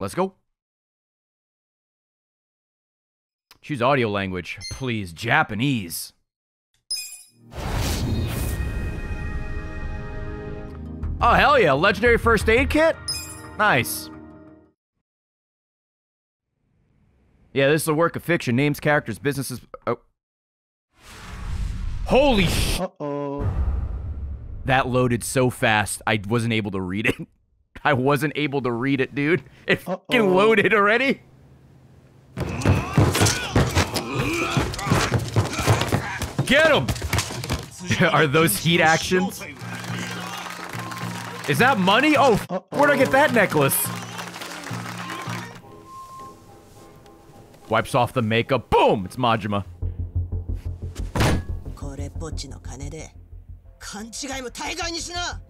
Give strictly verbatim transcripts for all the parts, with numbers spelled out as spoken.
Let's go. Choose audio language, please. Japanese. Oh, hell yeah. Legendary first aid kit? Nice. Yeah, this is a work of fiction. Names, characters, businesses... Oh. Holy sh... Uh-oh. That loaded so fast, I wasn't able to read it. I wasn't able to read it, dude. It Uh-oh. fucking loaded already. Get him! Are those heat actions? Is that money? Oh, uh-oh. Where'd I get that necklace? Wipes off the makeup. Boom! It's Majima.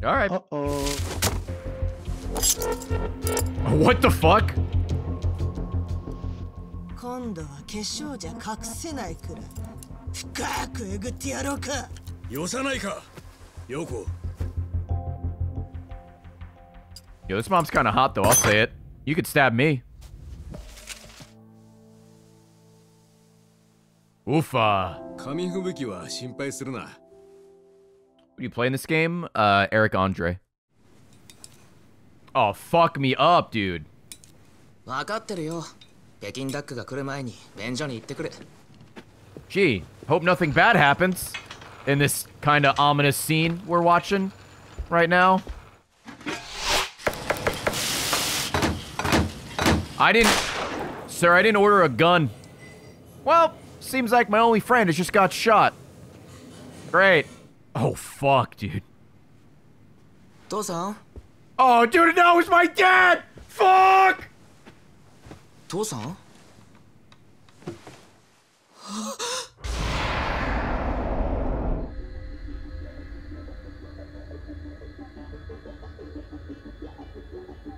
Alright. Uh-oh. What the fuck? Yo, this mom's kind of hot, though. I'll say it. You could stab me. Oofa. What do you play in this game? Uh, Eric Andre. Oh, fuck me up, dude. Gee, hope nothing bad happens in this kind of ominous scene we're watching right now. I didn't... Sir, I didn't order a gun. Well, seems like my only friend has just got shot. Great. Oh, fuck, dude. Tosan? Oh, dude, no, it's my dad! Fuck! Tosan?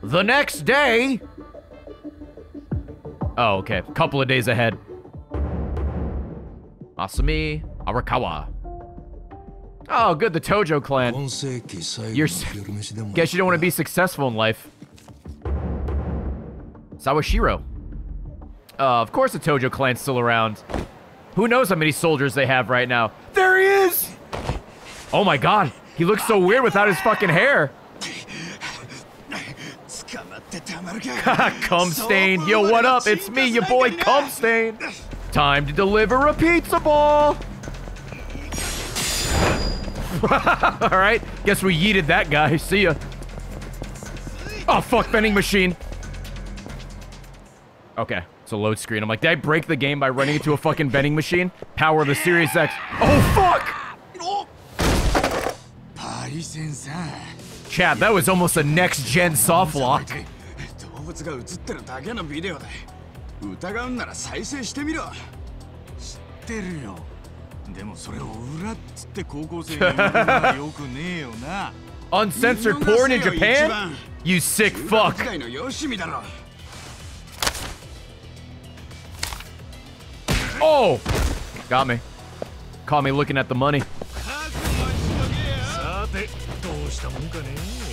The next day... Oh, okay. Couple of days ahead. Masumi Arakawa. Oh, good. The Tojo clan. You're guess you don't want to be successful in life. Sawashiro. Uh, of course the Tojo clan's still around. Who knows how many soldiers they have right now. There he is! Oh my god. He looks so weird without his fucking hair. Cum stain. Yo, what up? It's me, your boy Cum stain. Time to deliver a pizza ball. Alright, guess we yeeted that guy. See ya. Oh, fuck, vending machine. Okay, it's a load screen. I'm like, did I break the game by running into a fucking vending machine? Power of the Series X. Oh, fuck! Chad, that was almost a next-gen soft lock. Uncensored porn in Japan? You sick fuck. Oh! Got me. Caught me looking at the money.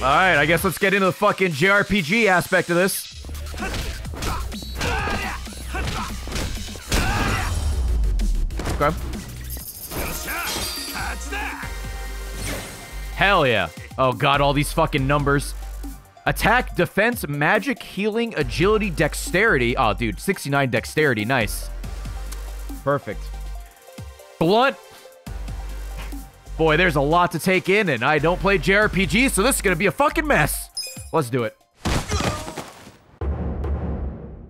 Alright, I guess let's get into the fucking J R P G aspect of this. Okay. Hell yeah. Oh god, all these fucking numbers. Attack, defense, magic, healing, agility, dexterity. Oh dude, sixty-nine dexterity, nice. Perfect. Blunt. Boy, there's a lot to take in, and I don't play J R P Gs, so this is gonna be a fucking mess. Let's do it.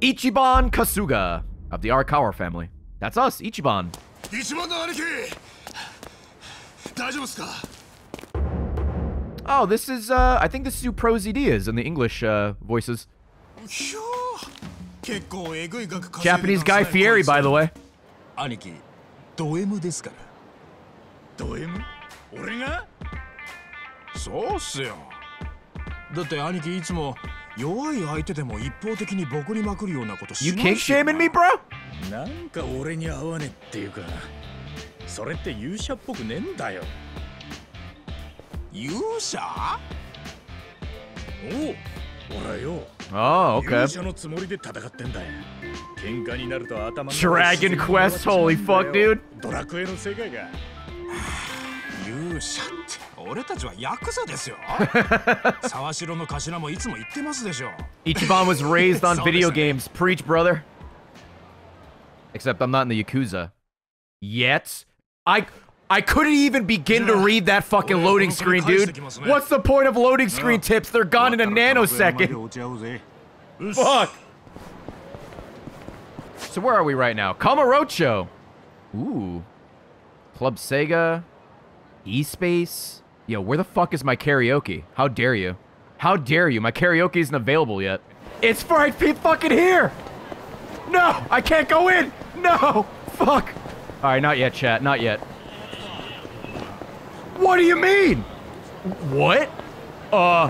Ichiban Kasuga of the Arakawa family. That's us, Ichiban. Oh, this is, uh, I think this is who Pro Z D is in the English uh, voices. Japanese Guy Fieri, by the way. You kink shaming me, bro? Oh, okay. Dragon Quest, holy fuck, dude. Ichiban was raised on video games. Preach, brother. Except I'm not in the Yakuza. Yet. I... I couldn't even begin to read that fucking loading screen, dude. What's the point of loading screen tips? They're gone in a nanosecond. Fuck. So where are we right now? Kamurocho. Ooh. Club Sega. E-Space. Yo, where the fuck is my karaoke? How dare you? How dare you? My karaoke isn't available yet. It's right fucking here. No, I can't go in. No. Fuck. All right, not yet, chat. Not yet. What do you mean? What? Uh...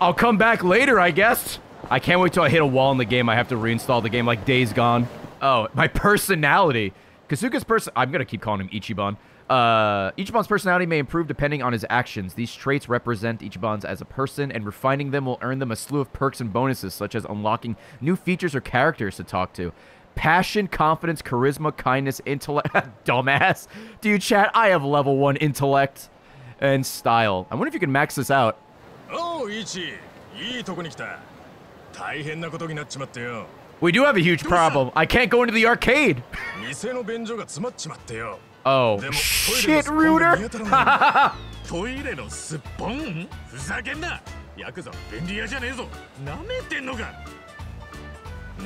I'll come back later, I guess. I can't wait till I hit a wall in the game. I have to reinstall the game like Days Gone. Oh, my personality. Kasuga's person... I'm gonna keep calling him Ichiban. Uh, Ichiban's personality may improve depending on his actions. These traits represent Ichiban's as a person, and refining them will earn them a slew of perks and bonuses, such as unlocking new features or characters to talk to. Passion, confidence, charisma, kindness, intellect. Dumbass. Dude, chat, I have level one intellect and style. I wonder if you can max this out. Oh, Ichi. We do have a huge problem. I can't go into the arcade. Oh, shit, Rooter.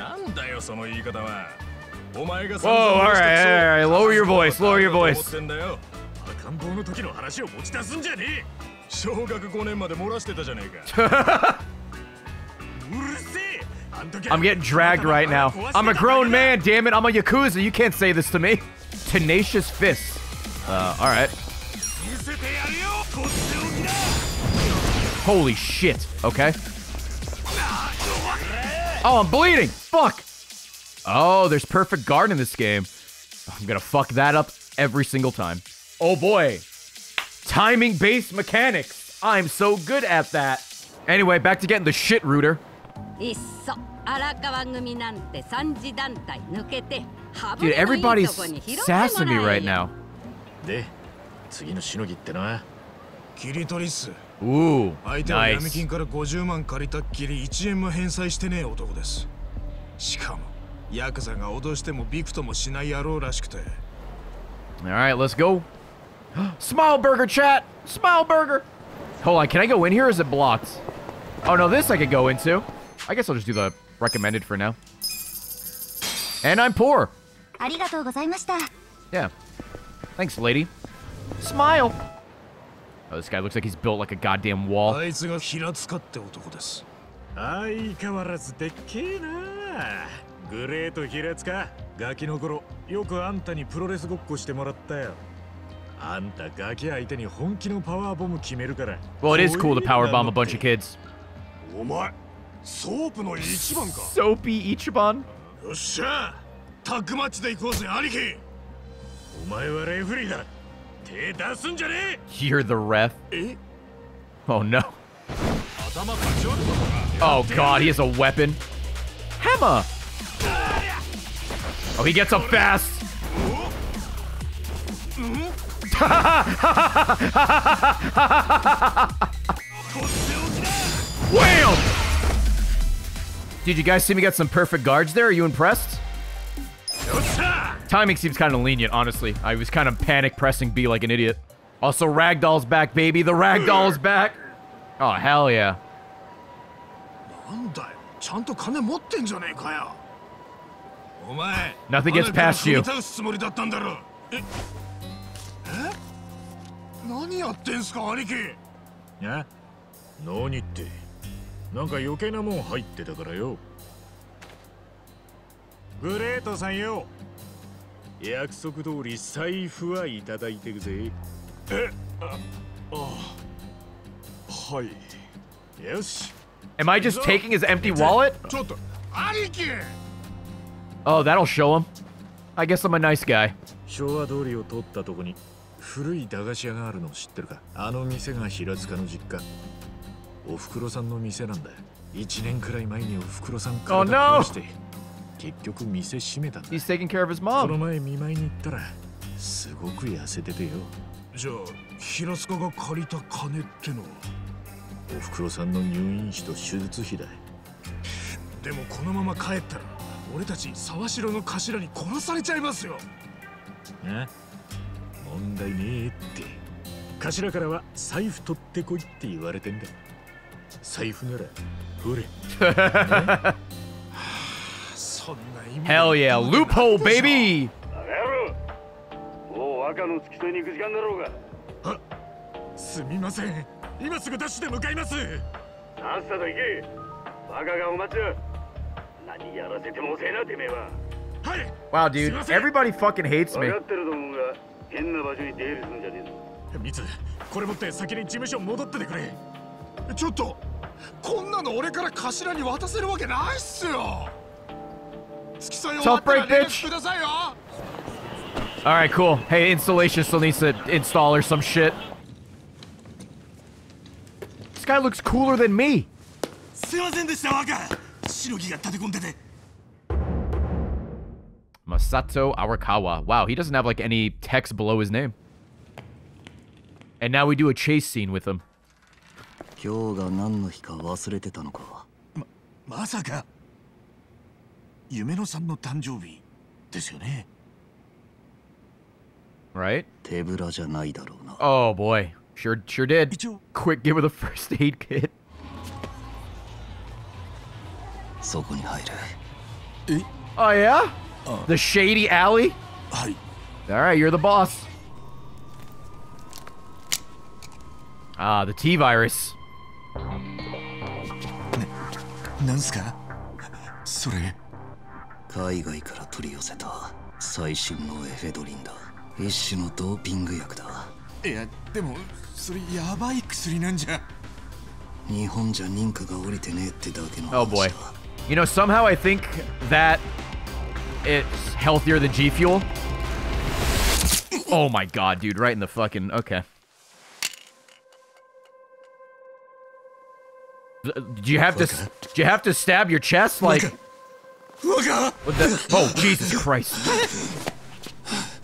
Whoa, alright, alright, lower your voice, lower your voice. I'm getting dragged right now. I'm a grown man, damn it. I'm a Yakuza, you can't say this to me. Tenacious fists. Uh, alright. Holy shit, okay. Oh, I'm bleeding! Fuck! Oh, there's perfect guard in this game. I'm gonna fuck that up every single time. Oh boy. Timing-based mechanics. I'm so good at that. Anyway, back to getting the shit, Rooter. Dude, everybody's sassing me right now. Ooh, nice. Alright, let's go. Smile burger, chat! Smile burger! Hold on, can I go in here or is it blocked? Oh no, this I could go into. I guess I'll just do the recommended for now. And I'm poor. Yeah. Thanks, lady. Smile! Oh, this guy looks like he's built like a goddamn wall. Well, it is cool to power bomb a bunch of kids. Soapy Ichiban? You're the ref. Oh no. Oh god, he has a weapon. Hammer! Oh, he gets up fast. Wham! Did you guys see me get some perfect guards there? Are you impressed? Timing seems kind of lenient, honestly. I was kind of panic pressing B like an idiot. Also, Ragdoll's back, baby. The Ragdoll's back. Oh, hell yeah. Nothing gets past you. Am I just taking his empty wallet? Oh, that'll show him. I guess I'm a nice guy. Oh no! He's taking care of his mom. Hell yeah, loophole baby! Wow, dude, everybody fucking hates me. Tough break, bitch! Alright, cool. Hey, installation still needs to install or some shit. This guy looks cooler than me! Masato Arakawa. Wow, he doesn't have like any text below his name. And now we do a chase scene with him. Right? Oh boy. Sure sure did. Quick, give her the first aid kit. Oh yeah? The shady alley? Alright, you're the boss. Ah, the T-virus. Oh boy. You know, somehow I think that it's healthier than G Fuel. Oh my god, dude, right in the fucking... Okay. Do you have to... Do you have to stab your chest? Like... Would the, oh, Jesus Christ.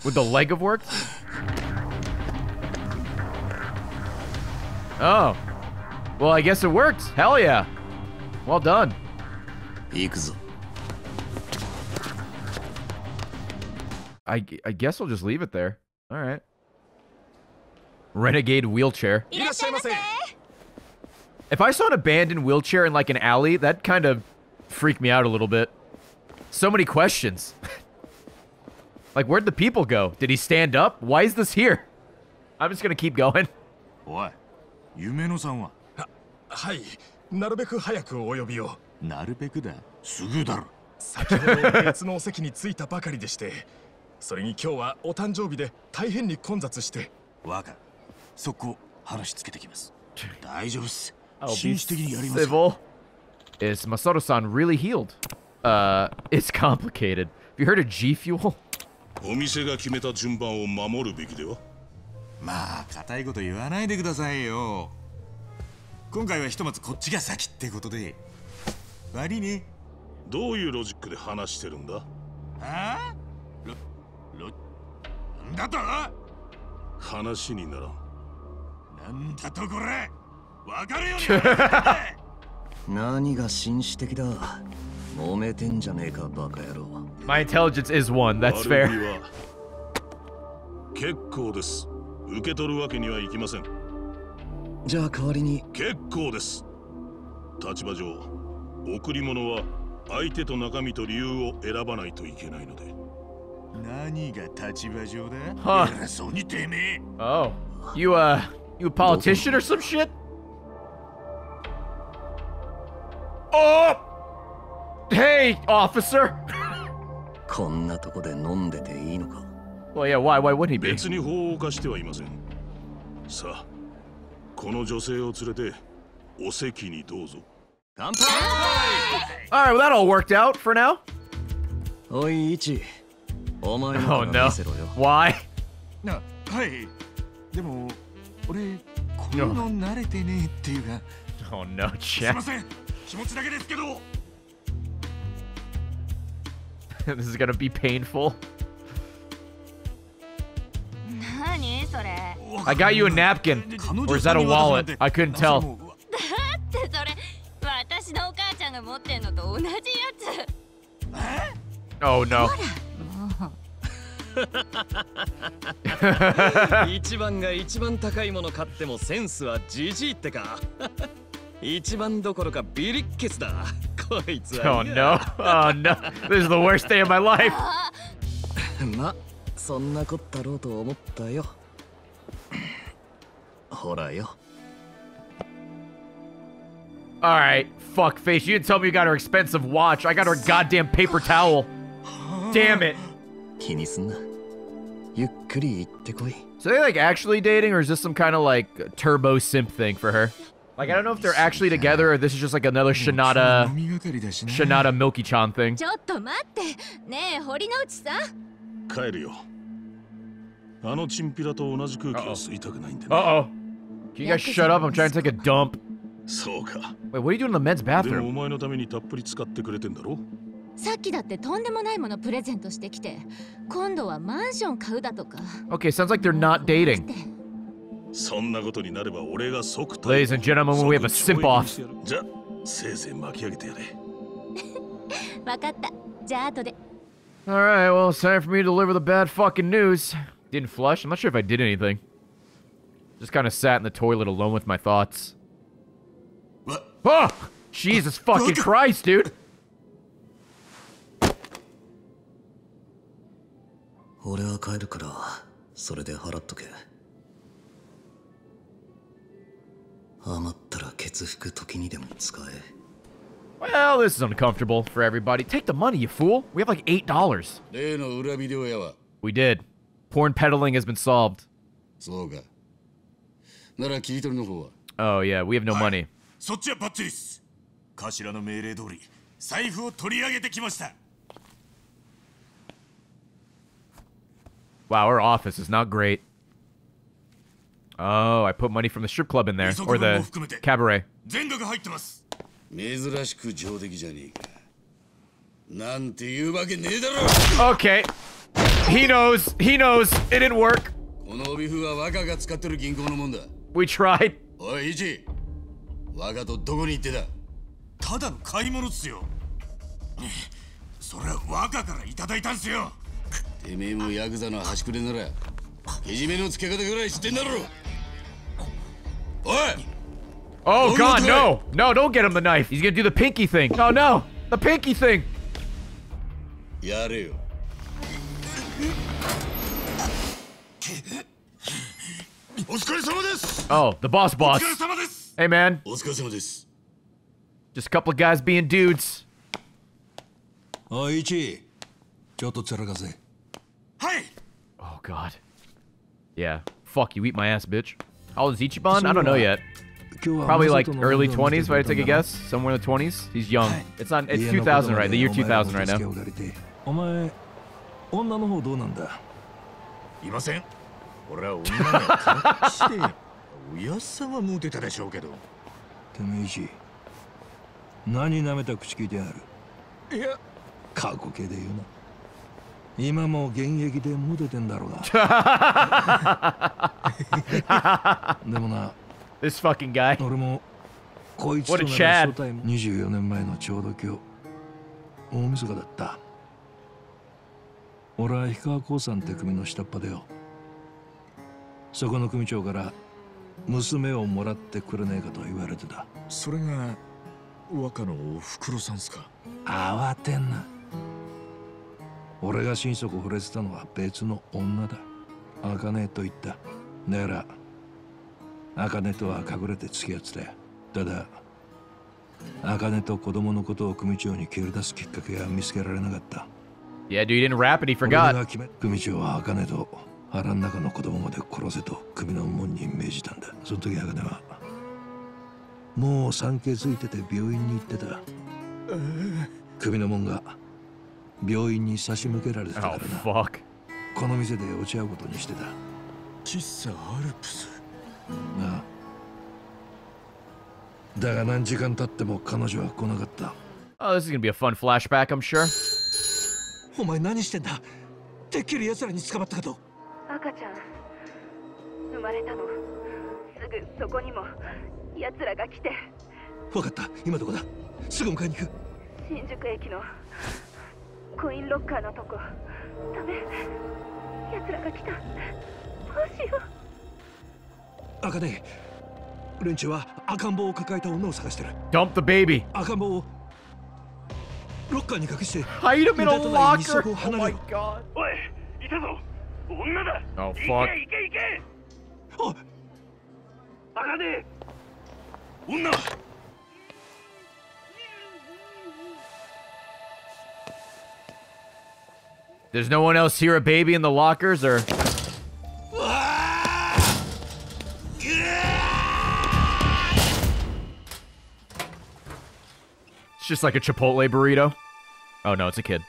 Would the leg have worked? Oh. Well, I guess it worked. Hell yeah. Well done. I, I guess I'll just leave it there. Alright. Renegade wheelchair. If I saw an abandoned wheelchair in like an alley, that kind of freaked me out a little bit. So many questions. Like, where'd the people go? Did he stand up? Why is this here? I'm just gonna keep going. What? Yumeno-san wa? Hai. Narubeku hayaku oyobio. Narubeku da. Sugu daru. Sakihodo betsu no oseki ni tsuita bakari deshite. Sore ni kyou wa otanjoubi de taihen ni konzatsu shite. Waka. Sokko harashi tsukete kimasu. Daijoubu desu. I'll be civil. Is Masato-san really healed? Uh, it's complicated. Have you heard of G Fuel? My intelligence is one, that's fair. Huh. Oh. You, uh, you a politician or some shit? Oh! Hey, officer! Well, yeah, why? Why would he be? Alright, well, that all worked out for now. Oh, no. Why? No. Oh no, Jack. This is gonna be painful. I got you a napkin. Or is that a wallet? I couldn't tell. Oh no. Oh no. Oh no. This is the worst day of my life. Alright, fuck face. You didn't tell me you got her expensive watch. I got her goddamn paper towel. Damn it. So are they like actually dating, or is this some kind of like turbo simp thing for her? Like, I don't know if they're actually together, or this is just like another Shinada, Shinada Milky-chan thing. Uh-oh. Uh-oh. Can you guys shut up? I'm trying to take a dump. Wait, what are you doing in the men's bathroom? Okay, sounds like they're not dating. Ladies and gentlemen, we have a simp-off. Alright, well, it's time for me to deliver the bad fucking news. Didn't flush? I'm not sure if I did anything. Just kind of sat in the toilet alone with my thoughts. Oh! Jesus fucking Christ, dude! Well, this is uncomfortable for everybody. Take the money, you fool. We have like eight dollars. We did. Porn peddling has been solved. Oh, yeah. We have no money. Wow, our office is not great. Oh, I put money from the strip club in there, or the cabaret. Okay. He knows. He knows. It didn't work. We tried. Oh god, no! No, don't get him the knife! He's gonna do the pinky thing! Oh no! The pinky thing! Oh, the boss boss. Hey man. Just a couple of guys being dudes. Oh god. Yeah. Fuck you, eat my ass, bitch. How old is Ichiban? I don't know yet. Probably like early twenties, if I take a guess. Somewhere in the twenties. He's young. It's not. It's two thousand, right? The year two thousand right now. This fucking guy. What a Chad. Yeah, dude, he didn't rap and he forgot. Oh, fuck. Oh, this is gonna be a fun flashback, I'm sure. Dump the baby. Hide him in a locker. Oh my god. Oh fuck. There's no one else here, a baby in the lockers, or... It's just like a Chipotle burrito. Oh no, it's a kid.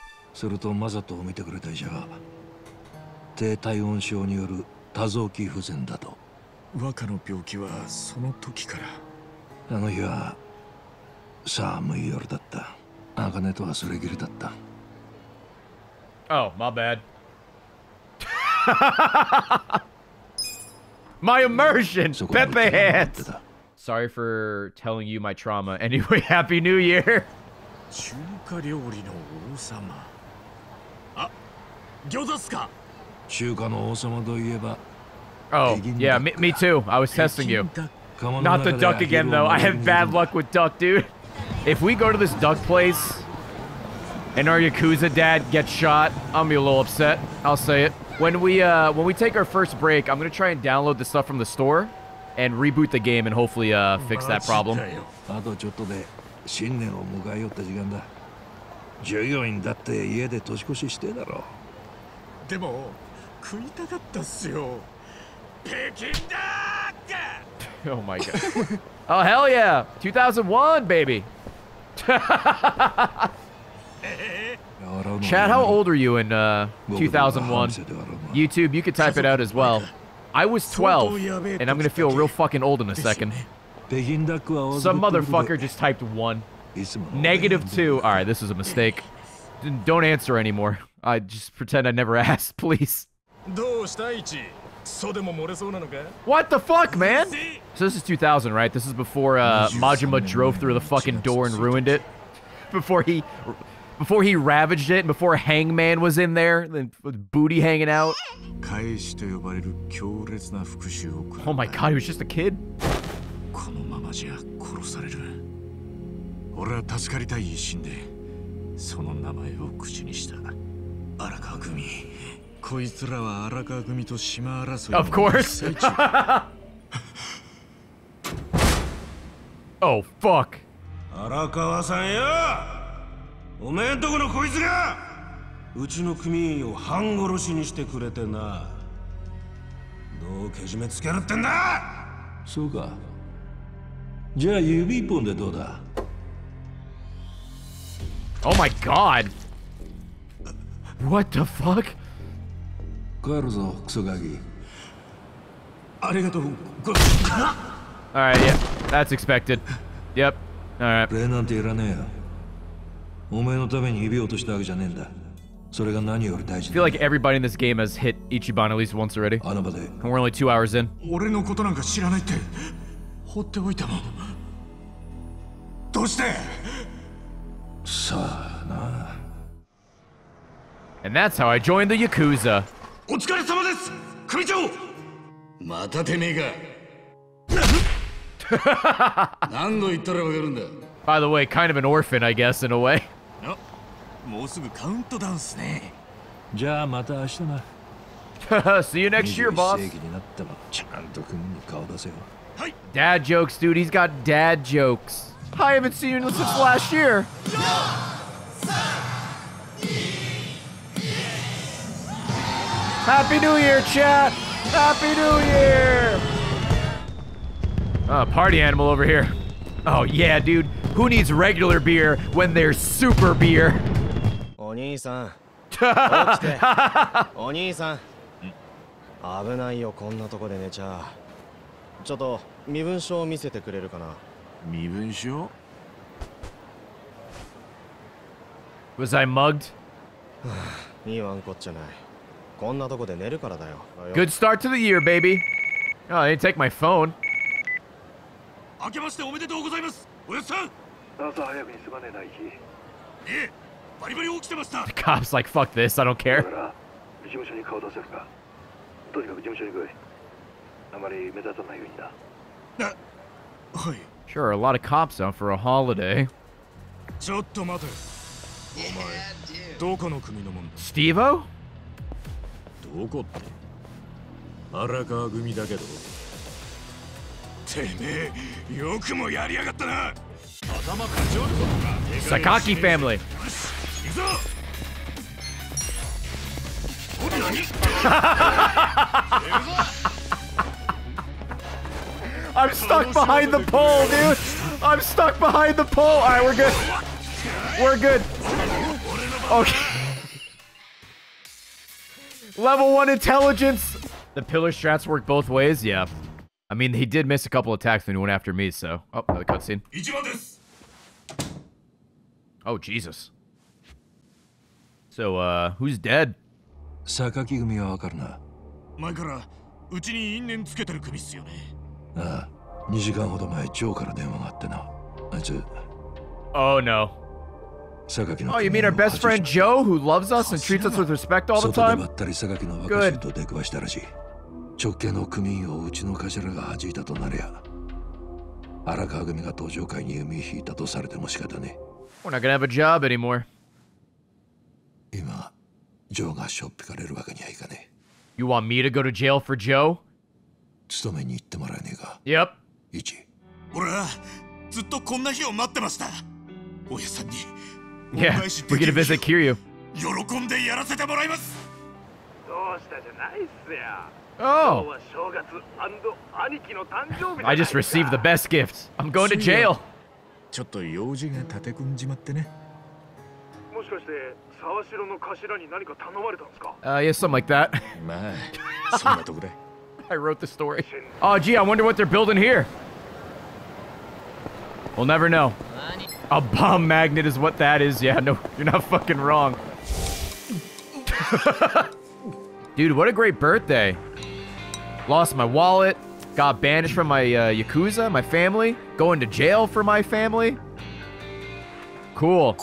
Oh, my bad. My immersion! Pepe hands! Sorry for telling you my trauma. Anyway, Happy New Year! Oh, yeah, me, me too. I was testing you. Not the duck again, though. I have bad luck with duck, dude. If we go to this duck place... and our Yakuza dad gets shot, I'm be a little upset. I'll say it. When we uh, when we take our first break, I'm gonna try and download the stuff from the store and reboot the game and hopefully uh, fix that problem. Oh my god. Oh hell yeah! two thousand one, baby! Chat, how old are you in uh, two thousand one? YouTube, you could type it out as well. I was twelve, and I'm gonna feel real fucking old in a second. Some motherfucker just typed one. Negative two. Alright, this is a mistake. Don't answer anymore. I just pretend I never asked, please. What the fuck, man? So this is two thousand, right? This is before uh, Majima drove through the fucking door and ruined it. Before he, before he ravaged it, before Hangman was in there, then with booty hanging out. Oh my god, he was just a kid. Of course. Oh fuck. Arakawa-san, oh my god. What the fuck? Alright, yeah, that's expected. Yep. All right. I feel like everybody in this game has hit Ichiban at least once already. And we're only two hours in. And that's how I joined the Yakuza. By the way, kind of an orphan, I guess, in a way. See you next year, boss. Dad jokes, dude. He's got dad jokes. I haven't seen you since last year. Happy New Year, chat. Happy New Year. Oh, party animal over here. Oh yeah, dude. Who needs regular beer when there's super beer? Oni-san. Oni-san. 身分証? Was I mugged? Good start to the year, baby. Oh, I didn't take my phone. The cop's like, fuck this, I don't care. Sure, a lot of cops out for a holiday. Steve-o? Sakaki family. I'm stuck behind the pole, dude. I'm stuck behind the pole. All right, we're good. We're good. Okay. Level one intelligence. The pillar strats work both ways. Yeah. I mean, he did miss a couple attacks when he went after me. So, oh, another cutscene. Oh Jesus. So, uh, who's dead? Sakaki gumi wa wakaru na. Mai kara uchi ni innen tsuketeru gumi itsu yo ne. Ah, two時間ほど前、ジョーから電話があってな。あいつ。Oh no. Oh, you mean our best friend Joe, who loves us and treats us with respect all the time? Good. 直系の組員をうちの頭が弾いたとなりゃ。荒川組が登場会に弓引いたとされても仕方ね。We're not gonna have a job anymore. 今、ジョーがしょっぴかれるわけにはいかねえ。You want me to go to jail for Joe? Yep. Yeah, we're gonna visit Kiryu. Oh. I just received the best gift. I'm going to jail. Uh, yeah, something like that. I wrote the story. Oh, gee, I wonder what they're building here. We'll never know. A bomb magnet is what that is. Yeah, no, you're not fucking wrong. Dude, what a great birthday. Lost my wallet. Got banished from my uh, Yakuza, my family. Going to jail for my family. Cool.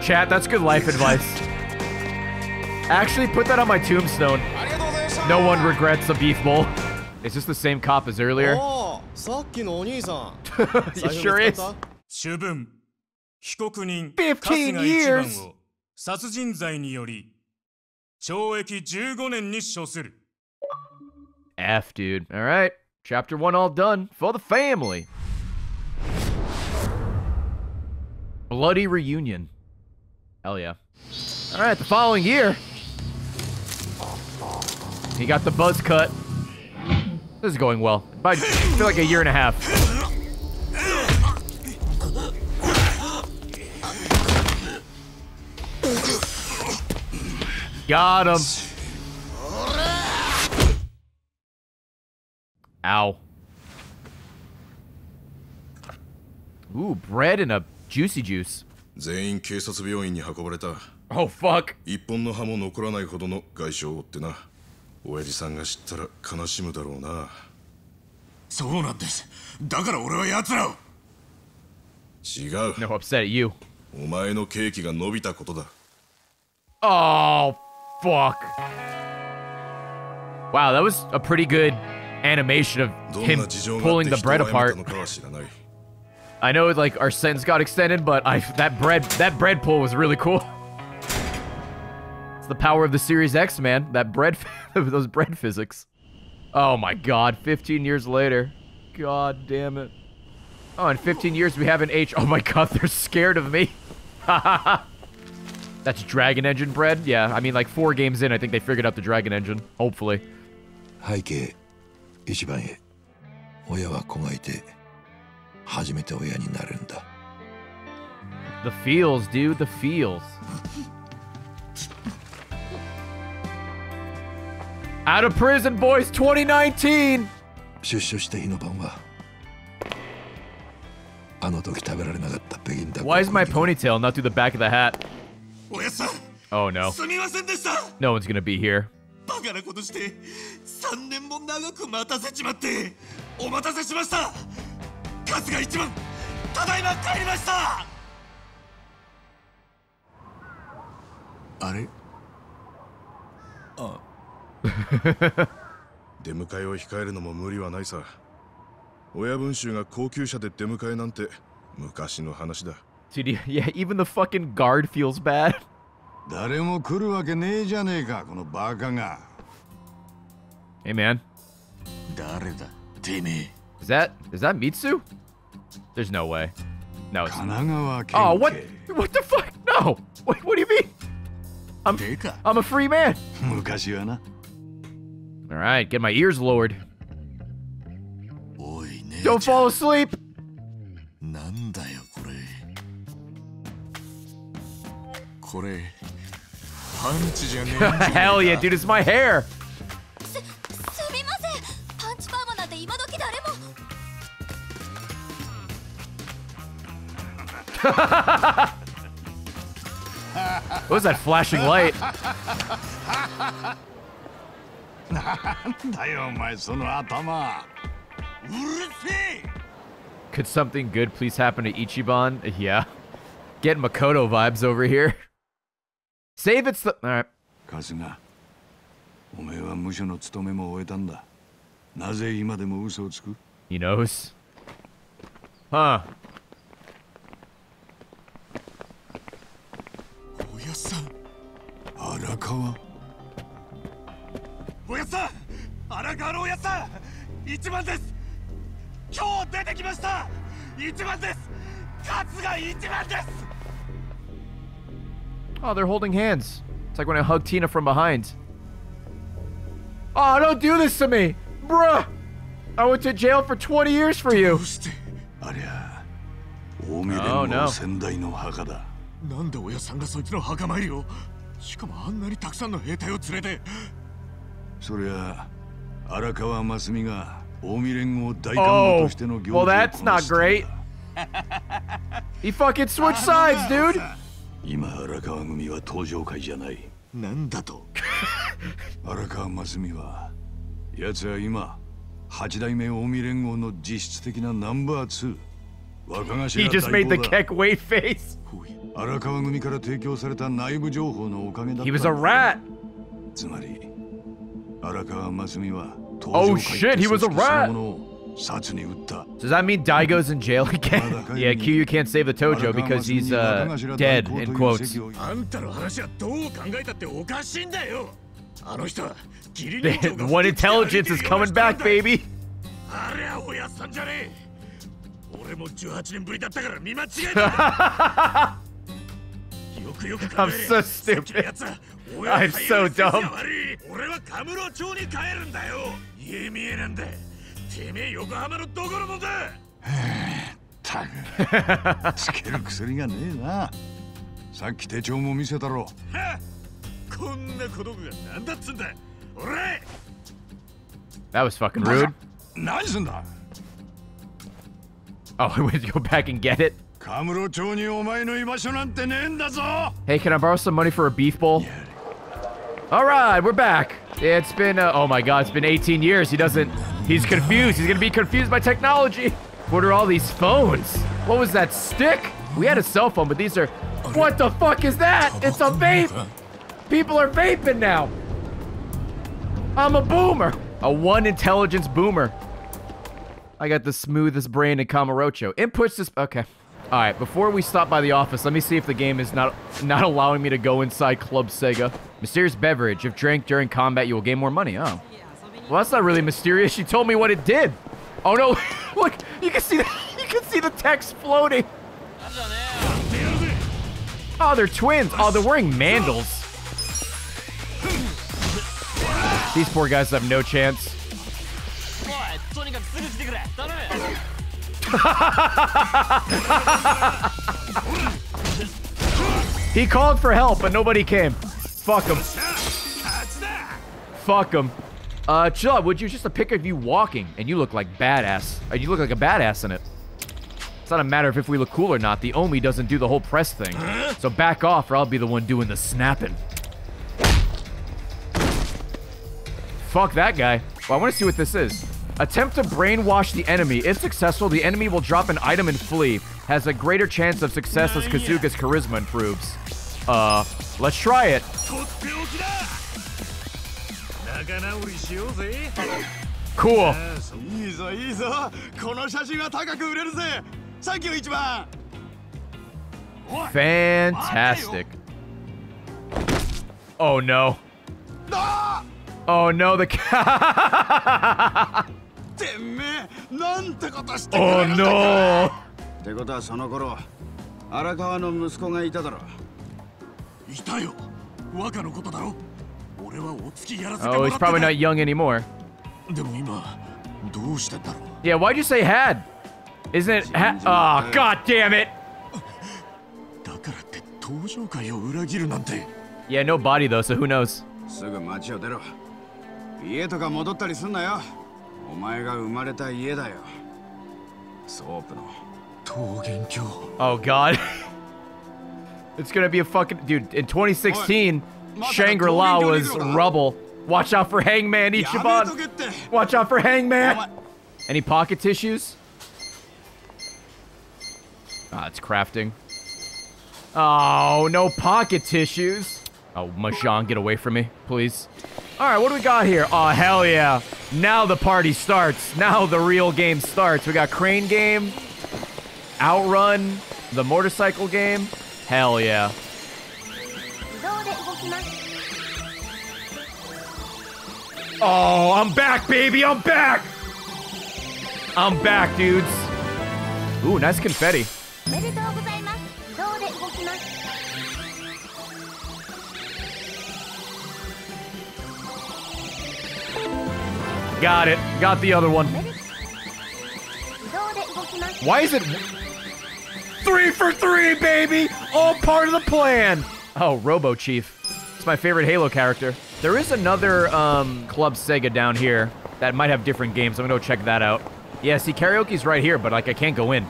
Chat, that's good life advice. Actually, put that on my tombstone. No one regrets a beef bowl. Is this the same cop as earlier? It sure is. Fifteen years. F, dude. All right. Chapter one all done for the family. Bloody reunion. Hell yeah. Alright, the following year. He got the buzz cut. This is going well. I feel like a year and a half. Got him. Ow. Ooh, bread and a juicy juice. Oh fuck. No, upset at you. Oh fuck. Wow, that was a pretty good animation of him pulling the bread apart. I know, like, our sentence got extended, but I that bread that bread pull was really cool. It's the power of the Series X, man. That bread, those bread physics. Oh my God! fifteen years later, God damn it. Oh, in fifteen years we have an H. Oh my God, they're scared of me. That's Dragon Engine bread. Yeah, I mean, like four games in, I think they figured out the Dragon Engine. Hopefully. Hi, Kei. Ichiban he. Oya wa ko ga ite. The feels, dude, the feels. Out of prison, boys, twenty nineteen! Why is my ponytail not through the back of the hat? Oh no. No one's gonna be here. Dude, yeah, even the fucking guard feels bad. Hey man. Is that is that Mitsu? There's no way. No, it's not. Oh, what? What the fuck? No. Wait, what do you mean? I'm I'm a free man. All right, get my ears lowered. Don't fall asleep. Hell yeah, dude, it's my hair. What was that flashing light? Could something good please happen to Ichiban? Yeah. Getting Makoto vibes over here. Save it's the... Alright. He knows. Huh. Oh, they're holding hands. It's like when I hug Tina from behind. Oh, don't do this to me, bruh! I went to jail for twenty years for you. Oh no. Oh, well that's not great. He fucking switched sides, dude. He just made the keck wave face. He was a rat! Oh shit, he was a rat! Does that mean Daigo's in jail again? Yeah, Kiryu can't save the Tojo because he's, uh, dead, in quotes. One intelligence is coming back, baby! I'm so stupid. I'm so dumb. That was fucking rude. Oh, I went to go back and get it. Hey, can I borrow some money for a beef bowl? Alright, we're back. It's been, uh, oh my god, it's been eighteen years. He doesn't, he's confused. He's gonna be confused by technology. What are all these phones? What was that stick? We had a cell phone, but these are, what the fuck is that? It's a vape. People are vaping now. I'm a boomer. A one intelligence boomer. I got the smoothest brain in Kamurocho. Inputs this, okay. All right, before we stop by the office, let me see if the game is not not allowing me to go inside Club Sega. Mysterious beverage. If drank during combat, you will gain more money. Oh. Well, that's not really mysterious. She told me what it did. Oh, no. Look, you can see the, you can see the text floating. Oh, they're twins. Oh, they're wearing mandals. These poor guys have no chance. He called for help, but nobody came. Fuck him. Fuck him. Uh, chill out, would you? Just a pic of you walking, and you look like badass. You look like a badass in it. It's not a matter of if we look cool or not. The Omi doesn't do the whole press thing. So back off, or I'll be the one doing the snapping. Fuck that guy. Well, I want to see what this is. Attempt to brainwash the enemy. If successful, the enemy will drop an item and flee. Has a greater chance of success as Kasuga's charisma improves. Uh, let's try it. Cool. Fantastic. Oh no. Oh no, the ca- Oh no. Oh, he's probably not young anymore. Yeah, why'd you say had? Isn't it ha- Oh, god damn it! Yeah, no body though, so who knows? Oh god. It's gonna be a fucking... Dude, in twenty sixteen, Shangri-La was rubble. Watch out for Hangman, Ichiban! Watch out for Hangman! Any pocket tissues? Ah, it's crafting. Oh, no pocket tissues! Oh, Mahjong, get away from me, please. Alright, what do we got here? Oh, hell yeah. Now the party starts. Now the real game starts. We got Crane Game, Outrun, the motorcycle game. Hell yeah. Oh, I'm back, baby! I'm back! I'm back, dudes. Ooh, nice confetti. Got it. Got the other one. Why is it... Three for three, baby! All part of the plan! Oh, Robo Chief. It's my favorite Halo character. There is another um, Club Sega down here that might have different games. I'm gonna go check that out. Yeah, see, karaoke's right here, but like I can't go in.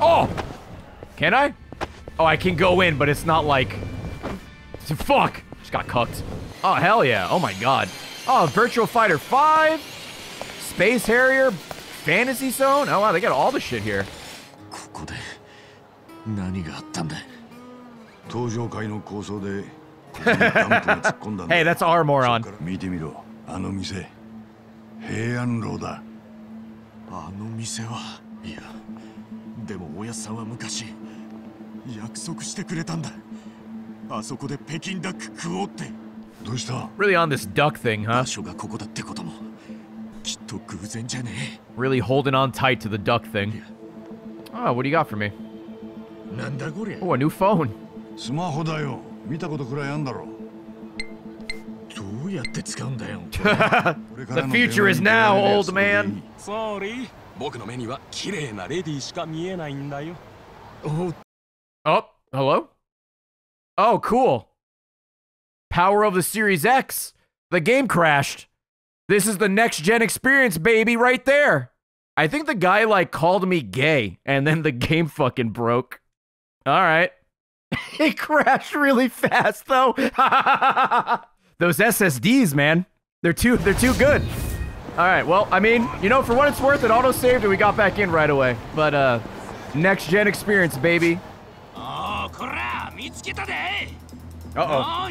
Oh! Can I? Oh, I can go in, but it's not like... Fuck! Just got cucked. Oh, hell yeah. Oh my god. Oh, Virtual Fighter five, Space Harrier, Fantasy Zone. Oh wow, they got all the shit here. Hey, that's our moron. Really on this duck thing, huh? Really holding on tight to the duck thing. Oh, what do you got for me? Oh, a new phone. The future is now, old man. Sorry. Oh, hello? Oh, cool. Power of the Series X. The game crashed. This is the next-gen experience, baby, right there. I think the guy, like, called me gay, and then the game fucking broke. All right. It crashed really fast, though. Those S S Ds, man. They're too, they're too good. All right, well, I mean, you know, for what it's worth, it auto-saved, and we got back in right away. But, uh, next-gen experience, baby. Oh, Uh-oh.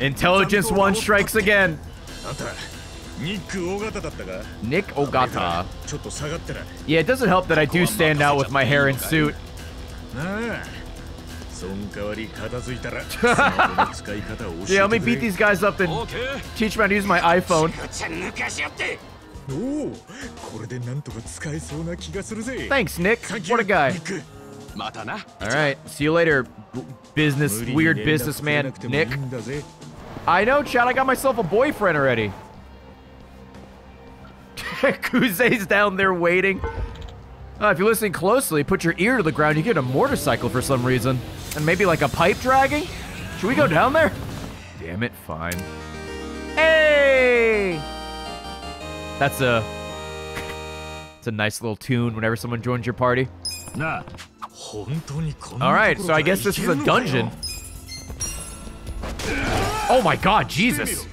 Intelligence one strikes again. Nick Ogata. Yeah, it doesn't help that I do stand out with my hair and suit. Yeah, let me beat these guys up and teach them how to use my iPhone. Thanks, Nick. What a guy. Alright, see you later, business, weird businessman, Nick. I know, Chad, I got myself a boyfriend already. Kusei's down there waiting. Uh, if you're listening closely, put your ear to the ground, you get a motorcycle for some reason. And maybe like a pipe dragging? Should we go down there? Damn it, fine. Hey! That's a... It's a nice little tune whenever someone joins your party. Nah. Alright, so I guess this is a dungeon. Oh my god, Jesus!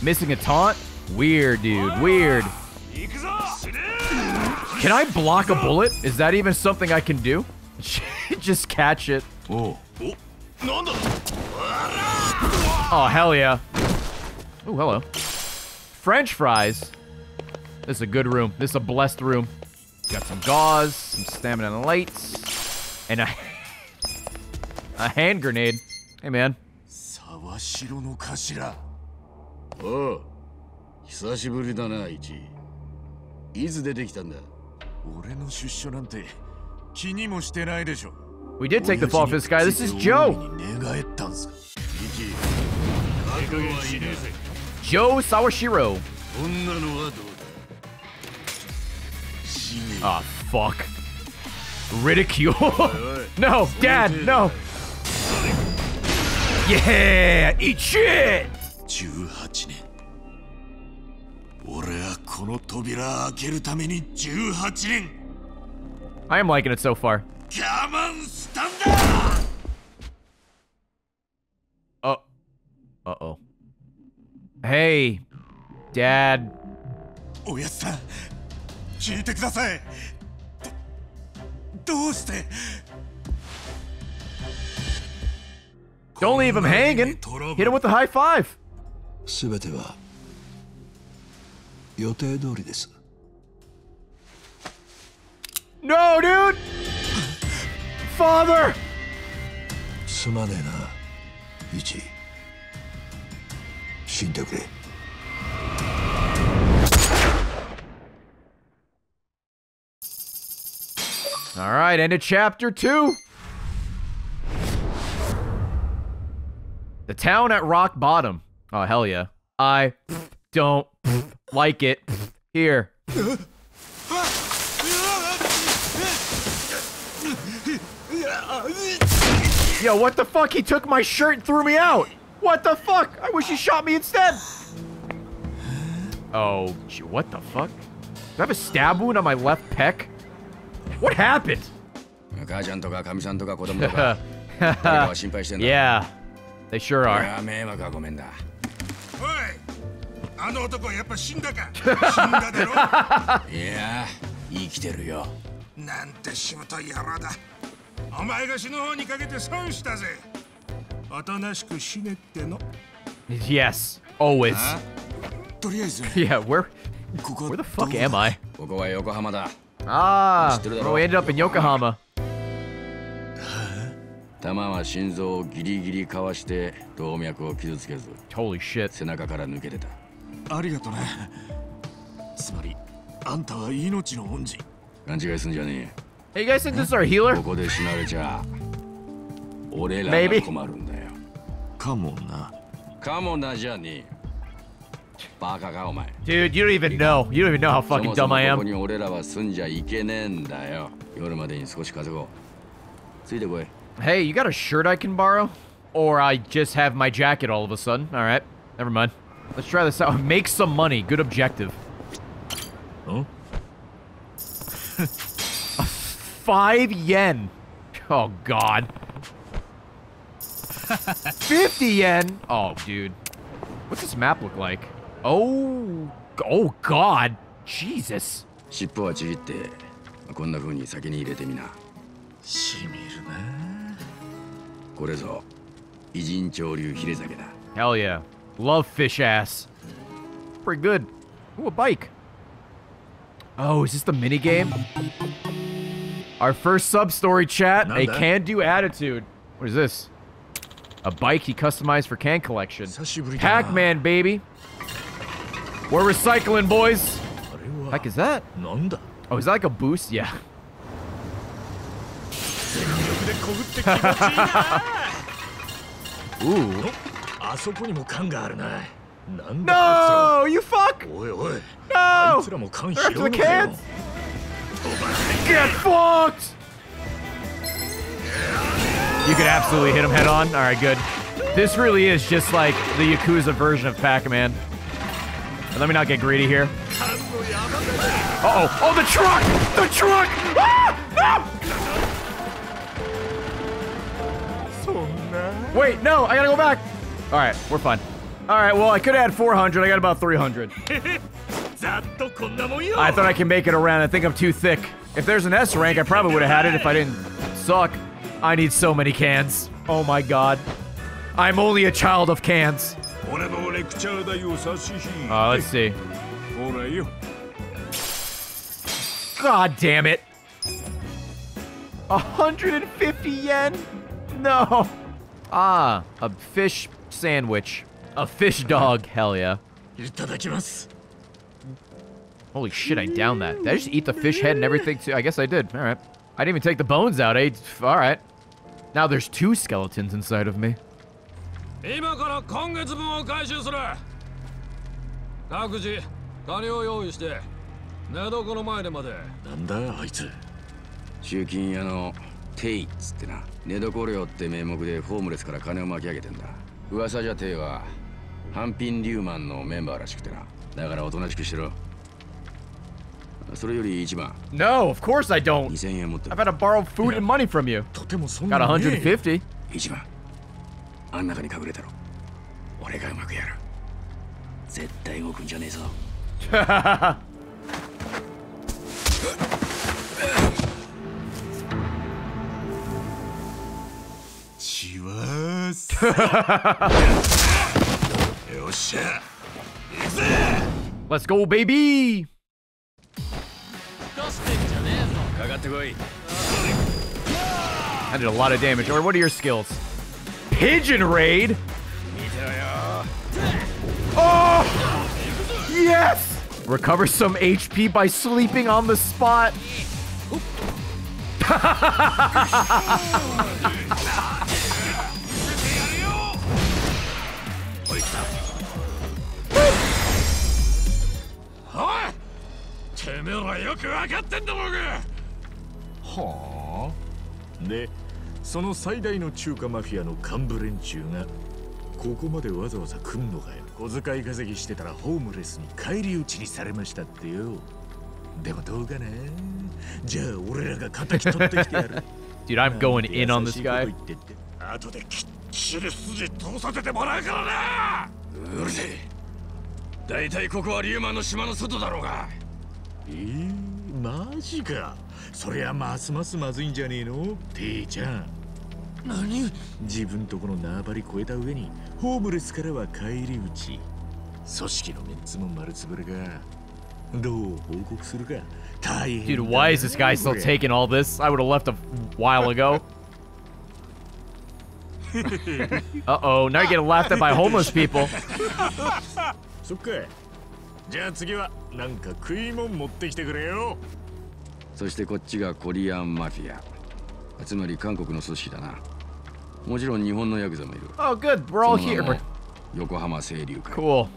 Missing a taunt? Weird, dude, weird. Can I block a bullet? Is that even something I can do? Just catch it. Oh. Oh, hell yeah. Oh, hello. French fries. This is a good room. This is a blessed room. Got some gauze, some stamina and lights, and a, a hand grenade. Hey, man. Sawashiro no Kashira. Oh. Hisashiburi da na, Ichi. Izu dete kitan da? Ore no shusho nante ki ni mo shite nai desho. We did take the fall for this guy. This is Joe. Jo Sawashiro. Ah, oh, fuck. Ridicule. No, Dad, no. Yeah, eat shit. I am liking it so far. Oh. Uh-oh. Hey, Dad. Oya-san, kiite kudasai. Doushite? Don't leave him hanging. Hit him with the high five. Everything was planned as planned. No, dude! Father! Sumane na, Ichi. Shinte kure. All right, end of chapter two. The town at rock bottom. Oh, hell yeah. I don't like it here. Yo, what the fuck? He took my shirt and threw me out. What the fuck? I wish he shot me instead. Oh, what the fuck? Do I have a stab wound on my left pec? What happened? Yeah, they sure are. Yes, always. Yeah, where, where the fuck am I? Ah, bro, we ended up in Yokohama. Holy shit. Hey, you guys think this is our healer? Maybe. Dude, you don't even know. You don't even know how fucking dumb I am. Hey, you got a shirt I can borrow? Or I just have my jacket all of a sudden. Alright, never mind. Let's try this out. Make some money. Good objective. Huh? Five yen. Oh, God. fifty yen. Oh, dude. What's this map look like? Oh, oh God, Jesus. Hell yeah, love fish ass. Pretty good. Ooh, a bike. Oh, is this the mini game? Our first sub story, chat. A can-do attitude. What is this? A bike he customized for can collection. Pac-Man, baby. We're recycling, boys. What heck is that? Oh, is that like a boost? Yeah. Ooh. No, you fuck! No! They're after the cans! Get fucked! You could absolutely hit him head on. Alright, good. This really is just like the Yakuza version of Pac-Man. Let me not get greedy here. Uh-oh. Oh, the truck! The truck! Ah! Ah! So nice. Wait, no, I gotta go back. Alright, we're fine. Alright, well, I could add four hundred. I got about three hundred. I thought I could make it around. I think I'm too thick. If there's an S rank, I probably would have had it if I didn't suck. I need so many cans. Oh my god. I'm only a child of cans. Uh, let's see. God damn it. one hundred fifty yen? No. Ah, a fish sandwich. A fish dog. Hell yeah. Holy shit, I downed that. Did I just eat the fish head and everything too? I guess I did. Alright. I didn't even take the bones out, eh? Alright. Now there's two skeletons inside of me. No, of course I don't. I've had to borrow food and money from you. Got one hundred fifty. Let's go, baby. I did a lot of damage. Or what are your skills? Pigeon raid? Oh! Yes! Recover some H P by sleeping on the spot. Dude, I'm going in on this guy. Dude, why is this guy still taking all this? I would have left a while ago. Uh-oh, now you're getting laughed at by homeless people. Oh, good. We're all here. Cool.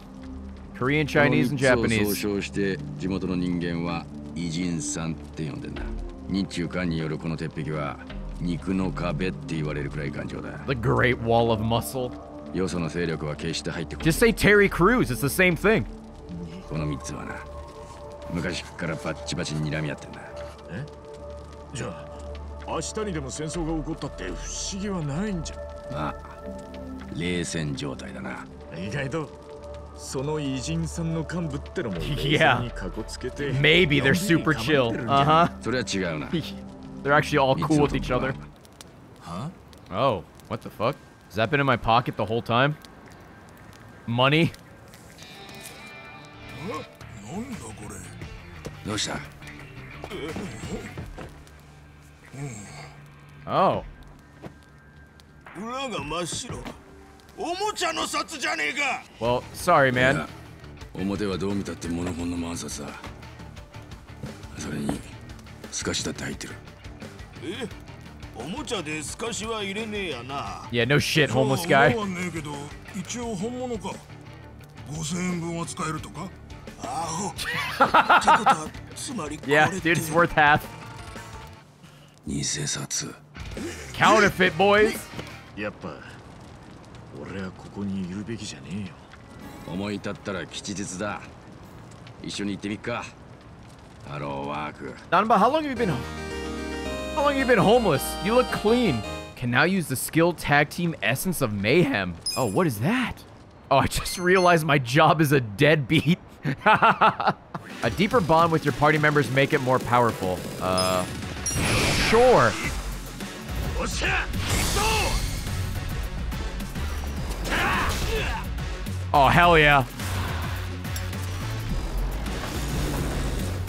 Korean, Chinese, and Japanese. The Great Wall of Muscle. Just say Terry Crews. It's the same thing. Yeah. Maybe they're super chill. Uh-huh. They're actually all cool with each other. Huh? Oh, what the fuck? Has that been in my pocket the whole time? Money? Oh. Well, sorry, man. Yeah, no shit, homeless guy. Yeah, dude, it's worth half. Counterfeit, boys. Nanba, how long have you been how long have you been homeless? You look clean. Can now use the skill tag team essence of mayhem. Oh, what is that? Oh, I just realized my job is a deadbeat. A deeper bond with your party members make it more powerful. Uh, sure. Oh, hell yeah.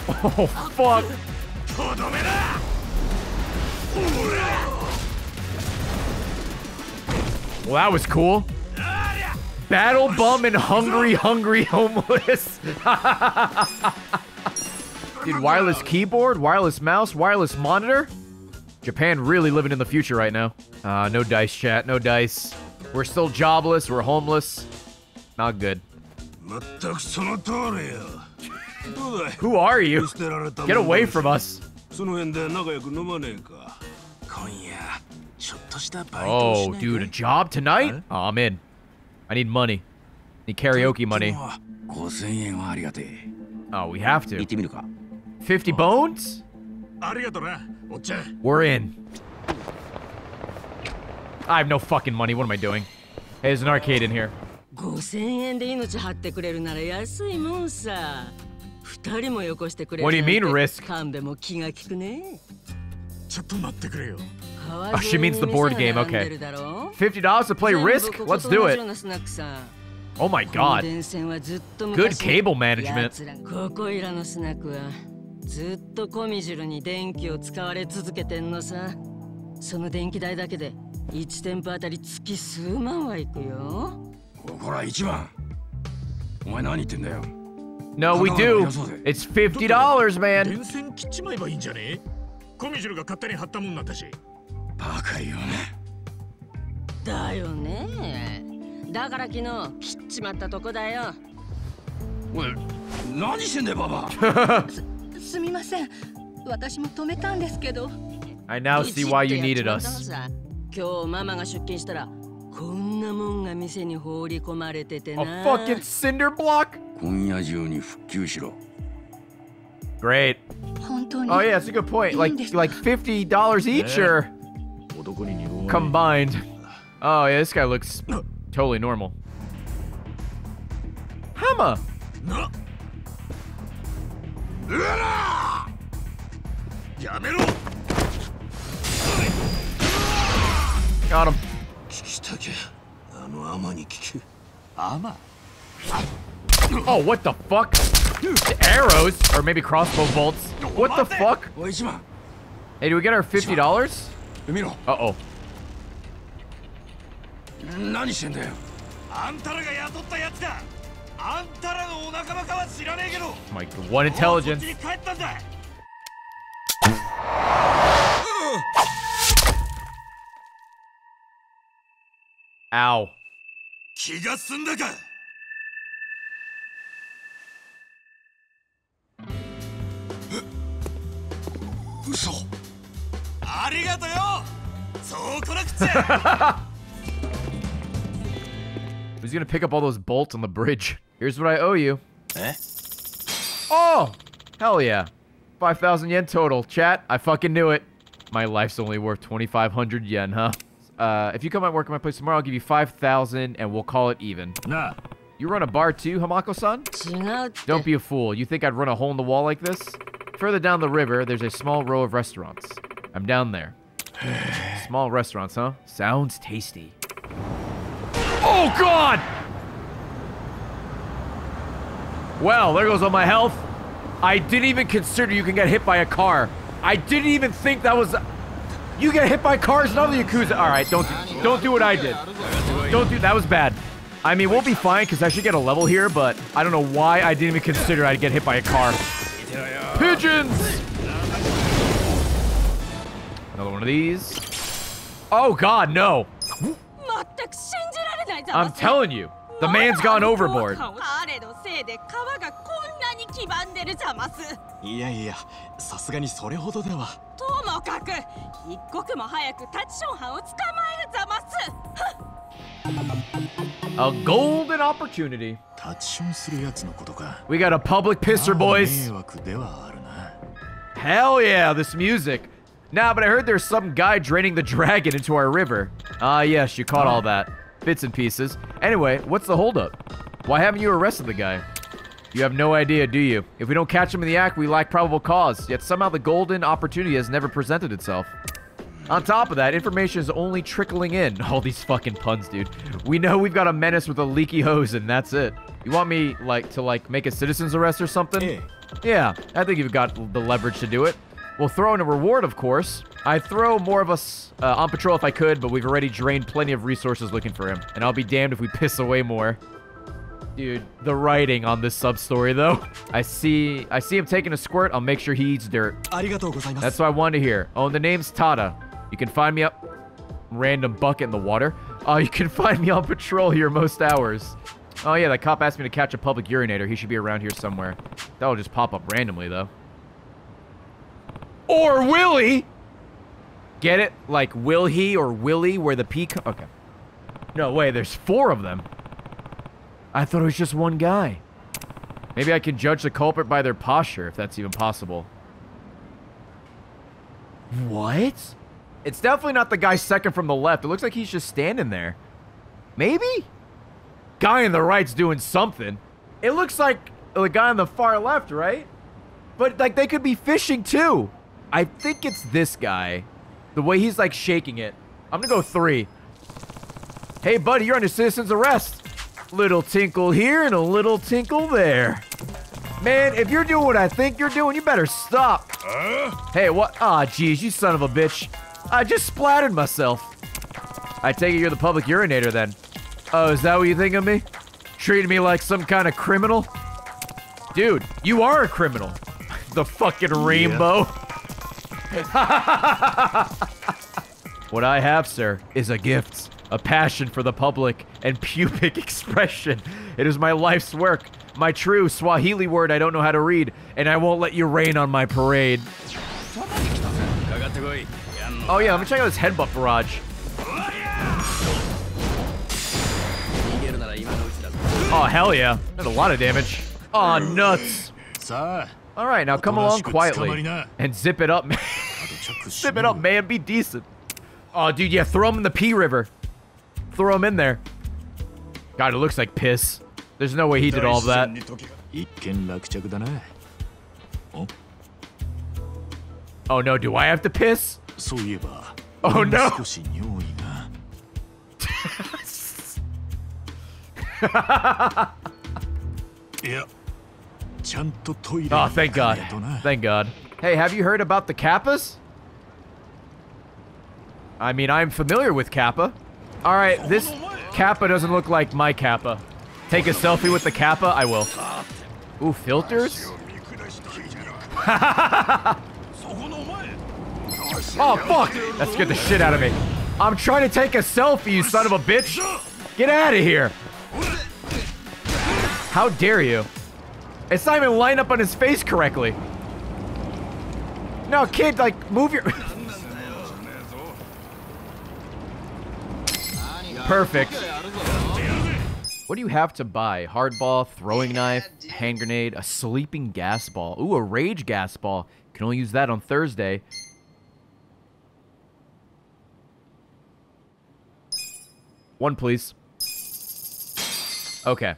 Oh, fuck. Well, that was cool. Battle bum and hungry, hungry homeless. Dude, wireless keyboard, wireless mouse, wireless monitor. Japan really living in the future right now. Uh, no dice, chat, no dice. We're still jobless, we're homeless. Not good. Who are you? Get away from us. Oh, dude, a job tonight? Oh, I'm in. I need money. I need karaoke money. Oh, we have to. fifty bones? We're in. I have no fucking money. What am I doing? Hey, there's an arcade in here. What do you mean, risk? Oh, she means the board game, okay. fifty dollars to play Risk? Let's do it. Oh my god. Good cable management. No, we do. It's fifty dollars, man. I now see why you needed us. A fucking cinder block? Great. Oh yeah, that's a good point. Like like fifty dollars each or combined. Oh yeah, this guy looks totally normal. Hammer. Got him. Oh, what the fuck? The arrows, or maybe crossbow bolts. What the fuck? Hey, do we get our fifty dollars? Uh-oh. My god, what intelligence. Ow. Who's gonna pick up all those bolts on the bridge? Here's what I owe you. Eh? Oh! Hell yeah. five thousand yen total. Chat, I fucking knew it. My life's only worth twenty-five hundred yen, huh? Uh, if you come at work at my place tomorrow, I'll give you five thousand and we'll call it even. Nah. You run a bar too, Hamako-san? Don't be a fool. You think I'd run a hole in the wall like this? Further down the river, there's a small row of restaurants. I'm down there. Small restaurants, huh? Sounds tasty. Oh, God! Well, there goes all my health. I didn't even consider you can get hit by a car. I didn't even think that was... You get hit by cars and other Yakuza. All right, don't do, don't do what I did. Don't do that was bad. I mean, we'll be fine because I should get a level here, but I don't know why I didn't even consider I'd get hit by a car. Pigeons! Another one of these. Oh God, no! I'm telling you, the man's gone overboard. A golden opportunity. We got a public pisser, boys. Hell yeah, this music. Nah, but I heard there's some guy draining the dragon into our river. Ah, uh, yes, you caught all that. Bits and pieces. Anyway, what's the holdup? Why haven't you arrested the guy? You have no idea, do you? If we don't catch him in the act, we lack probable cause. Yet somehow the golden opportunity has never presented itself. On top of that, information is only trickling in. All these fucking puns, dude. We know we've got a menace with a leaky hose, and that's it. You want me, like, to, like, make a citizen's arrest or something? Yeah. Yeah, I think you've got the leverage to do it. We'll throw in a reward, of course. I'd throw more of us uh, on patrol if I could, but we've already drained plenty of resources looking for him. And I'll be damned if we piss away more. Dude, the writing on this sub-story, though. I see I see him taking a squirt. I'll make sure he eats dirt. That's what I wanted to hear. Oh, and the name's Tada. You can find me up... Random bucket in the water. Oh, uh, you can find me on patrol here most hours. Oh, yeah, that cop asked me to catch a public urinator. He should be around here somewhere. That'll just pop up randomly, though. Or will he? Get it? Like, will he or Willie where the P... Okay. No way, there's four of them. I thought it was just one guy. Maybe I can judge the culprit by their posture, if that's even possible. What? It's definitely not the guy second from the left. It looks like he's just standing there. Maybe? Guy on the right's doing something. It looks like the guy on the far left, right? But, like, they could be fishing, too. I think it's this guy. The way he's, like, shaking it. I'm gonna go three. Hey, buddy, you're under citizen's arrest. Little tinkle here and a little tinkle there. Man, if you're doing what I think you're doing, you better stop. Uh? Hey, what? Aw, geez, you son of a bitch. I just splattered myself. I take it you're the public urinator then. Oh, is that what you think of me? Treating me like some kind of criminal? Dude, you are a criminal. The fucking rainbow. Yeah. What I have, sir, is a gift. A passion for the public and pubic expression. It is my life's work. My true Swahili word I don't know how to read. And I won't let you rain on my parade. Oh yeah, I'm gonna check out this headbutt barrage. Oh hell yeah, that's a lot of damage. Oh nuts. All right, now come along quietly and zip it up, man. Zip it up, man. Be decent. Oh dude, yeah, throw him in the pee river. Throw him in there. God, it looks like piss. There's no way he did all of that. Oh no, do I have to piss? Oh no! Oh, thank God. Thank God. Hey, have you heard about the Kappas? I mean, I'm familiar with Kappa. Alright, this Kappa doesn't look like my Kappa. Take a selfie with the Kappa? I will. Ooh, filters? Oh, fuck! That scared the shit out of me. I'm trying to take a selfie, you son of a bitch! Get out of here! How dare you? It's not even lined up on his face correctly. No, kid, like, move your... Perfect. What do you have to buy? Hardball, throwing knife, hand grenade, a sleeping gas ball. Ooh, a rage gas ball. Can only use that on Thursday. One, please. Okay.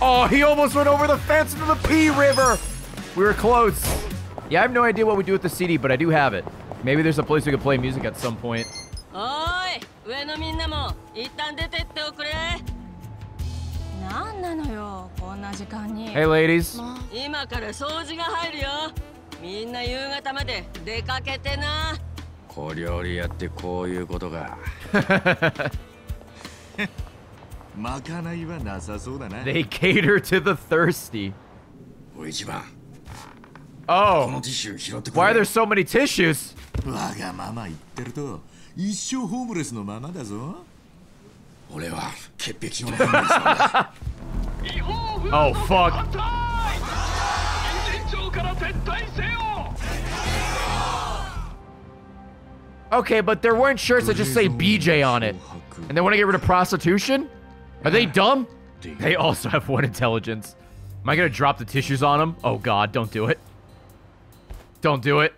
Oh, he almost went over the fence into the pee river. We were close. Yeah, I have no idea what we do with the C D, but I do have it. Maybe there's a place we could play music at some point. Hey, ladies. みんな夕方まで出かけてな。小料理やってこういうことが。まかないはなさそうだな。They cater to the thirsty. おいちばん。Oh. Why are there so many tissues? わがまま言ってると一生ホームレスのままだぞ。俺は潔癖症のホームレスなんだ。Oh fuck. Okay, but they're wearing shirts that just say B J on it. And they want to get rid of prostitution? Are they dumb? They also have one intelligence. Am I going to drop the tissues on them? Oh god, don't do it. Don't do it.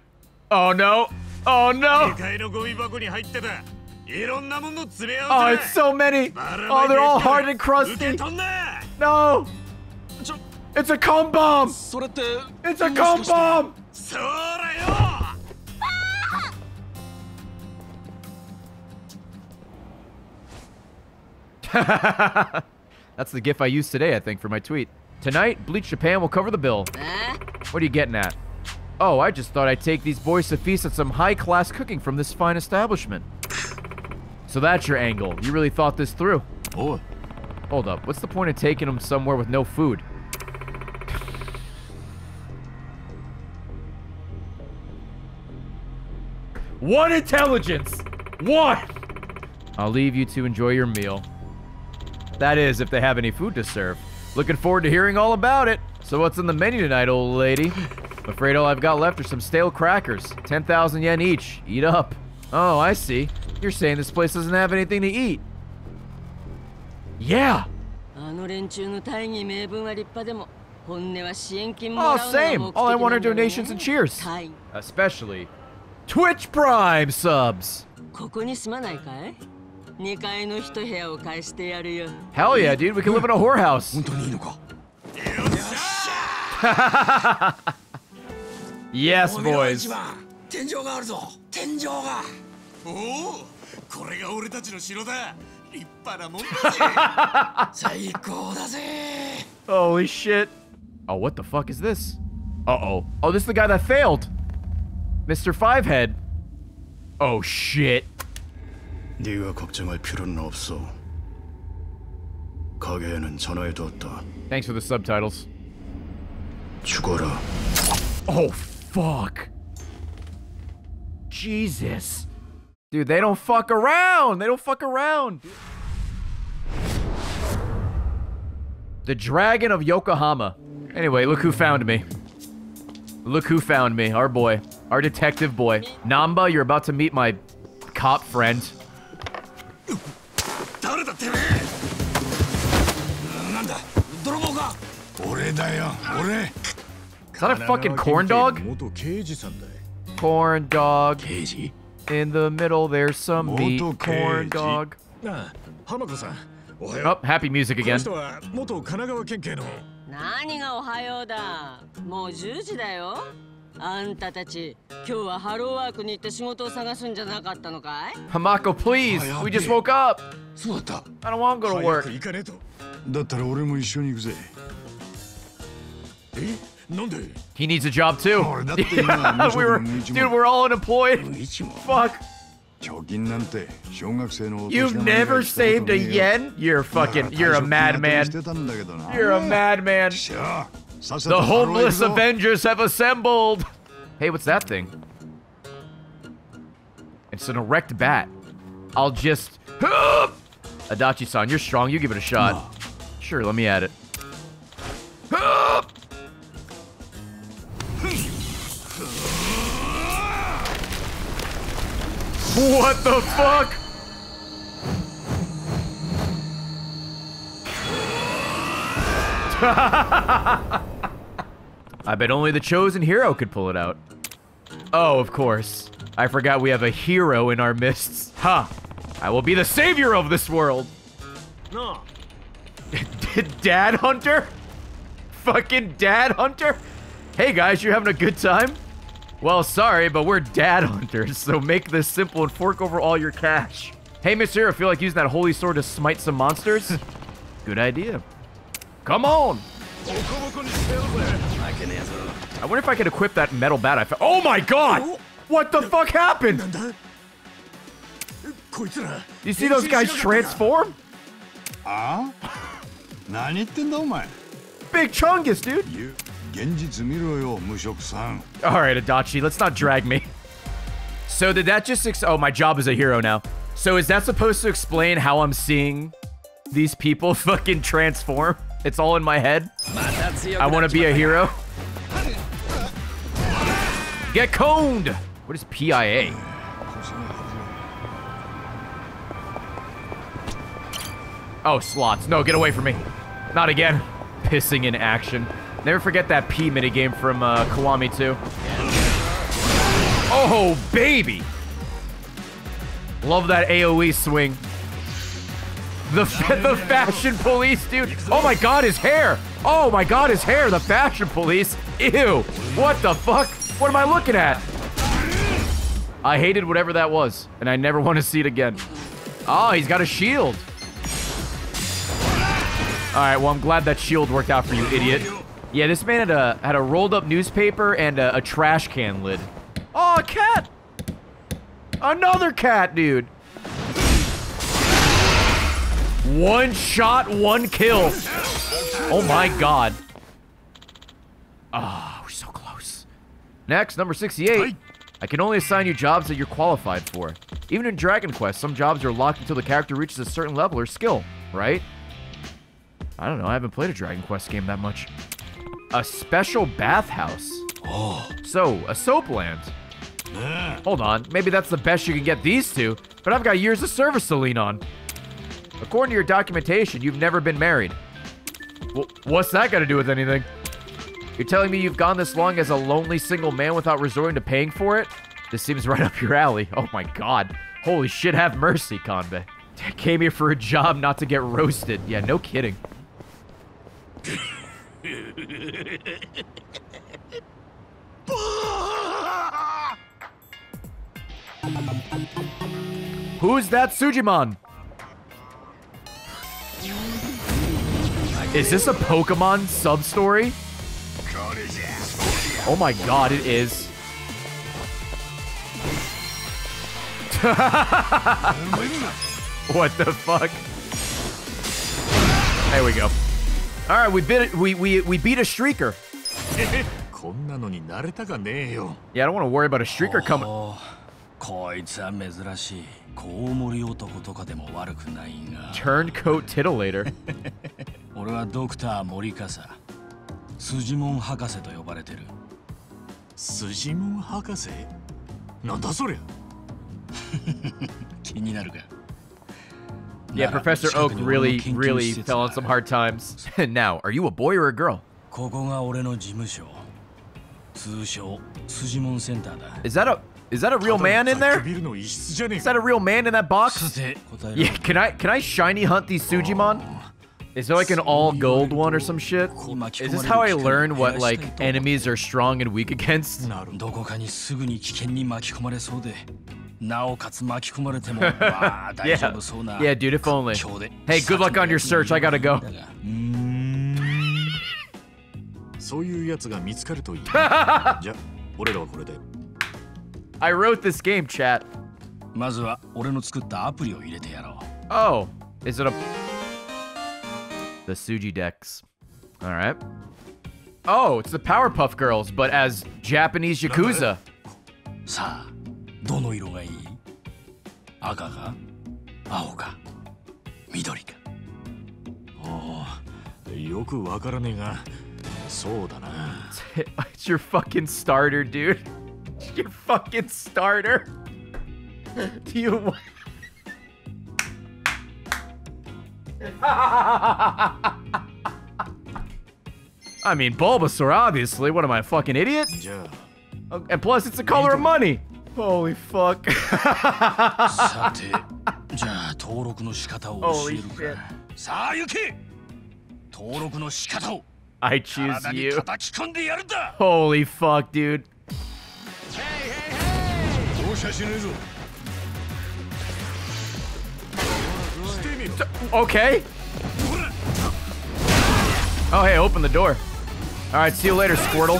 Oh no. Oh no. Oh, it's so many. Oh, they're all hard and crusty. No. It's a cum bomb! It's a cum bomb! That's the gif I used today, I think, for my tweet. Tonight, Bleach Japan will cover the bill. What are you getting at? Oh, I just thought I'd take these boys to feast at some high-class cooking from this fine establishment. So that's your angle. You really thought this through. Oh. Hold up. What's the point of taking them somewhere with no food? One intelligence! One! I'll leave you to enjoy your meal. That is, if they have any food to serve. Looking forward to hearing all about it. So what's in the menu tonight, old lady? I'm afraid all I've got left are some stale crackers. ten thousand yen each. Eat up. Oh, I see. You're saying this place doesn't have anything to eat. Yeah! Oh, same! All I want are donations and cheers. Especially... Twitch Prime subs! Hell yeah, dude, we can live in a whorehouse. Yes, boys. Holy shit. Oh, what the fuck is this? Uh-oh. Oh, this is the guy that failed. Mister Fivehead. Oh shit. Thanks for the subtitles. Oh fuck. Jesus. Dude, they don't fuck around. They don't fuck around. The Dragon of Yokohama. Anyway, look who found me. Look who found me, our boy. Our detective boy. Nanba, you're about to meet my cop friend. Is that a fucking corn dog? Corn dog. In the middle, there's some meat. Corn dog. Oh, happy music again. Hamako, please! We just woke up! I don't want to go to work. He needs a job too. Yeah, we were, dude, we're all unemployed. Fuck. You've never saved a yen? You're fucking, you're a madman. You're a madman. The homeless Avengers have assembled! Hey, what's that thing? It's an erect bat. I'll just... Adachi-san, you're strong. You give it a shot. Sure, let me add it. What the fuck? I bet only the chosen hero could pull it out. Oh, of course. I forgot we have a hero in our midst. Ha! Huh. I will be the savior of this world! No. Dad Hunter? Fucking Dad Hunter? Hey guys, you having a good time? Well, sorry, but we're Dad Hunters, so make this simple and fork over all your cash. Hey, Mister, I feel like using that holy sword to smite some monsters? Good idea. Come on! I wonder if I could equip that metal bat I found. Oh my god! What the fuck happened? You see those guys transform? Ah? Big Chungus, dude! Alright, Adachi, let's not drag me. So did that just ex- oh, my job is a hero now. So is that supposed to explain how I'm seeing these people fucking transform? It's all in my head. I want to be a hero. Get coned! What is P I A? Oh, slots. No, get away from me. Not again. Pissing in action. Never forget that P minigame from uh, Kiwami two. Oh, baby! Love that AoE swing. The, fa the fashion police, dude. Oh my god, his hair. Oh my god, his hair. The fashion police. Ew. What the fuck? What am I looking at? I hated whatever that was, and I never want to see it again. Oh, he's got a shield. All right, well, I'm glad that shield worked out for you, idiot. Yeah, this man had a, had a rolled up newspaper and a, a trash can lid. Oh, a cat. Another cat, dude. One shot, one kill. Oh my god. Ah, oh, we're so close. Next, number sixty-eight. I can only assign you jobs that you're qualified for. Even in Dragon Quest, some jobs are locked until the character reaches a certain level or skill, right? I don't know, I haven't played a Dragon Quest game that much. A special bathhouse. Oh. So, a soap land. Hold on, maybe that's the best you can get these two, but I've got years of service to lean on. According to your documentation, you've never been married. Well, what's that got to do with anything? You're telling me you've gone this long as a lonely single man without resorting to paying for it? This seems right up your alley. Oh my god. Holy shit, have mercy, Kanbe. I came here for a job, not to get roasted. Yeah, no kidding. Who's that Sujimon? Is this a Pokemon sub-story? Oh my god, it is. What the fuck? There we go. Alright, we beat we we we beat a streaker. Yeah, I don't want to worry about a streaker coming. Turncoat titillator. Yeah, Professor Oak really, really fell on some hard times. Now, are you a boy or a girl? Is that a... Is that a real man in there? Is that a real man in that box? Yeah, can I can I shiny hunt these Sujimon? Is there like an all gold one or some shit? Is this how I learn what like enemies are strong and weak against? yeah. yeah, dude, if only. Hey, good luck on your search. I gotta go. I wrote this game, chat. Oh, is it a... The Sujidex. All right. Oh, it's the Powerpuff Girls, but as Japanese Yakuza. It's your fucking starter, dude. Your fucking starter. Do you want... I mean, Bulbasaur, obviously. What am I, a fucking idiot? Yeah. Oh, and plus, it's the color of money. Holy fuck. Holy shit. I choose you. Holy fuck, dude. Okay. Oh, hey, open the door. All right, see you later, Squirtle.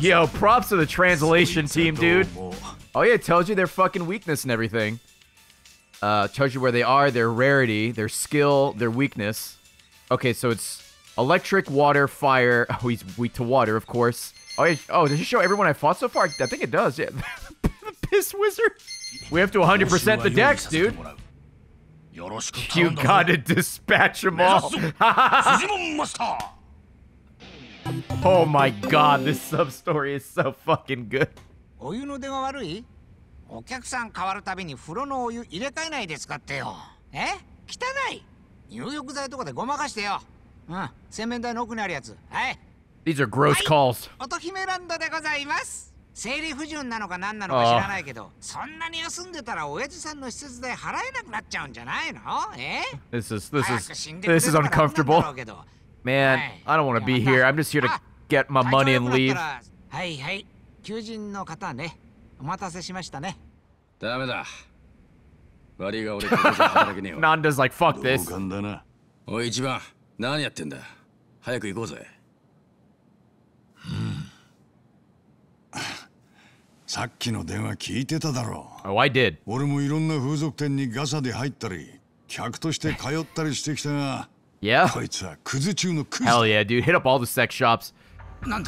Yo, props to the translation team, dude. Oh yeah, it tells you their fucking weakness and everything. Uh, tells you where they are, their rarity, their skill, their weakness. Okay, so it's electric, water, fire. Oh, he's weak to water, of course. Oh, yeah. Oh, does it show everyone I fought so far? I think it does, yeah. The piss wizard. We have to one hundred percent the decks, dude. You gotta dispatch them all. Oh my god, this sub-story is so fucking good. These are gross calls. Oh. This is this is this is uncomfortable. Man, I don't want to be here. I'm just here to get my money and leave. Nanda's like, fuck this. Oh, I did. Yeah? Hell yeah, dude. Hit up all the sex shops. Huh?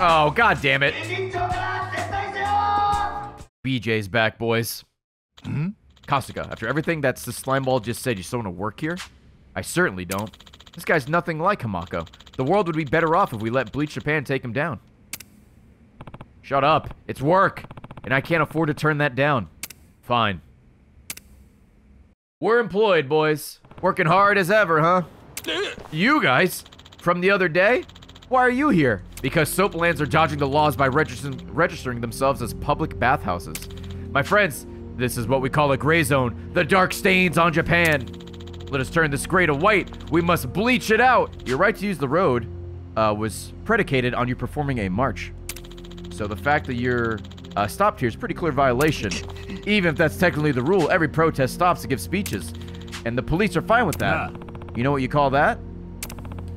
Oh, god damn it. B J's back, boys. Hmm? Kasuga, after everything that's the slime ball just said, you still want to work here? I certainly don't. This guy's nothing like Hamako. The world would be better off if we let Bleach Japan take him down. Shut up. It's work. And I can't afford to turn that down. Fine. We're employed, boys. Working hard as ever, huh? You guys? From the other day? Why are you here? Because soaplands are dodging the laws by registering, registering themselves as public bathhouses. My friends, this is what we call a gray zone. The dark stains on Japan. Let us turn this gray to white. We must bleach it out. Your right to use the road uh, was predicated on you performing a march. So the fact that you're uh, stopped here is a pretty clear violation. Even if that's technically the rule, every protest stops to give speeches. And the police are fine with that. Yeah. You know what you call that?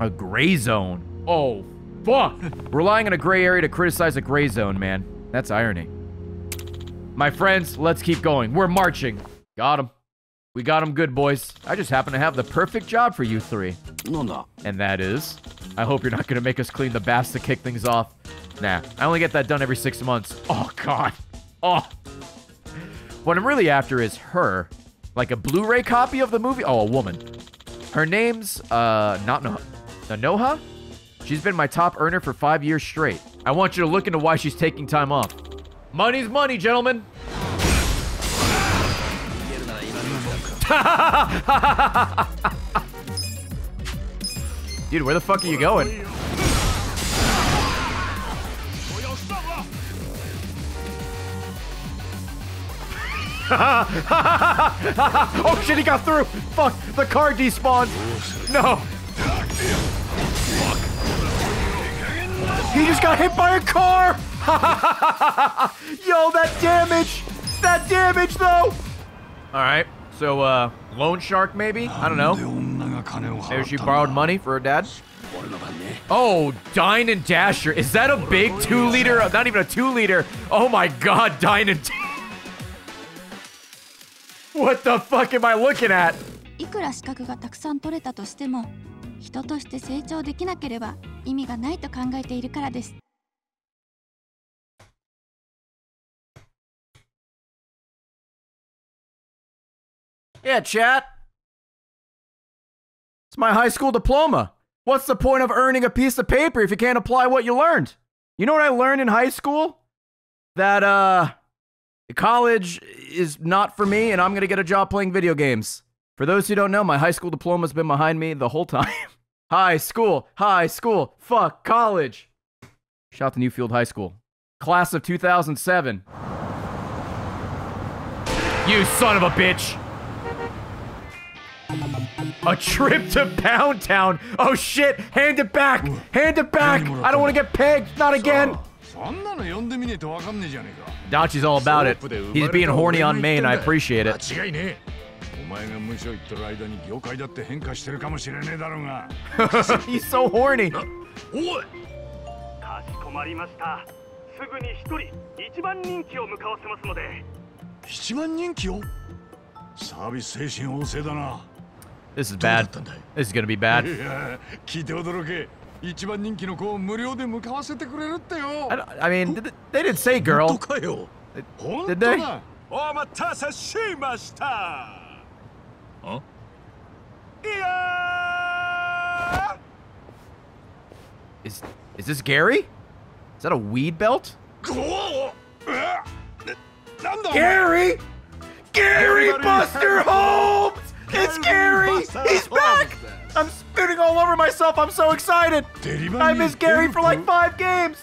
A gray zone. Oh, fuck. Relying on a gray area to criticize a gray zone, man. That's irony. My friends, let's keep going. We're marching. Got him. We got him good, boys. I just happen to have the perfect job for you three. No, no. And that is? I hope you're not going to make us clean the baths to kick things off. Nah, I only get that done every six months. Oh, God. Oh. What I'm really after is her. Like a Blu-ray copy of the movie? Oh, a woman. Her name's, uh, not Noha. Noha? She's been my top earner for five years straight. I want you to look into why she's taking time off. Money's money, gentlemen. Dude, where the fuck are you going? Oh shit, he got through! Fuck! The car despawned! No! Fuck. He just got hit by a car! Yo, that damage! That damage, though! Alright, so, uh, loan shark, maybe? I don't know. Maybe she borrowed money for her dad? Oh, Dine and Dasher. Is that a big two-liter? Not even a two-liter. Oh my god, Dine and Dasher. What the fuck am I looking at? Yeah, chat. It's my high school diploma. What's the point of earning a piece of paper if you can't apply what you learned? You know what I learned in high school? That, uh, college is not for me, and I'm going to get a job playing video games. For those who don't know, my high school diploma's been behind me the whole time. High school, high school, fuck college. Shout out to Newfield High School. Class of two thousand seven. You son of a bitch. A trip to Pound Town. Oh shit, hand it back. Hand it back. I don't want to get pegged, not again. Dachi's all about it. He's being horny on main, I appreciate it. He's so horny. This is bad. This is gonna be bad. I, I mean, did they, they didn't say girl. Did they? Huh? Is is this Gary? Is that a weed belt? Gary! Gary Buster Holmes! It's Gary! He's back! I'm spitting all over myself. I'm so excited. I missed Gary for like five games.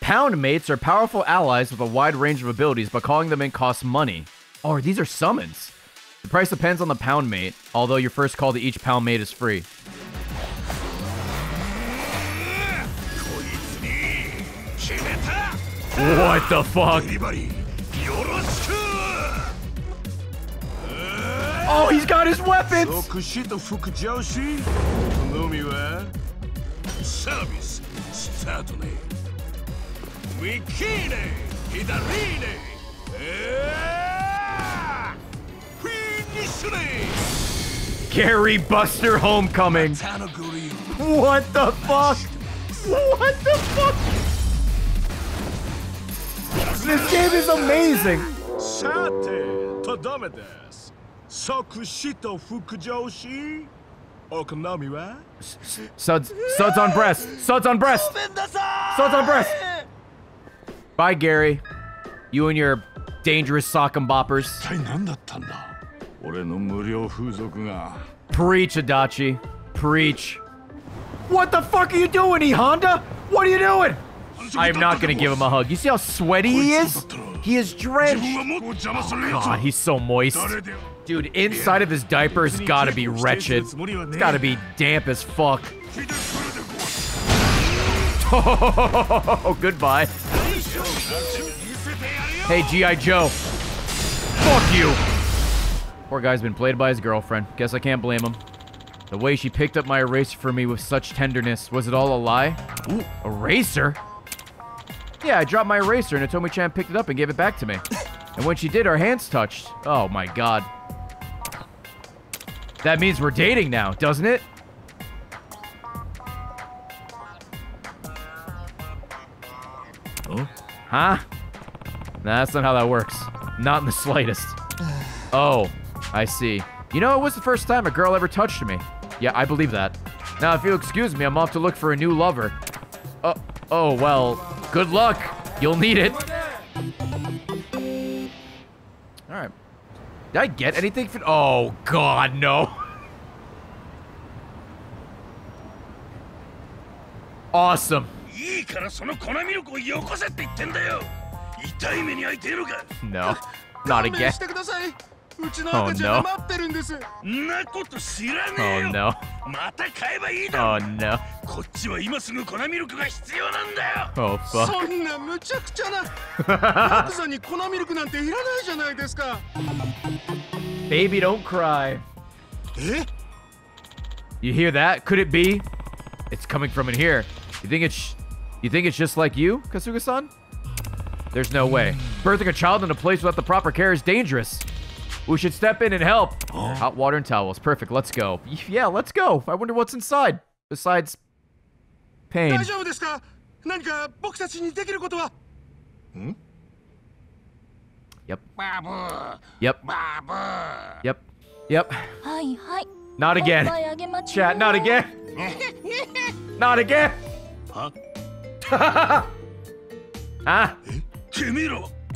Pound mates are powerful allies with a wide range of abilities, but calling them in costs money. Oh, these are summons. The price depends on the pound mate, although your first call to each pound mate is free. What the fuck? Oh, he's got his weapons! Gary Buster Homecoming! What the fuck? What the fuck? This game is amazing! Sokushito Fukujoshi Okonami wa? Suds, suds on breast. Suds on breast. Suds on breast. Bye, Gary. You and your dangerous sock and boppers. Preach, Adachi. Preach. What the fuck are you doing, E Honda? What are you doing? I am not gonna give him a hug. You see how sweaty he is? He is drenched. Oh, God, he's so moist. Dude, inside of his diaper's gotta be wretched. It's gotta be damp as fuck. Oh, goodbye. Hey, G I Joe. Fuck you. Poor guy's been played by his girlfriend. Guess I can't blame him. The way she picked up my eraser for me with such tenderness. Was it all a lie? Ooh, eraser? Yeah, I dropped my eraser and Atomi-chan picked it up and gave it back to me. And when she did, our hands touched. Oh my God. That means we're dating now, doesn't it? Oh. Huh? Nah, that's not how that works. Not in the slightest. Oh, I see. You know, it was the first time a girl ever touched me. Yeah, I believe that. Now, if you'll excuse me, I'm off to look for a new lover. Oh, oh well, good luck. You'll need it. Alright. Did I get anything for- Oh, God, no. Awesome. No. Not again. Oh, no. Oh, no. Oh, no. Oh, fuck. Baby, don't cry. You hear that? Could it be? It's coming from in here. You think it's... You think it's just like you, Kasuga-san? There's no way. Birthing a child in a place without the proper care is dangerous. We should step in and help. Oh. Hot water and towels. Perfect. Let's go. Yeah, let's go. I wonder what's inside. Besides pain. Hmm? Yep. Yep. Yep. Yep. Not again. Chat, not again. Not again. Huh? Huh?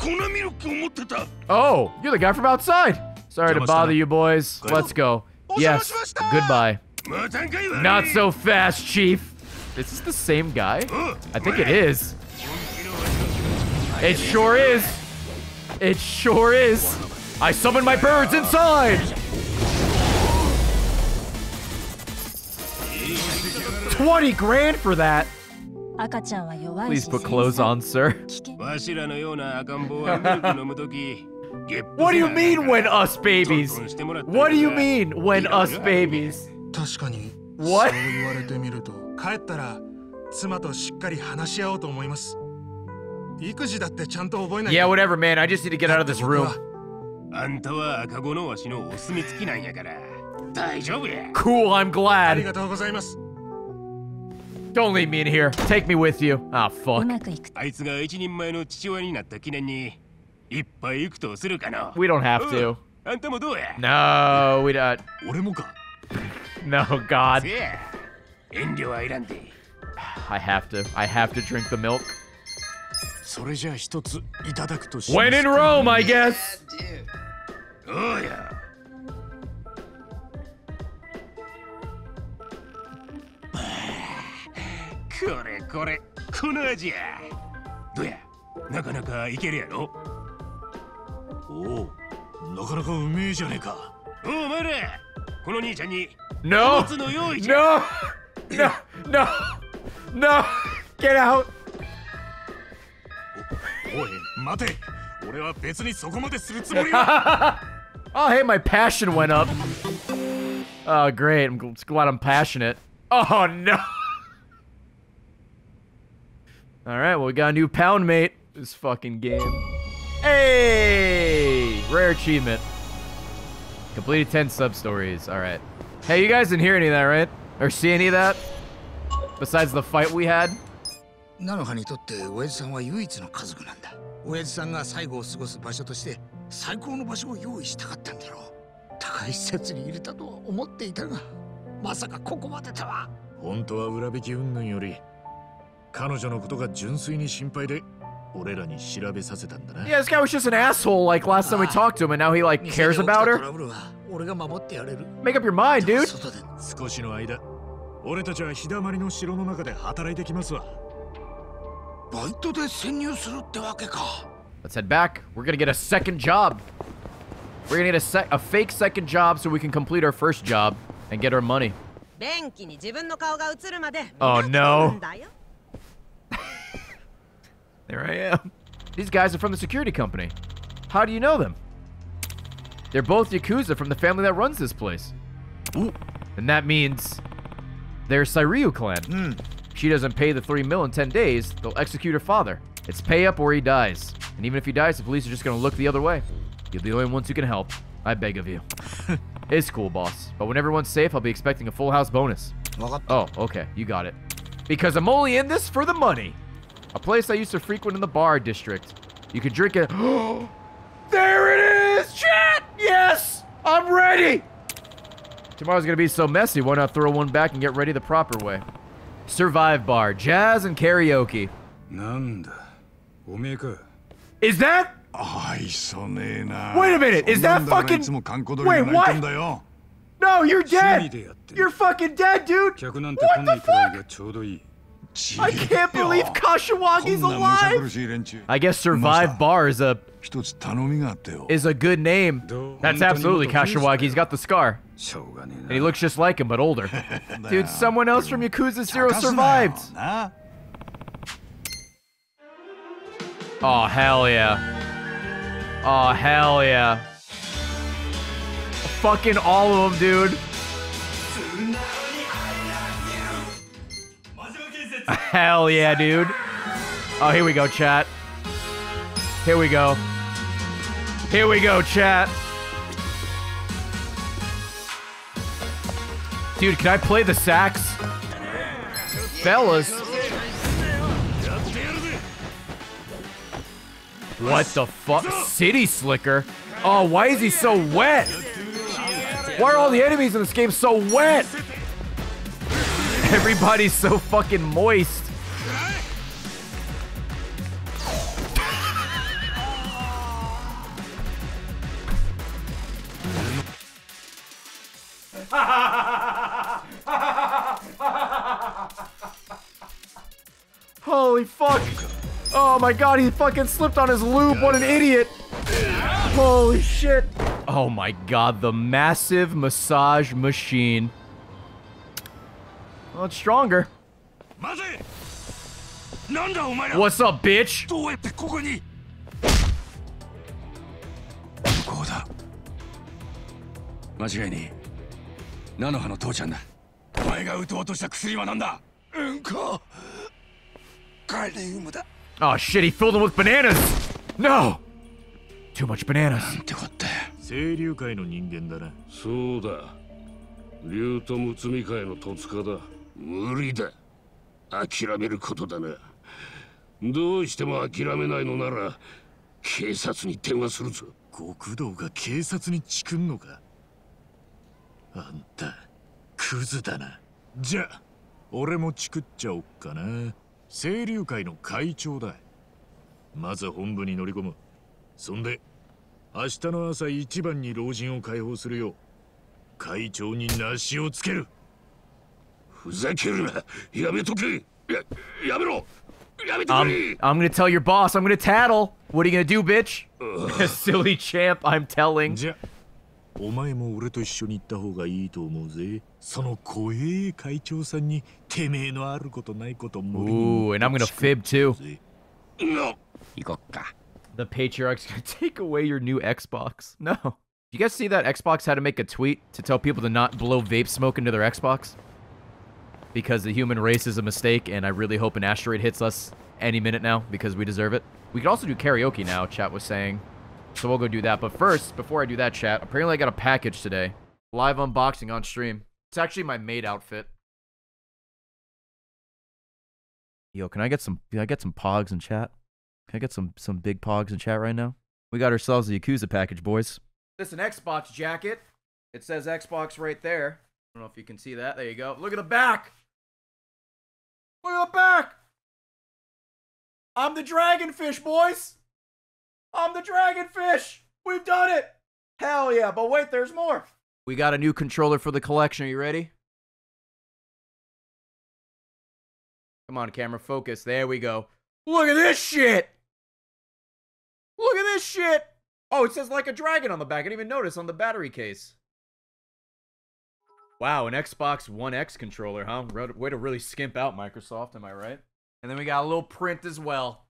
Oh, you're the guy from outside. Sorry to bother you boys. Let's go. Yes. Goodbye. Not so fast, Chief. Is this the same guy? I think it is. It sure is. It sure is. I summon my birds inside. twenty grand for that. Please put clothes on, sir. What do you mean when us babies? What do you mean when us babies? What? Yeah, whatever, man. I just need to get out of this room. Cool, I'm glad. Don't leave me in here. Take me with you. Ah, fuck. We don't have to. No, we don't. No, God. I have to. I have to drink the milk. When in Rome, I guess. Oh, yeah. No! No! No! No! No! Get out! Oh, hey, my passion went up. Oh, great. I'm glad I'm passionate. Oh, no! Alright, well, we got a new pound mate. This fucking game. Hey! Rare achievement. Completed ten sub-stories. Alright. Hey, you guys didn't hear any of that, right? Or see any of that? Besides the fight we had? Yeah, this guy was just an asshole like last time we talked to him, and now he like cares about her. Make up your mind, dude. Let's head back. We're gonna get a second job. We're gonna get a sec a fake second job so we can complete our first job and get our money. Oh no. There I am. These guys are from the security company. How do you know them? They're both Yakuza from the family that runs this place. Ooh. And that means they're Sairyu clan. Mm. She doesn't pay the three mil in ten days, they'll execute her father. It's pay up or he dies. And even if he dies, the police are just gonna look the other way. You're the only ones who can help. I beg of you. It's cool, boss. But when everyone's safe, I'll be expecting a full house bonus. Oh, okay. You got it. Because I'm only in this for the money. A place I used to frequent in the bar district. You could drink it. A... There it is, chat! Yes! I'm ready! Tomorrow's gonna be so messy, why not throw one back and get ready the proper way? Survive Bar, jazz and karaoke. Is that? Wait a minute, is that fucking... Wait, what? No, you're dead! You're fucking dead, dude! What the fuck? I can't believe Kashiwagi's alive! I guess Survive Bar is a... is a good name. That's absolutely Kashiwagi. He's got the scar. And he looks just like him, but older. Dude, someone else from Yakuza Zero survived! Oh, hell yeah. Oh, hell yeah. Fucking all of them, dude. Hell yeah, dude. Oh, here we go, chat. Here we go. Here we go, chat. Dude, can I play the sax? Fellas. What the fuck? City Slicker? Oh, why is he so wet? Why are all the enemies in this game so wet? Everybody's so fucking moist. Holy fuck. Oh my god, he fucking slipped on his lube. What an idiot. Holy shit. Oh my god, the massive massage machine. Well, it's stronger. What's up, bitch? Oh shit, he filled him with bananas! No! Too much bananas. I'm, I'm gonna tell your boss. I'm gonna tattle. What are you gonna do, bitch? Silly champ, I'm telling. Ooh, and I'm gonna fib too. The patriarch's gonna take away your new Xbox. No. You guys see that Xbox had to make a tweet to tell people to not blow vape smoke into their Xbox? Because the human race is a mistake, and I really hope an asteroid hits us any minute now, because we deserve it. We could also do karaoke now, chat was saying. So we'll go do that. But first, before I do that, chat, apparently I got a package today. Live unboxing on stream. It's actually my maid outfit. Yo, can I get some, can I get some pogs in chat? Can I get some, some big pogs in chat right now? We got ourselves a Yakuza package, boys. It's an Xbox jacket. It says Xbox right there. I don't know if you can see that. There you go. Look at the back. Look at the back. I'm the dragonfish, boys. I'm the dragonfish. We've done it. Hell yeah. But wait, there's more. We got a new controller for the collection. Are you ready? Come on, camera, focus. There we go. Look at this shit. Look at this shit. Oh, it says like a dragon on the back. I didn't even notice on the battery case. Wow, an Xbox One X controller, huh? Way to really skimp out, Microsoft, am I right? And then we got a little print as well.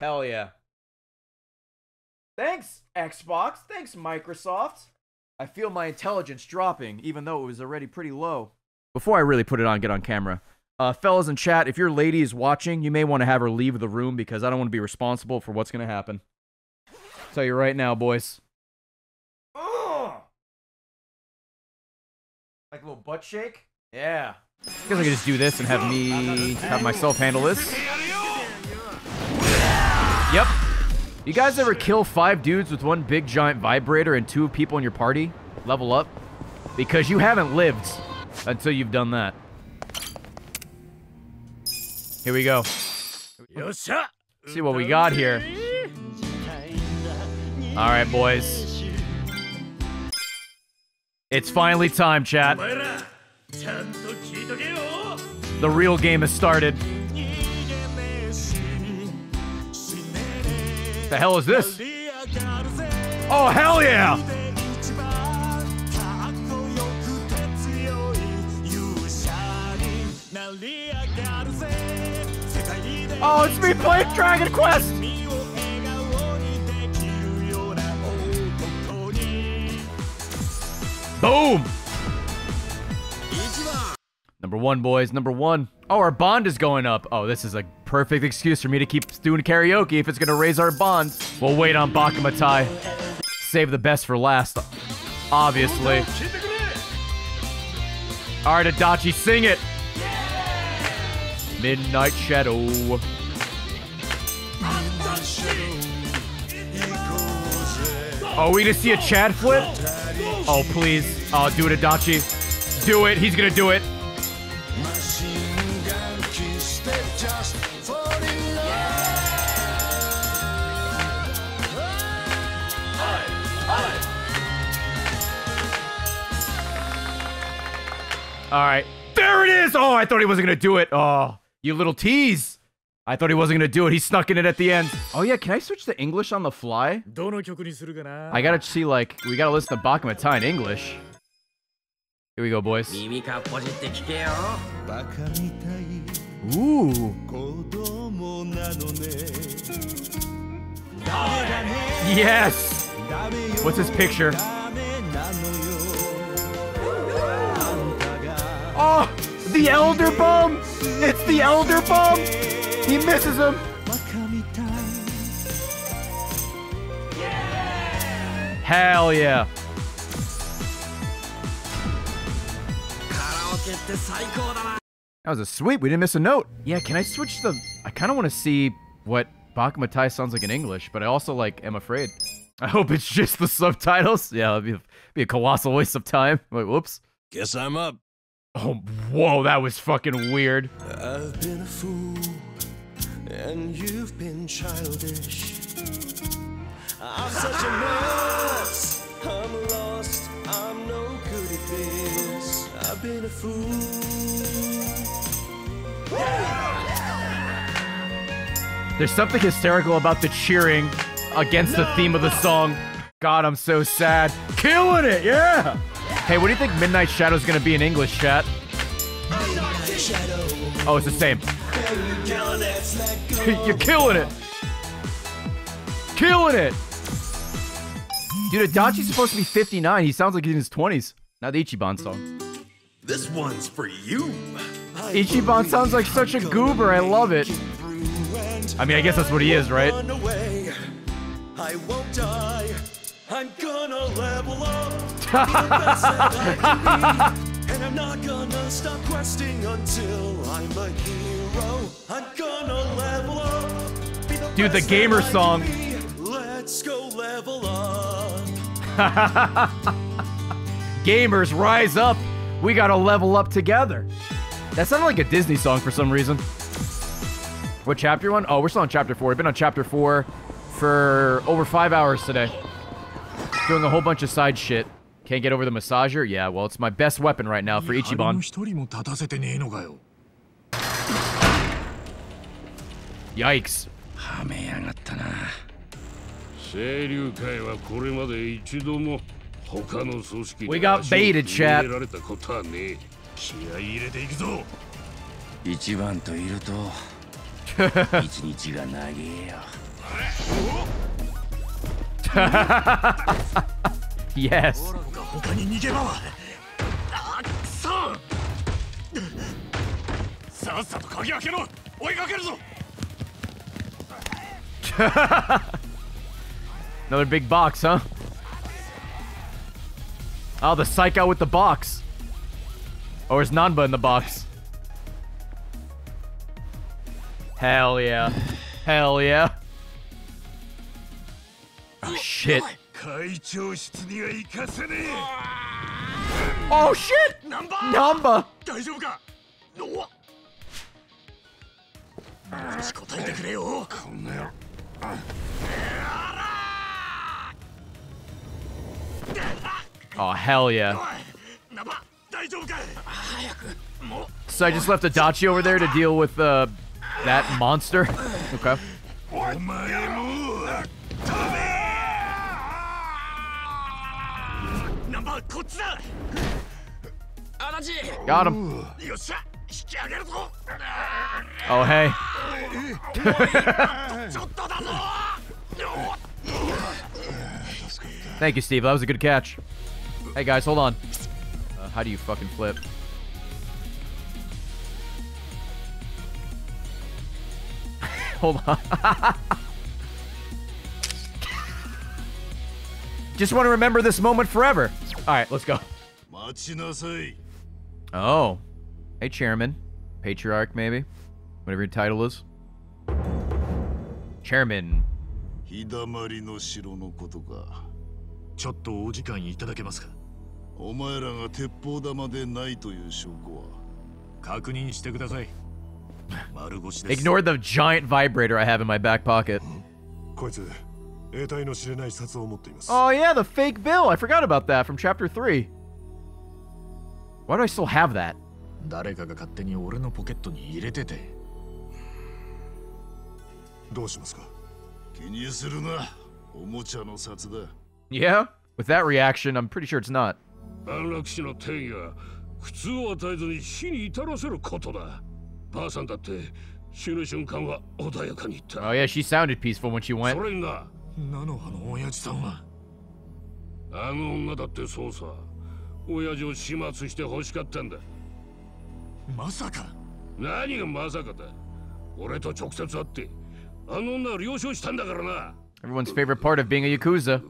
Hell yeah. Thanks, Xbox. Thanks, Microsoft. I feel my intelligence dropping, even though it was already pretty low. Before I really put it on, get on camera. Uh, fellas in chat, if your lady is watching, you may want to have her leave the room because I don't want to be responsible for what's going to happen. I'll tell you right now, boys. Like a little butt shake? Yeah. I guess I could just do this and have me, have myself handle this. Yep. You guys ever kill five dudes with one big giant vibrator and two people in your party? Level up? Because you haven't lived until you've done that. Here we go. Let's see what we got here. Alright, boys. It's finally time, chat. The real game has started. The hell is this? Oh, hell yeah! Oh, it's me playing Dragon Quest! Boom! Number one, boys. Number one. Oh, our bond is going up. Oh, this is a perfect excuse for me to keep doing karaoke if it's going to raise our bond. We'll wait on Bakamitai. Save the best for last, obviously. All right, Adachi, sing it. Midnight Shadow. Oh, we just see a Chad flip? Oh, please. Oh, do it, Adachi. Do it. He's going to do it. All right. There it is! Oh, I thought he wasn't going to do it. Oh, you little tease. I thought he wasn't going to do it. He snuck in it at the end. Oh, yeah. Can I switch to English on the fly? I got to see, like, we got to listen to Bakamitai in English. Here we go, boys. Ooh. Yes! What's his picture? Oh! The elder bum! It's the elder bum! He misses him! Hell yeah! That was a sweep. We didn't miss a note. Yeah, can I switch the... I kind of want to see what Bakamitai sounds like in English, but I also, like, am afraid. I hope it's just the subtitles. Yeah, that'd be a, be a colossal waste of time. Like, whoops. Guess I'm up. Oh, whoa, that was fucking weird. I've been a fool, and you've been childish. I'm such a mess. I'm lost. I'm no good at this. I've been a fool. There's something hysterical about the cheering against no, the theme of the song. God, I'm so sad. Killing it, yeah! Hey, what do you think Midnight Shadow's gonna be in English, chat? Oh, it's the same. You're killing it! Killing it! Dude, Adachi's supposed to be fifty-nine. He sounds like he's in his twenties. Not the Ichiban song. This one's for you. Ichiban sounds like such a goober. I love it. I mean, I guess that's what he is, right? I won't die. I'm gonna level up. And I'm not gonna stop questing until I'm a hero. I'm gonna level up. Dude, the gamer song. Let's go level up. Gamers, rise up. We gotta level up together. That sounded like a Disney song for some reason. What chapter one? Oh, we're still on chapter four. We've been on chapter four for over five hours today. Doing a whole bunch of side shit. Can't get over the massager? Yeah, well, it's my best weapon right now for Ichiban. Yikes. We got baited, chat. Yes. Another big box, huh? Oh, the psych out with the box. Or is Nanba in the box? Hell yeah. Hell yeah. Oh, shit. Oh, shit! Nanba! Oh, hell yeah. So I just left Adachi over there to deal with uh, that monster. Okay. Got him. Oh, hey. Thank you, Steve. That was a good catch. Hey, guys, hold on. Uh, how do you fucking flip? Hold on. Just want to remember this moment forever. All right, let's go. Oh. Hey, Chairman. Patriarch, maybe? Whatever your title is. Chairman. Ignore the giant vibrator I have in my back pocket. Oh yeah, the fake bill. I forgot about that from chapter three. Why do I still have that? Yeah, with that reaction, I'm pretty sure it's not. Oh yeah, she sounded peaceful when she went. Everyone's favorite part of being a Yakuza.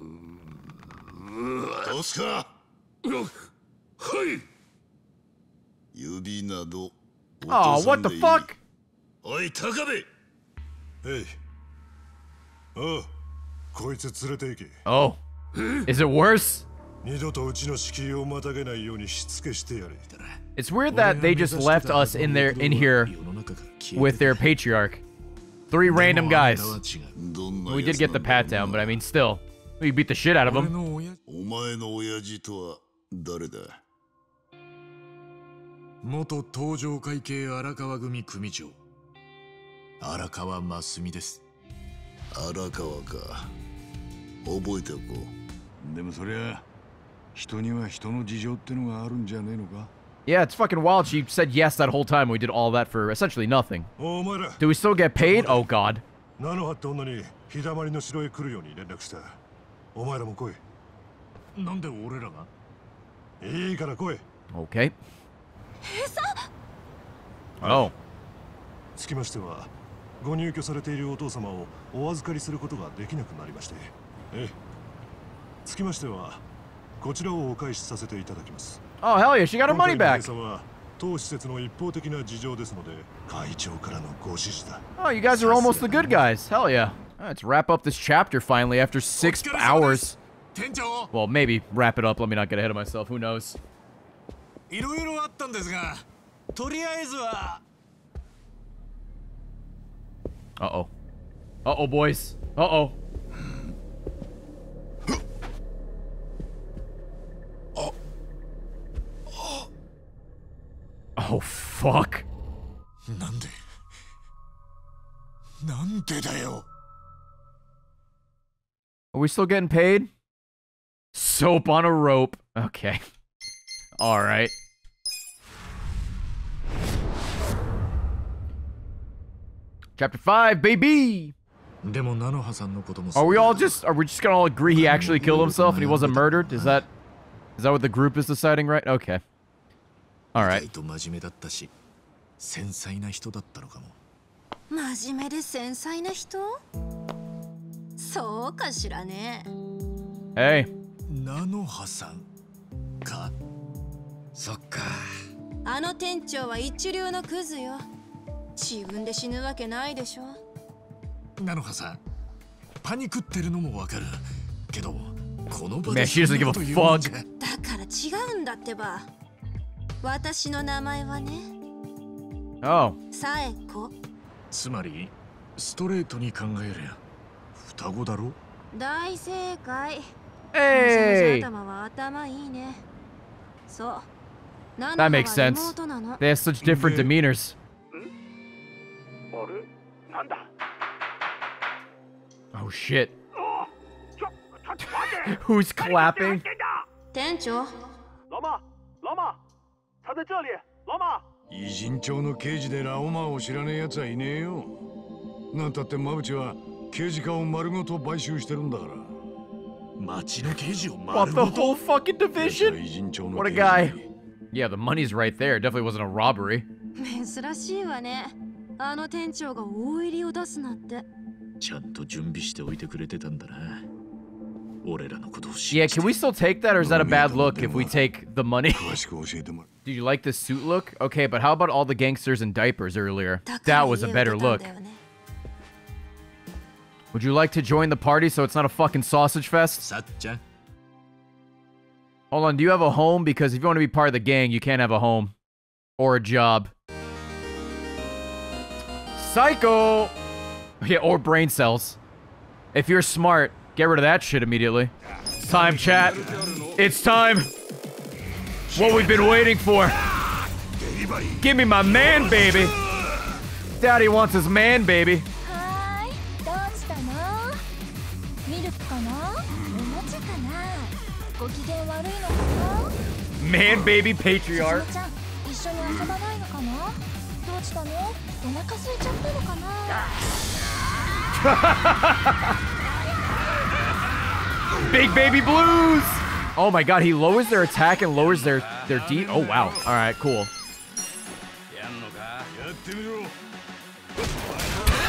Oh, what the fuck? Oi, Takabe! Hey. Oh. Is it worse? It's weird that they just left us in there in here with their patriarch. Three random guys. We did get the pat down, but I mean still. We beat the shit out of them. Yeah, it's fucking wild. She said yes that whole time. We did all that for essentially nothing. Do we still get paid? Oh god. Okay. Oh. Oh, hell yeah, she got her money back. Oh, you guys are almost the good guys. Hell yeah. All right, let's wrap up this chapter finally after six hours. Well, maybe wrap it up. Let me not get ahead of myself. Who knows? Uh-oh. Uh-oh, boys. Uh-oh. Oh, fuck. Are we still getting paid? Soap on a rope. Okay. All right. Chapter five, baby! Are we all just, are we just gonna all agree he actually killed himself and he wasn't murdered? Is that, is that what the group is deciding, right? Okay. All right. Hey. Man, she doesn't give a fuck. Oh. Hey. That makes sense. They have such different demeanors. Oh shit. Who's clapping? What, the whole fucking division? What a guy. Yeah, the money's right there. It definitely wasn't a robbery. Yeah, can we still take that, or is that a bad look if we take the money? Do you like the suit look? Okay, but how about all the gangsters in diapers earlier? That was a better look. Would you like to join the party so it's not a fucking sausage fest? Hold on, do you have a home? Because if you want to be part of the gang, you can't have a home. Or a job. Psycho! Yeah, or brain cells. If you're smart, get rid of that shit immediately. It's time, chat. It's time. What we've been waiting for. Give me my man, baby. Daddy wants his man, baby. Man, baby, patriarch. Big baby blues. Oh my god, he lowers their attack and lowers their their D. Oh wow. All right, cool.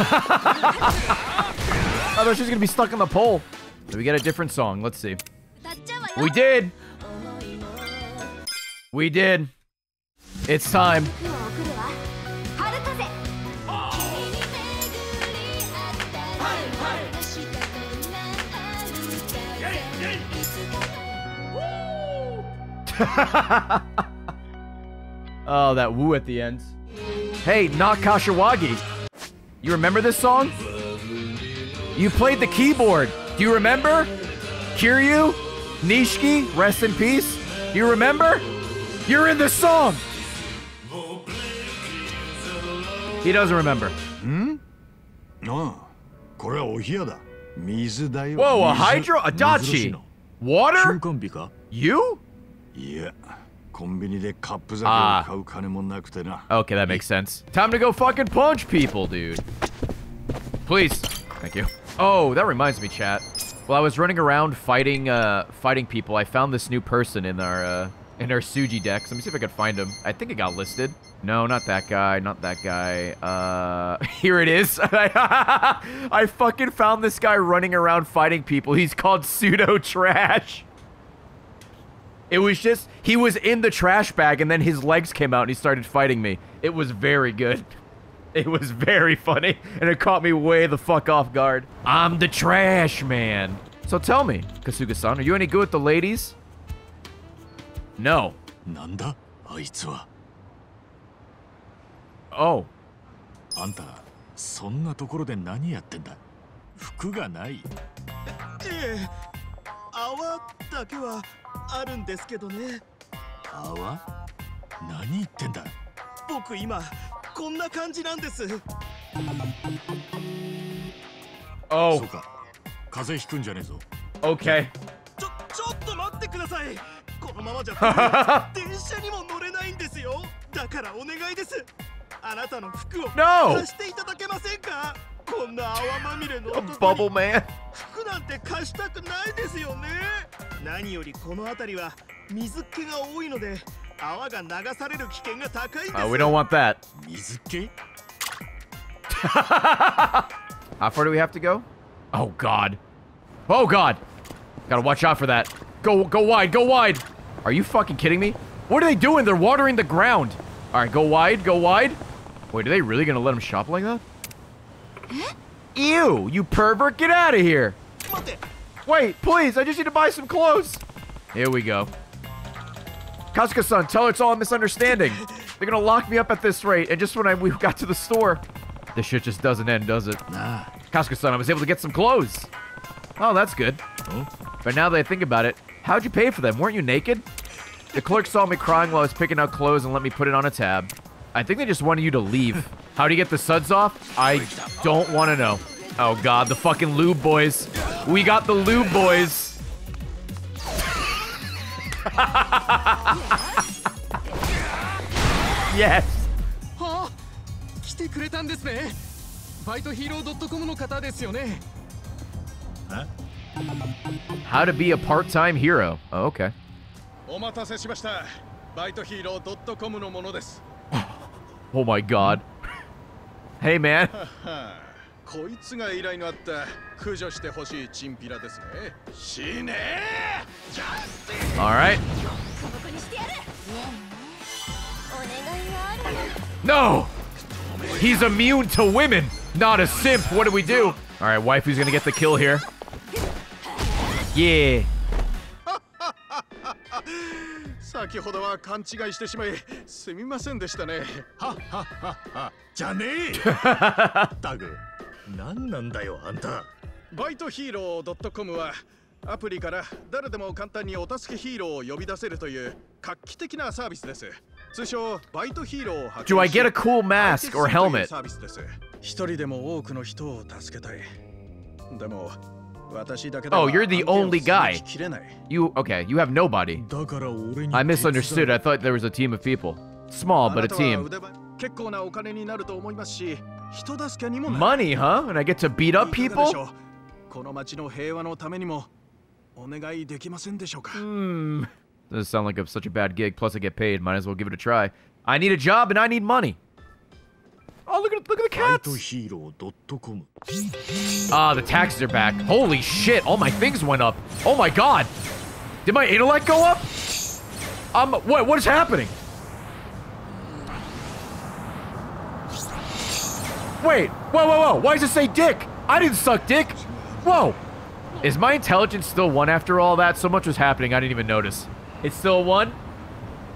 I thought she was gonna be stuck in the pole. Did we get a different song? Let's see. We did. We did. It's time. Oh, that woo at the end. Hey, not Kashiwagi. You remember this song? You played the keyboard. Do you remember? Kiryu? Nishiki? Rest in peace? Do you remember? You're in this song! He doesn't remember. Hmm? Whoa, a hydro? Adachi? Water? You? Yeah. Ah. Okay, that makes sense. Time to go fucking punch people, dude. Please. Thank you. Oh, that reminds me, chat. While I was running around fighting uh, fighting people, I found this new person in our uh, in our Sujidex. Let me see if I could find him. I think it got listed. No, not that guy. Not that guy. Uh, here it is. I fucking found this guy running around fighting people. He's called Pseudo Trash. It was just, he was in the trash bag and then his legs came out and he started fighting me. It was very good. It was very funny and it caught me way the fuck off guard. I'm the trash man. So tell me, Kasuga-san, are you any good with the ladies? No. Nanda? Aitsuwa. Oh. Anta, sonna tokoro de nani yatten da? Fuku ga nai. Eh, awa dake wa... Oh. Okay. No. A bubble man. Uh, we don't want that. How far do we have to go? Oh god. Oh god. Gotta watch out for that. Go go wide, go wide. Are you fucking kidding me? What are they doing? They're watering the ground. Alright, go wide, go wide. Wait, are they really gonna let him shop like that? Ew, you pervert, get out of here. Wait, please, I just need to buy some clothes. Here we go. Kasuga-san, tell her it's all a misunderstanding. They're gonna lock me up at this rate, and just when I, we got to the store. This shit just doesn't end, does it? Nah. Kasuga-san, I was able to get some clothes. Oh, that's good. Oh. But now that I think about it, how'd you pay for them? Weren't you naked? The clerk saw me crying while I was picking out clothes and let me put it on a tab. I think they just wanted you to leave. How'd you get the suds off? I don't want to know. Oh god, the fucking lube boys. We got the lube boys. Yes. How to be a part-time hero. Oh, okay. Oh my god. Hey man. Alright. No! He's immune to women, not a simp. What do we do? Alright, waifu's gonna get the kill here. Yeah. アプリから誰でも簡単にお助けヒーローを呼び出せるという画期的なサービスです。通称バイトヒーローを発見し、相手するというサービスです。一人でも多くの人を助けたい。でも私だけでは Oh, you're the only guy. You okay? You have nobody. I misunderstood. I thought there was a team of people. Small, but a team. Money, huh? And I get to beat up people? Hmm. Doesn't sound like a, such a bad gig. Plus, I get paid. Might as well give it a try. I need a job and I need money. Oh, look at, look at the cats. Ah, the taxes are back. Holy shit. All my things went up. Oh, my God. Did my intellect go up? Um, what? What is happening? Wait, whoa, whoa, whoa, why does it say dick? I didn't suck dick. Whoa. Is my intelligence still one after all that? So much was happening, I didn't even notice. It's still one?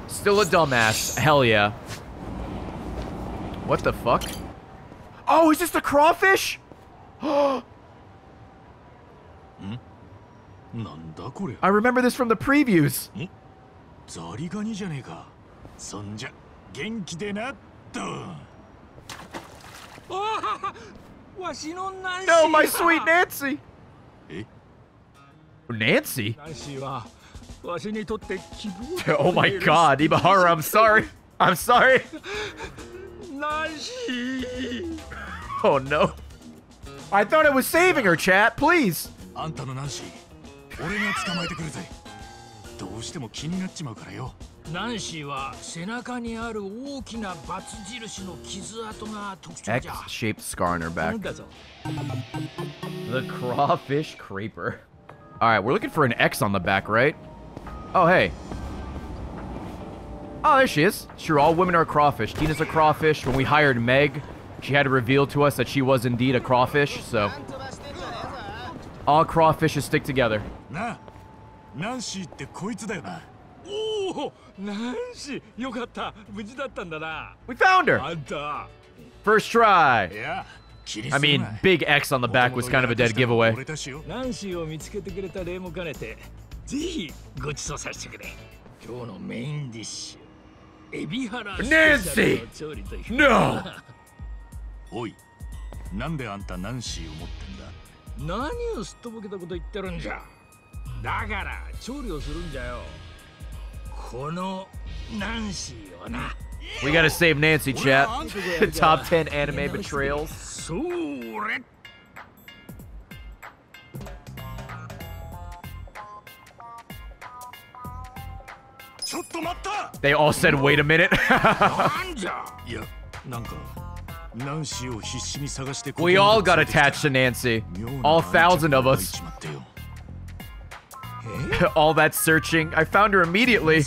Still a dumbass. Hell yeah. What the fuck? Oh, is this the crawfish? I remember this from the previews. No, my sweet Nancy. Nancy? Oh my God, Ibahara, I'm sorry. I'm sorry. Oh no. I thought I was saving her, chat, please. X-shaped scar on her back. The crawfish creeper. Alright, we're looking for an X on the back, right? Oh, hey. Oh, there she is. Sure, all women are crawfish. Tina's a crawfish. When we hired Meg, she had to reveal to us that she was indeed a crawfish, so... All crawfishes stick together. We found her! First try! I mean, big X on the back was kind of a dead giveaway. Nancy! No! We gotta save Nancy, chat. Top ten anime betrayals. They all said, wait a minute. We all got attached to Nancy. All thousand of us. All that searching. I found her immediately.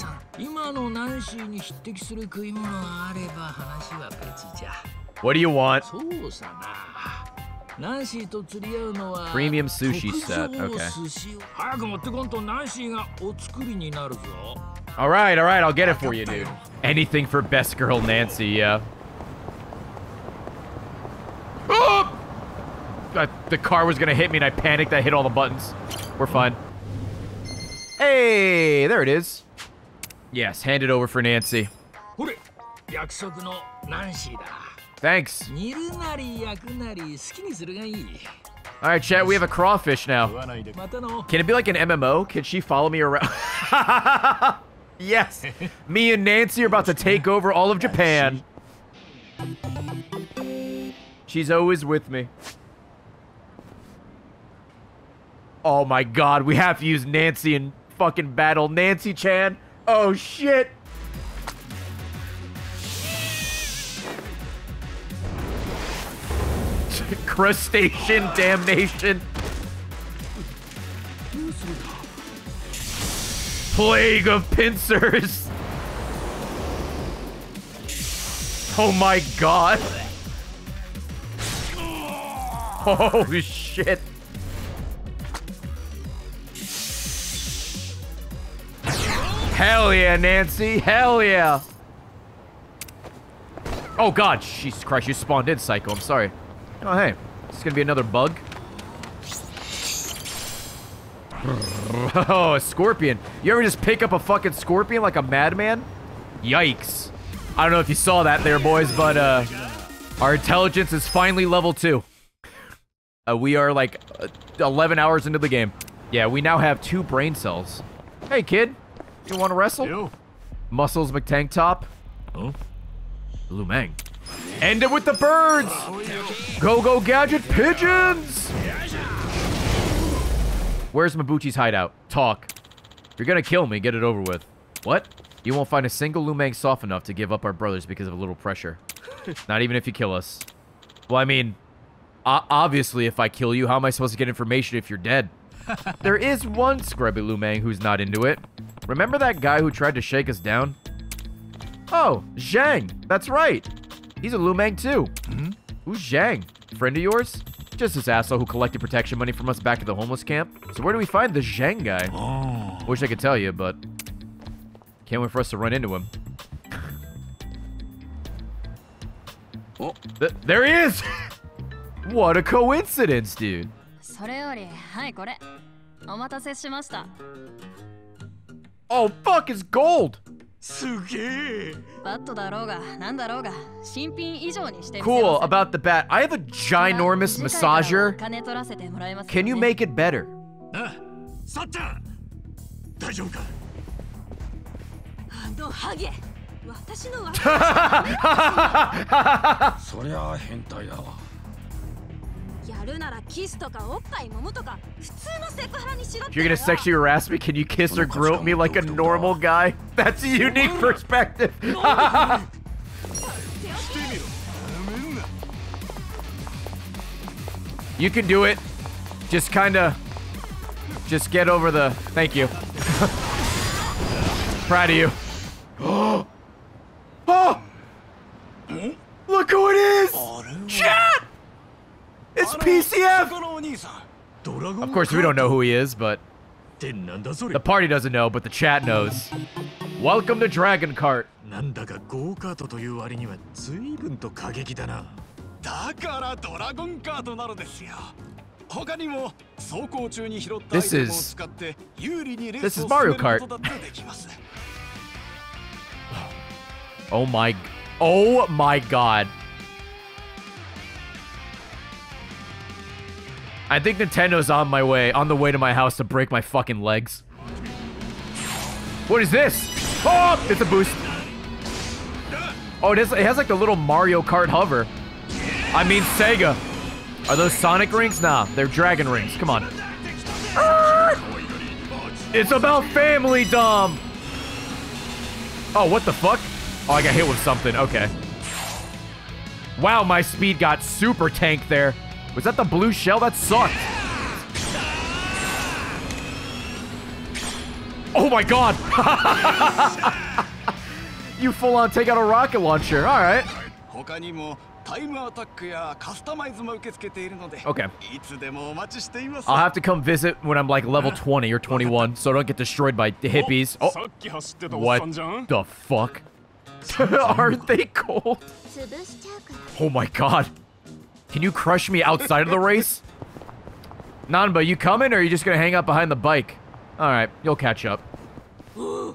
What do you want? Premium sushi set. Okay. Alright, alright, I'll get it for you, dude. Anything for best girl Nancy, yeah. Oh! I, the car was gonna hit me and I panicked. I hit all the buttons. We're fine. Hey, there it is. Yes, hand it over for Nancy. Thanks. Alright, chat, we have a crawfish now. Can it be like an M M O? Can she follow me around? Yes! Me and Nancy are about to take over all of Japan. She's always with me. Oh my God, we have to use Nancy in fucking battle. Nancy-chan. Oh shit. Crustacean damnation. Plague of pincers. Oh my God. Oh shit. Hell yeah, Nancy. Hell yeah. Oh God, Jesus Christ, you spawned in, Psycho. I'm sorry. Oh hey, it's gonna be another bug. Oh, a scorpion. You ever just pick up a fucking scorpion like a madman? Yikes. I don't know if you saw that there, boys, but uh, our intelligence is finally level two. Uh, we are like eleven hours into the game. Yeah, we now have two brain cells. Hey, kid. You want to wrestle? Ew. Muscles McTank Top. Oh. Liumang. End it with the birds! Go, go, gadget pigeons! Where's Mabuchi's hideout? Talk. If you're gonna kill me, get it over with. What? You won't find a single Liumang soft enough to give up our brothers because of a little pressure. Not even if you kill us. Well, I mean, obviously if I kill you, how am I supposed to get information if you're dead? There is one scrubby Liumang who's not into it. Remember that guy who tried to shake us down? Oh, Zhang. That's right. He's a Liumang too. Mm-hmm. Who's Zhang? Friend of yours? Just this asshole who collected protection money from us back at the homeless camp. So where do we find the Zhang guy? Oh. Wish I could tell you, but can't wait for us to run into him. Oh, th there he is! What a coincidence, dude. Oh, fuck, it's gold! Cool, about the bat. I have a ginormous massager. Can you make it better? If you're gonna sexually harass me, can you kiss or grope me like a normal guy? That's a unique perspective. You can do it. Just kinda... Just get over the... Thank you. Proud of you. Oh! Look who it is! Chat! It's P C F! Of course, we don't know who he is, but... The party doesn't know, but the chat knows. Welcome to Dragon Cart. This is... This is Mario Kart. Oh my... Oh my god. I think Nintendo's on my way, on the way to my house to break my fucking legs. What is this? Oh, it's a boost. Oh, it, is, it has like the little Mario Kart hover. I mean Sega. Are those Sonic rings? Nah, they're Dragon rings. Come on. It's about family, Dom. Oh, what the fuck? Oh, I got hit with something. Okay. Wow, my speed got super tanked there. Was that the blue shell? That sucked. Oh my god! You full on take out a rocket launcher. All right. Okay. I'll have to come visit when I'm like level twenty or twenty-one, so I don't get destroyed by the hippies. Oh. What the fuck? Aren't they cold? Oh my god. Can you crush me outside of the race? Nanba, you coming or are you just gonna hang out behind the bike? Alright, you'll catch up. The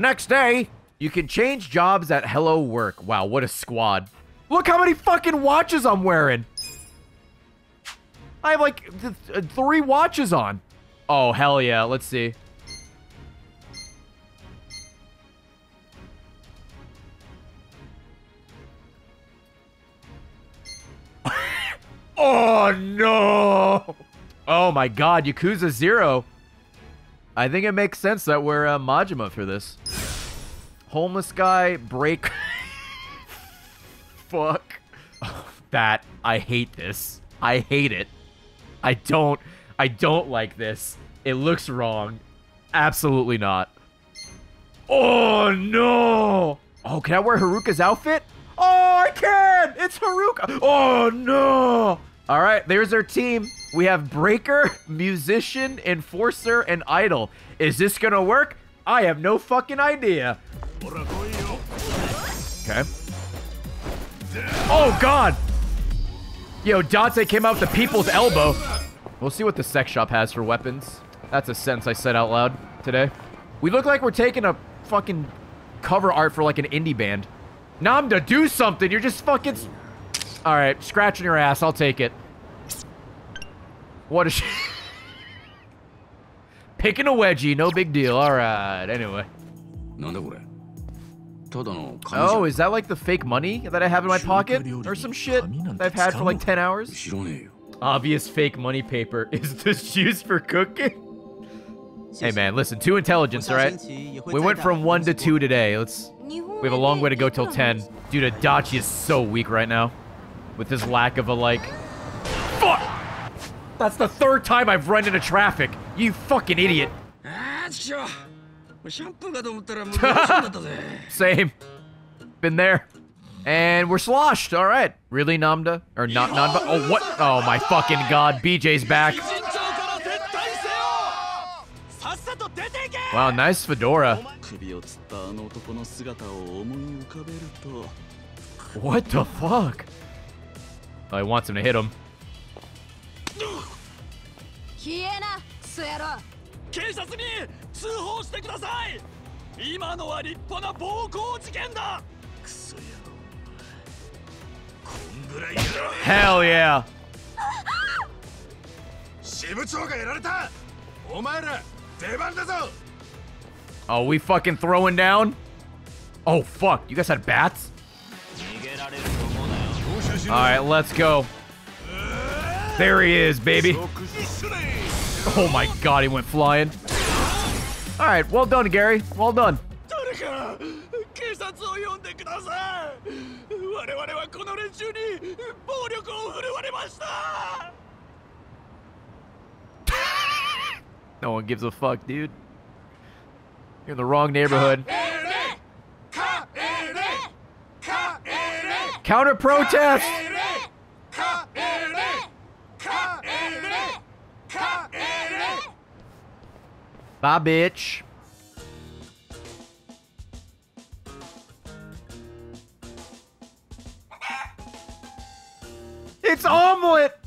next day, you can change jobs at Hello Work. Wow, what a squad. Look how many fucking watches I'm wearing. I have like th th three watches on. Oh, hell yeah, let's see. Oh, no. Oh, my God. Yakuza Zero. I think it makes sense that we're uh, Majima for this. Homeless guy, break. Fuck. Oh, that. I hate this. I hate it. I don't. I don't like this. It looks wrong. Absolutely not. Oh, no. Oh, can I wear Haruka's outfit? Oh, I can. It's Haruka. Oh, no. All right, there's our team. We have Breaker, Musician, Enforcer, and Idol. Is this gonna work? I have no fucking idea. Okay. Oh, God. Yo, Date came out with the people's elbow. We'll see what the sex shop has for weapons. That's a sentence I said out loud today. We look like we're taking a fucking cover art for like an indie band. Namda, do something. You're just fucking... All right, scratching your ass. I'll take it. What a sh... Picking a wedgie, no big deal. All right, anyway. Oh, is that like the fake money that I have in my pocket? Or some shit that I've had for like ten hours? Obvious fake money paper. Is this juice for cooking? Hey man, listen, two intelligence, all right? We went from one to two today. Let's. We have a long way to go till ten. Dude, Adachi is so weak right now. With his lack of a like... Fuck! That's the third time I've run into traffic. You fucking idiot. Same. Been there. And we're sloshed, all right. Really, Namda? Or not Nanba? Oh, what? Oh my fucking god, B J's back. Wow, nice fedora. What the fuck? Oh, he wants him to hit him. Hell yeah. Oh, we fucking throwing down? Oh, fuck. You guys had bats? Alright, let's go. There he is, baby. Oh my god, he went flying. Alright, well done, Gary. Well done. No one gives a fuck, dude. You're in the wrong neighborhood. Counter protest! Bye, bitch. It's omelet!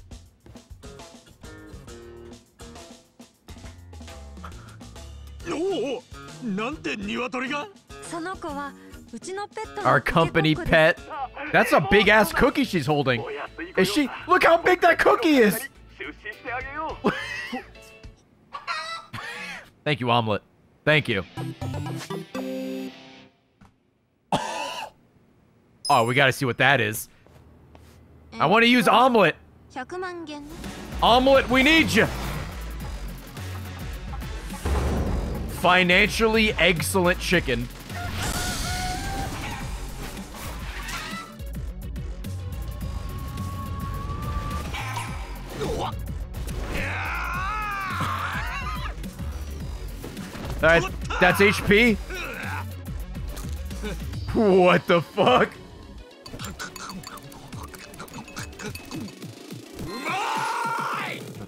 Our company pet. That's a big ass cookie she's holding. Is she? Look how big that cookie is! Thank you, omelet. Thank you. Oh, we gotta see what that is. I want to use omelet. Omelet, we need you. Financially excellent chicken. Alright, that's H P. What the fuck?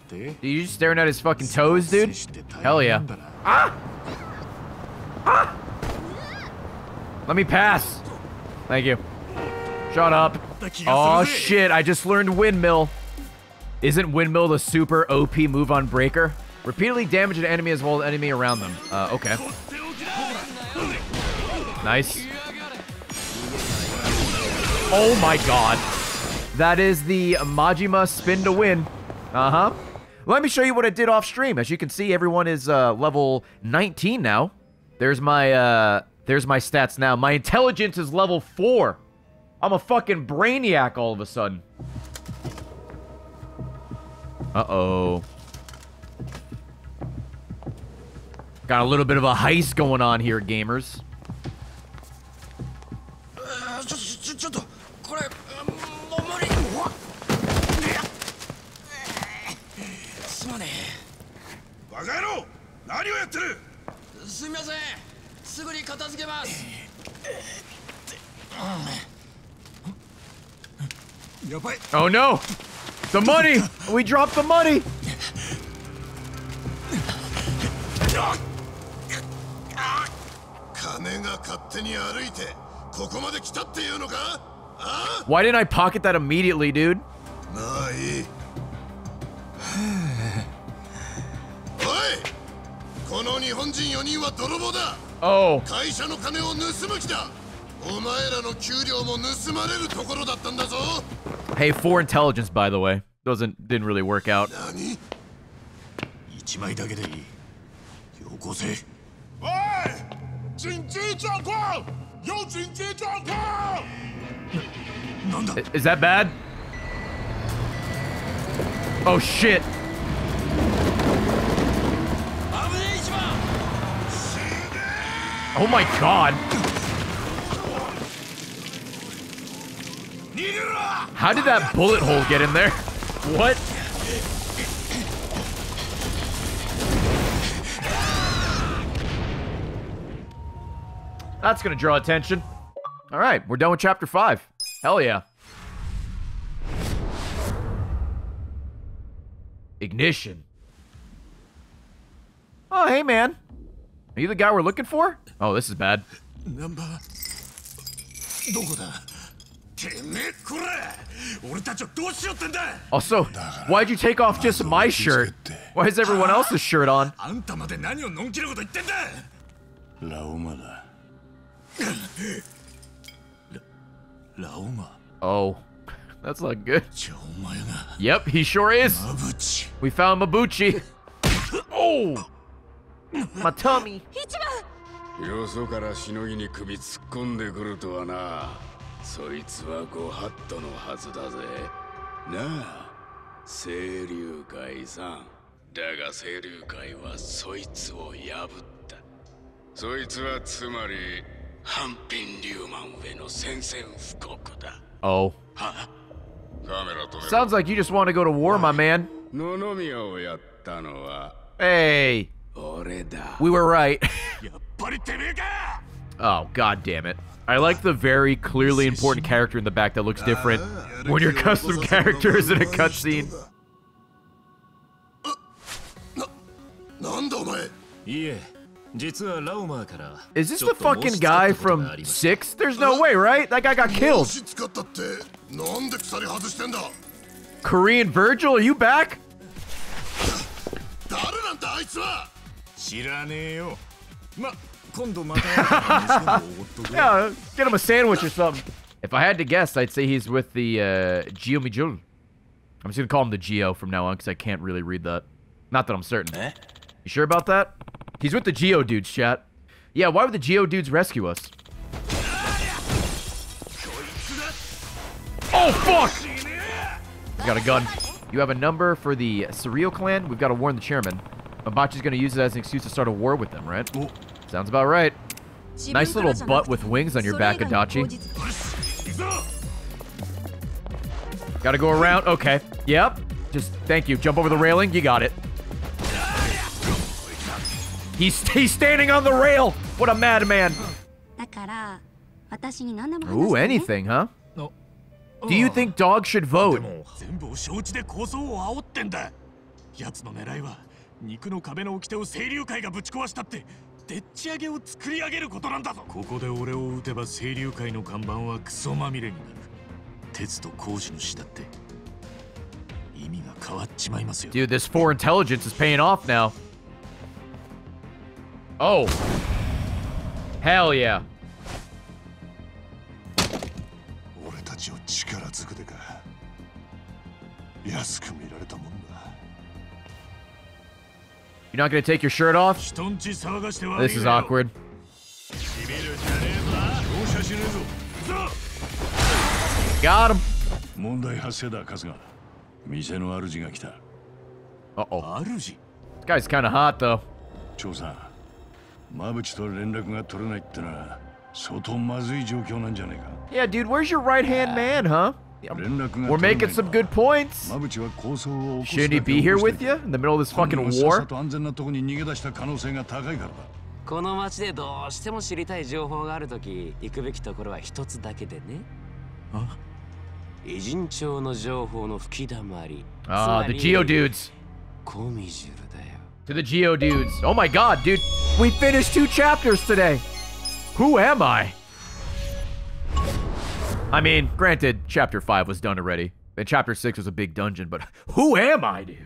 Dude, you just staring at his fucking toes, dude? Hell yeah. Ah! Ah! Let me pass. Thank you. Shut up. Oh shit, I just learned windmill. Isn't windmill the super O P move on breaker? Repeatedly damage an enemy as well as an enemy around them. Uh, okay. Nice. Oh my god. That is the Majima spin to win. Uh-huh. Let me show you what I did off stream. As you can see, everyone is uh, level nineteen now. There's my uh, there's my stats now. My intelligence is level four. I'm a fucking brainiac all of a sudden. Uh-oh. Got a little bit of a heist going on here, gamers. Oh no! The money! We dropped the money! Why didn't I pocket that immediately, dude? Oh. Hey, four intelligence, by the way. Doesn't didn't really work out. Is that bad? Oh shit. Oh my god. How did that bullet hole get in there? What? That's gonna draw attention. All right, we're done with chapter five. Hell yeah. Ignition. Oh, hey man. Are you the guy we're looking for? Oh, this is bad. Number. Also, why'd you take off just my shirt? Why is everyone else's shirt on? Oh, that's not good. Yep, he sure is. We found Mabuchi. Oh, my tummy. Oh. Sounds like you just want to go to war, my man. Hey. We were right. Oh, god damn it. I like the very clearly important character in the back that looks different when your custom character is in a cutscene. Is this the fucking guy from six? There's no way, right? That guy got killed. Korean Virgil, are you back? Yeah, get him a sandwich or something. If I had to guess, I'd say he's with the uh, Geomijul. I'm just gonna call him the Geo from now on because I can't really read that. Not that I'm certain. Eh? You sure about that? He's with the Geo dudes, chat. Yeah, why would the Geo dudes rescue us? Oh fuck! I got a gun. You have a number for the Surreal Clan. We've got to warn the chairman. Mabachi's gonna use it as an excuse to start a war with them, right? Oh. Sounds about right. Nice little butt with wings on your back, Adachi. Gotta go around. Okay. Yep. Just, thank you. Jump over the railing. You got it. He's, he's standing on the rail. What a madman. Ooh, anything, huh? Do you think dogs should vote? Dude, this four intelligence is paying off now. Oh. Hell yeah. You're not gonna take your shirt off? This is awkward. Got him. Uh-oh. This guy's kinda hot though. Yeah, dude, where's your right-hand man, huh? We're making some good points. Shouldn't he be here with you in the middle of this fucking war? Ah, uh, the Geo dudes. To the Geo dudes. Oh my god, dude. We finished two chapters today. Who am I? I mean, granted, Chapter five was done already. Then Chapter six was a big dungeon, but who am I, dude?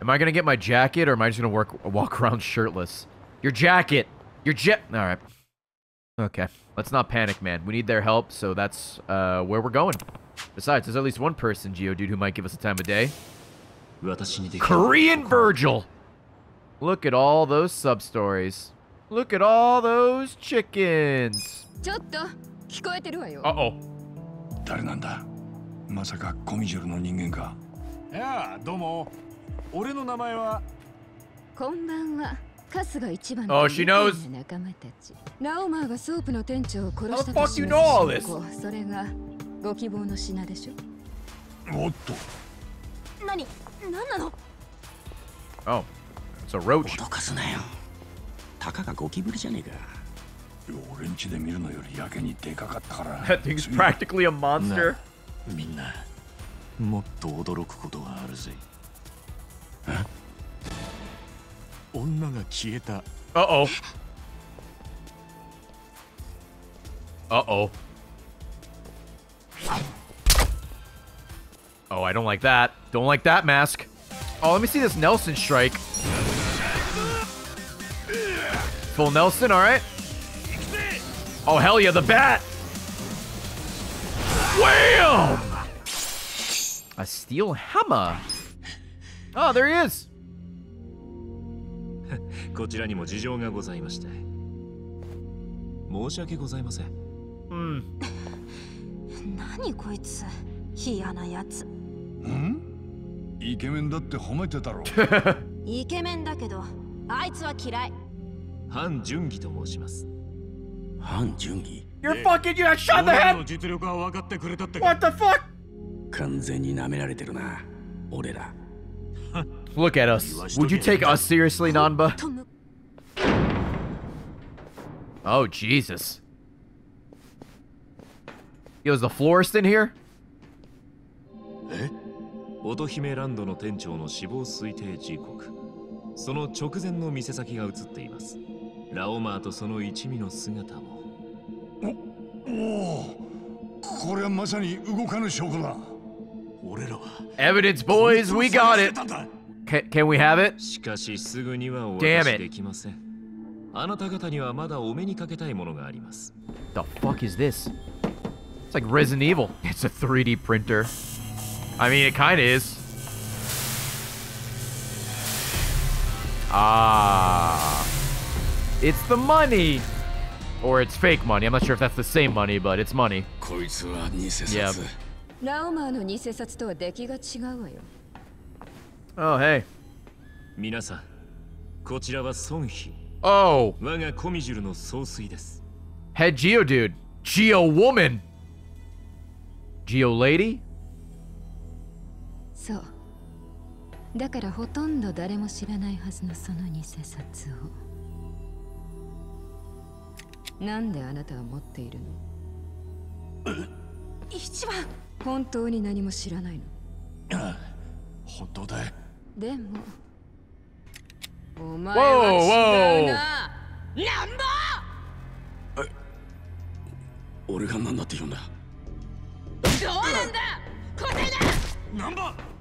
Am I gonna get my jacket, or am I just gonna work, walk around shirtless? Your jacket! Your jet. All right. Okay. Let's not panic, man. We need their help, so that's uh, where we're going. Besides, there's at least one person, Geodude, who might give us the time of day. Korean Virgil! Look at all those sub-stories. Look at all those chickens! Uh-oh. Oh, she knows. How the fuck do you know all this? Oh, it's a roach. That thing's practically a monster. Uh-oh. Uh-oh. Oh, I don't like that. Don't like that mask. Oh, let me see this Nelson strike. Full Nelson, alright. Oh, hell yeah, the bat! Wham! A steel hammer. Oh, there he is. Hmm. You're fucking, you yeah, shot the head! What the fuck? Look at us. Would you take us seriously, Nanba? Oh, Jesus. Yo, is the florist in here? Evidence, boys, we got it. Can, can we have it? Damn it. The fuck is this? It's like Resident Evil. It's a three D printer. I mean, it kind of is. Ah. It's the money. Or it's fake money. I'm not sure if that's the same money, but it's money. Yeah. Oh, hey. Oh. Head Geo dude. Geo woman. Geo lady? So. Whoa, whoa!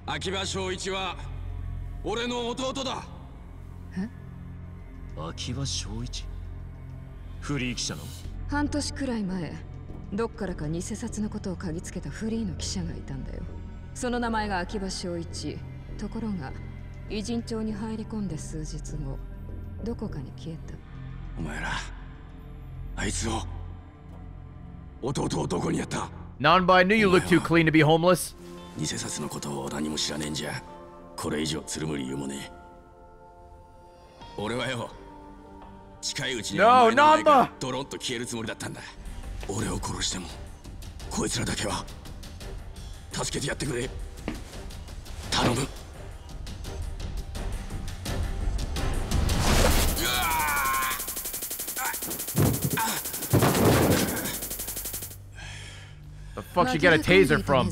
Akiba フリー記者の半年くらい前、どっからか偽札のことを嗅ぎつけたフリーの記者がいたんだよ。その名前が秋葉正一。ところが、偉人町に入り込んで数日後、どこかに消えた。お前ら、あいつを弟をどこにやった? Nanba, I knew you looked too clean to be homeless. 偽札のことを何も知らねえんじゃ。これ以上つるむ理由もねえ。俺はよ。 No, Nanba! The fuck you get a taser from?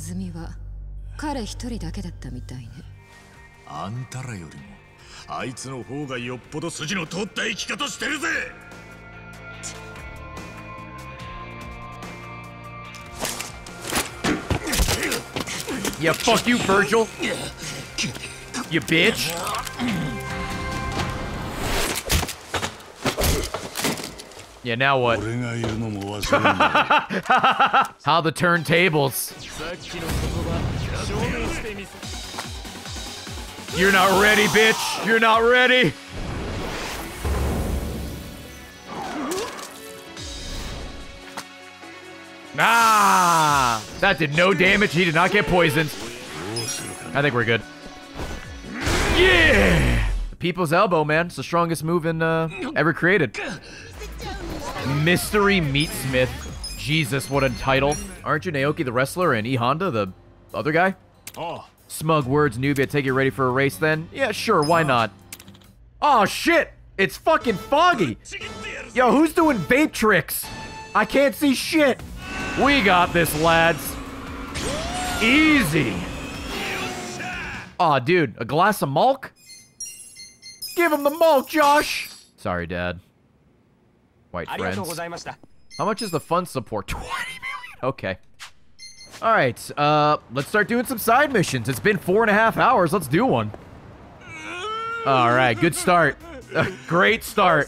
Yeah, fuck you, Virgil. You bitch. Yeah, now what? How the turntables. You're not ready, bitch. You're not ready. Nah! That did no damage. He did not get poisoned. I think we're good. Yeah! People's elbow, man. It's the strongest move in uh, ever created. Mystery Meat Smith. Jesus, what a title. Aren't you Naoki the wrestler and E Honda the other guy? Oh. Smug words, newbie. I take you ready for a race then? Yeah, sure. Why not? Oh, shit! It's fucking foggy! Yo, who's doing vape tricks? I can't see shit! We got this, lads. Easy. Aw, oh, dude, a glass of milk? Give him the milk, Josh. Sorry, Dad. White friends. How much is the fund support? twenty million. Okay. All right. Uh, let's start doing some side missions. It's been four and a half hours. Let's do one. All right. Good start. Great start.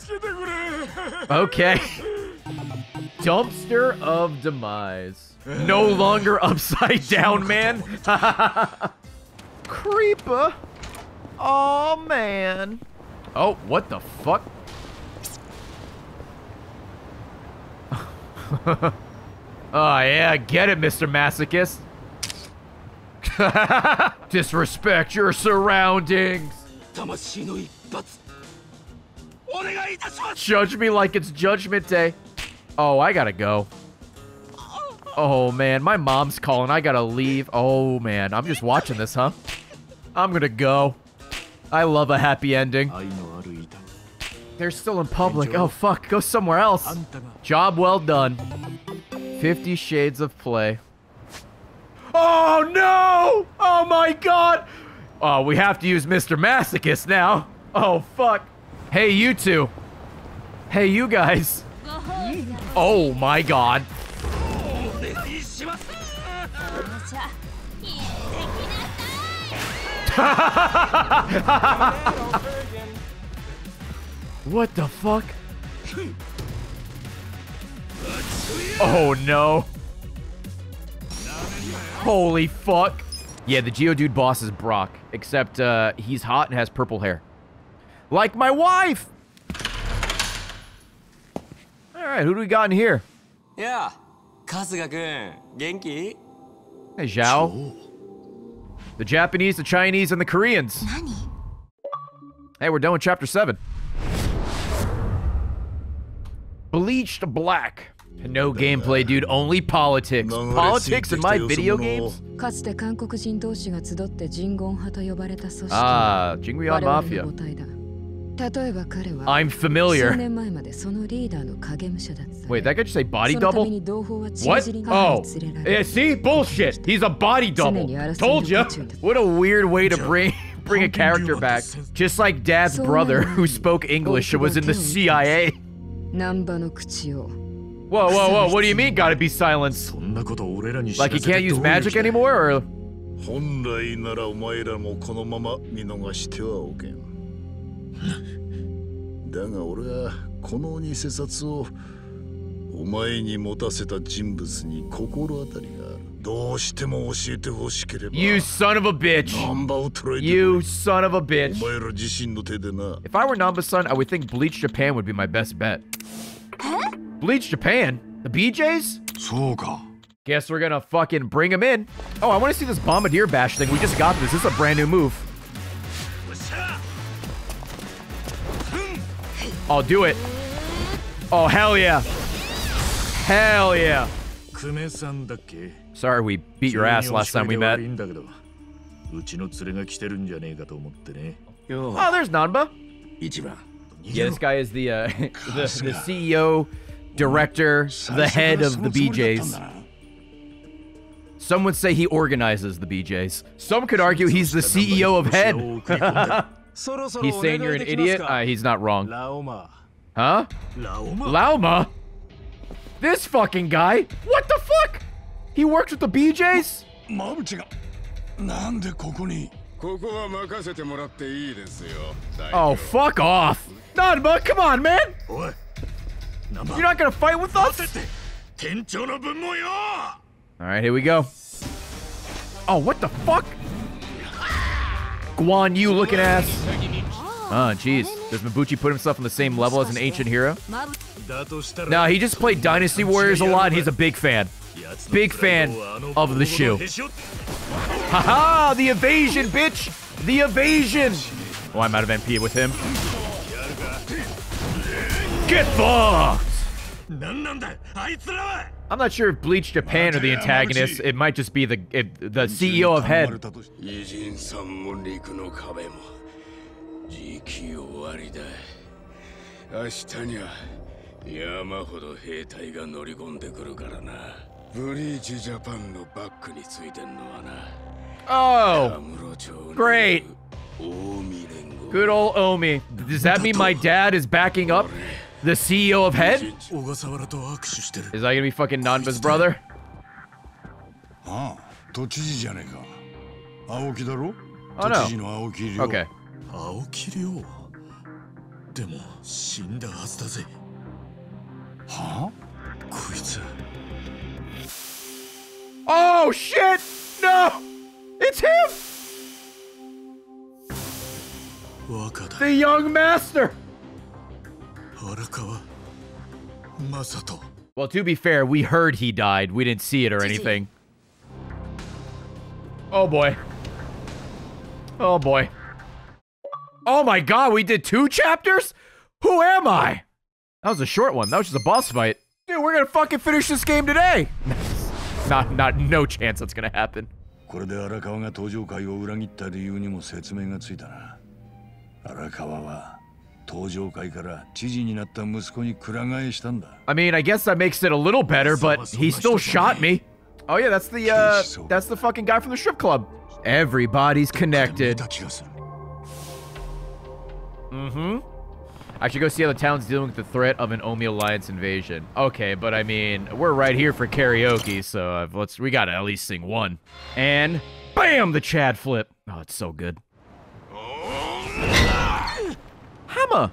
Okay. Dumpster of demise. No longer upside down, man. Creeper. Oh, man. Oh, what the fuck? Oh, yeah, get it, Mister Masochist. Disrespect your surroundings. Judge me like it's Judgment Day. Oh, I gotta go. Oh, man, my mom's calling. I gotta leave. Oh, man, I'm just watching this, huh? I'm gonna go. I love a happy ending. They're still in public. Oh, fuck, go somewhere else. Job well done. Fifty Shades of Play. Oh, no! Oh, my God! Oh, we have to use Mister Masochist now. Oh, fuck. Hey, you two. Hey, you guys. Oh my God. What the fuck? Oh no. Holy fuck. Yeah, the Geodude boss is Brock, except uh, he's hot and has purple hair. Like my wife! All right, who do we got in here? Yeah, Kasuga-kun, genki? Hey, Zhao. The Japanese, the Chinese, and the Koreans. Nani? Hey, we're done with chapter seven. Bleached Black. No gameplay, dude. Only politics. Politics in my video games? Ah, Jingrion Mafia. I'm familiar. Wait, that guy just say body double? What? Oh. Yeah, see? Bullshit. He's a body double. Told ya. What a weird way to bring bring a character back. Just like Dad's brother who spoke English and was in the C I A. Whoa, whoa, whoa. What do you mean gotta be silenced? Like he can't use magic anymore? Or? You son of a bitch. You son of a bitch. If I were Nanba's son, I would think Bleach Japan would be my best bet. Huh? Bleach Japan? The B Js? Guess we're gonna fucking bring him in. Oh, I want to see this bombardier bash thing. We just got this. This is a brand new move. I'll do it. Oh, hell yeah. Hell yeah. Sorry we beat your ass last time we met. Oh, there's Nanba. Yeah, this guy is the, uh, the, the C E O, director, the head of the B Js. Some would say he organizes the B Js. Some could argue he's the C E O of head. He's saying you're an idiot? Uh, he's not wrong. Huh? Lauma? This fucking guy? What the fuck? He works with the B Js? Oh, fuck off. Nanba, come on, man. You're not gonna fight with us? Alright, here we go. Oh, what the fuck? Guan Yu looking ass. Oh, jeez. Does Mabuchi put himself on the same level as an ancient hero? No, he just played Dynasty Warriors a lot. He's a big fan. Big fan of the shoe. Haha, the evasion, bitch! The evasion! Oh, I'm out of M P with him. Get fucked! I'm not sure if Bleach Japan are the antagonists. It might just be the it, the C E O of Head. Oh, great. Good old Omi. Does that mean my dad is backing up the C E O of Head? Is that gonna be fucking Nanba's brother? Oh no. Okay. Oh shit! No! It's him! The young master! Well, to be fair, we heard he died. We didn't see it or anything. Oh boy. Oh boy. Oh my god, we did two chapters? Who am I? That was a short one. That was just a boss fight. Dude, we're gonna fucking finish this game today. not, not, no chance that's gonna happen. I mean, I guess that makes it a little better, but he still shot me. Oh yeah, that's the, uh, that's the fucking guy from the strip club. Everybody's connected. Mm-hmm. I should go see how the town's dealing with the threat of an Omi Alliance invasion. Okay, but I mean, we're right here for karaoke, so let's, we gotta at least sing one. And, bam, the Chad flip. Oh, it's so good. Hammer.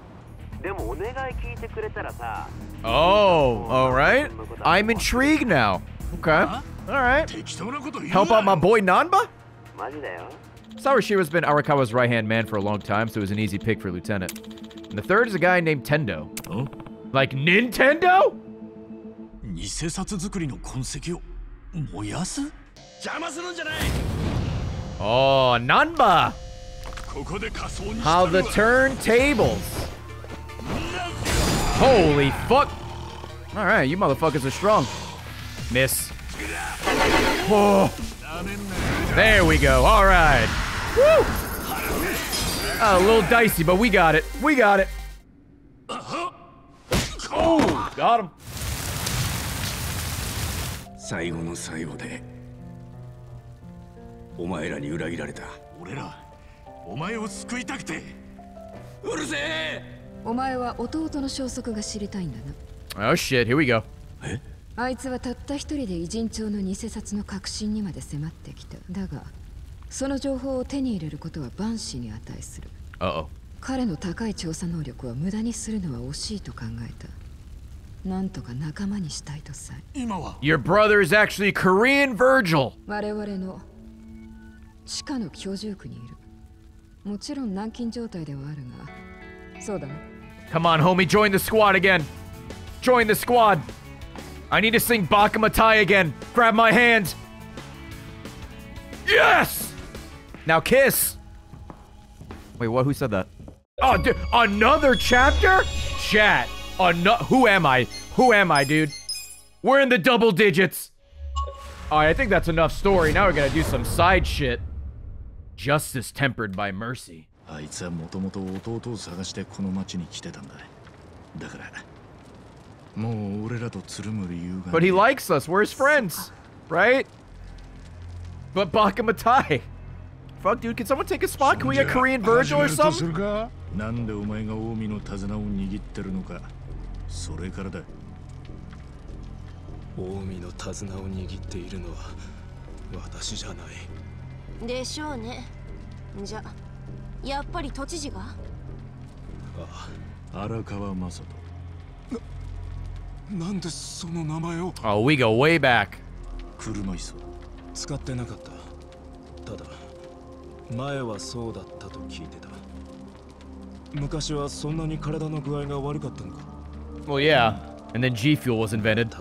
Oh, all right. I'm intrigued now. Okay, all right. Help out my boy Nanba? Sawashiro's been Arakawa's right-hand man for a long time, so it was an easy pick for lieutenant. And the third is a guy named Tendo. Huh? Like Nintendo? Oh, Nanba! How the turntables. Holy fuck. All right, you motherfuckers are strong. Miss. Oh. There we go. All right. Woo. Uh, a little dicey, but we got it. We got it. Oh, got him. Oh shit, here we go. Uh-oh. Your brother is actually Korean Virgil. Come on, homie, join the squad again. Join the squad. I need to sing Bakamitai again. Grab my hand. Yes! Now kiss. Wait, what? Who said that? Oh, dude, another chapter? Chat. Ano Who am I? Who am I, dude? We're in the double digits. All right, I think that's enough story. Now we're gonna do some side shit. Justice tempered by mercy. But he likes us. We're his friends, right? But Bakamitai. Fuck, dude. Can someone take a spot? Can we get Korean Virgil or something? でしょうね。じゃ、やっぱり都知事が？ああ、荒川雅人。な、なんでその名前を？Oh, we go way back. 車椅子使ってなかった。ただ前はそうだったと聞いてた。昔はそんなに体の具合が悪かったのか。 Well, yeah. And then G Fuel was invented.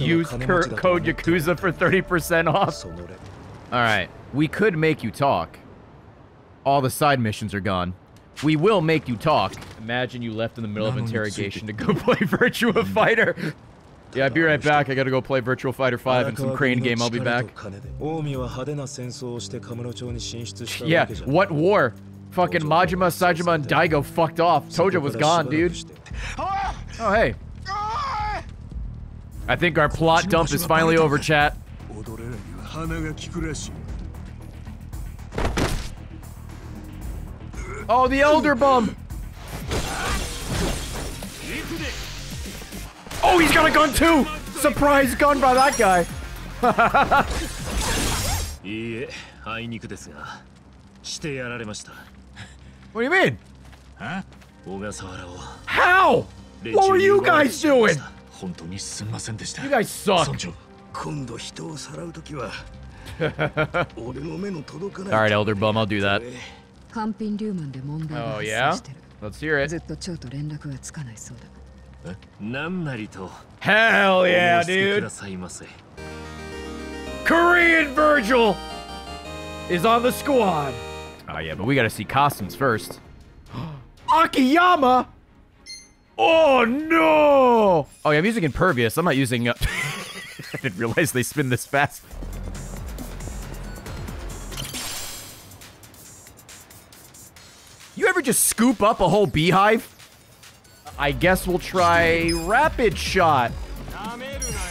Use code Yakuza for thirty percent off. All right. We could make you talk. All the side missions are gone. We will make you talk. Imagine you left in the middle of interrogation to go play Virtua Fighter. Yeah, I'll be right back. I gotta go play Virtua Fighter five and some crane game. I'll be back. Yeah, what war? Fucking Majima, Saejima, and Daigo fucked off. Tojo was gone, dude. Oh, hey. I think our plot dump is finally over, chat. Oh, the Elder Bum! Oh, he's got a gun too! Surprise gun by that guy! What do you mean? How? What were you guys doing? You guys suck. Alright, Elder Bum, I'll do that. Oh, yeah? Let's hear it. Hell yeah, dude! Korean Virgil is on the squad. Oh, yeah, but we gotta see costumes first. Akiyama! Oh no! Oh yeah, I'm using Impervious. I'm not using... Uh, I didn't realize they spin this fast. You ever just scoop up a whole beehive? I guess we'll try Rapid Shot.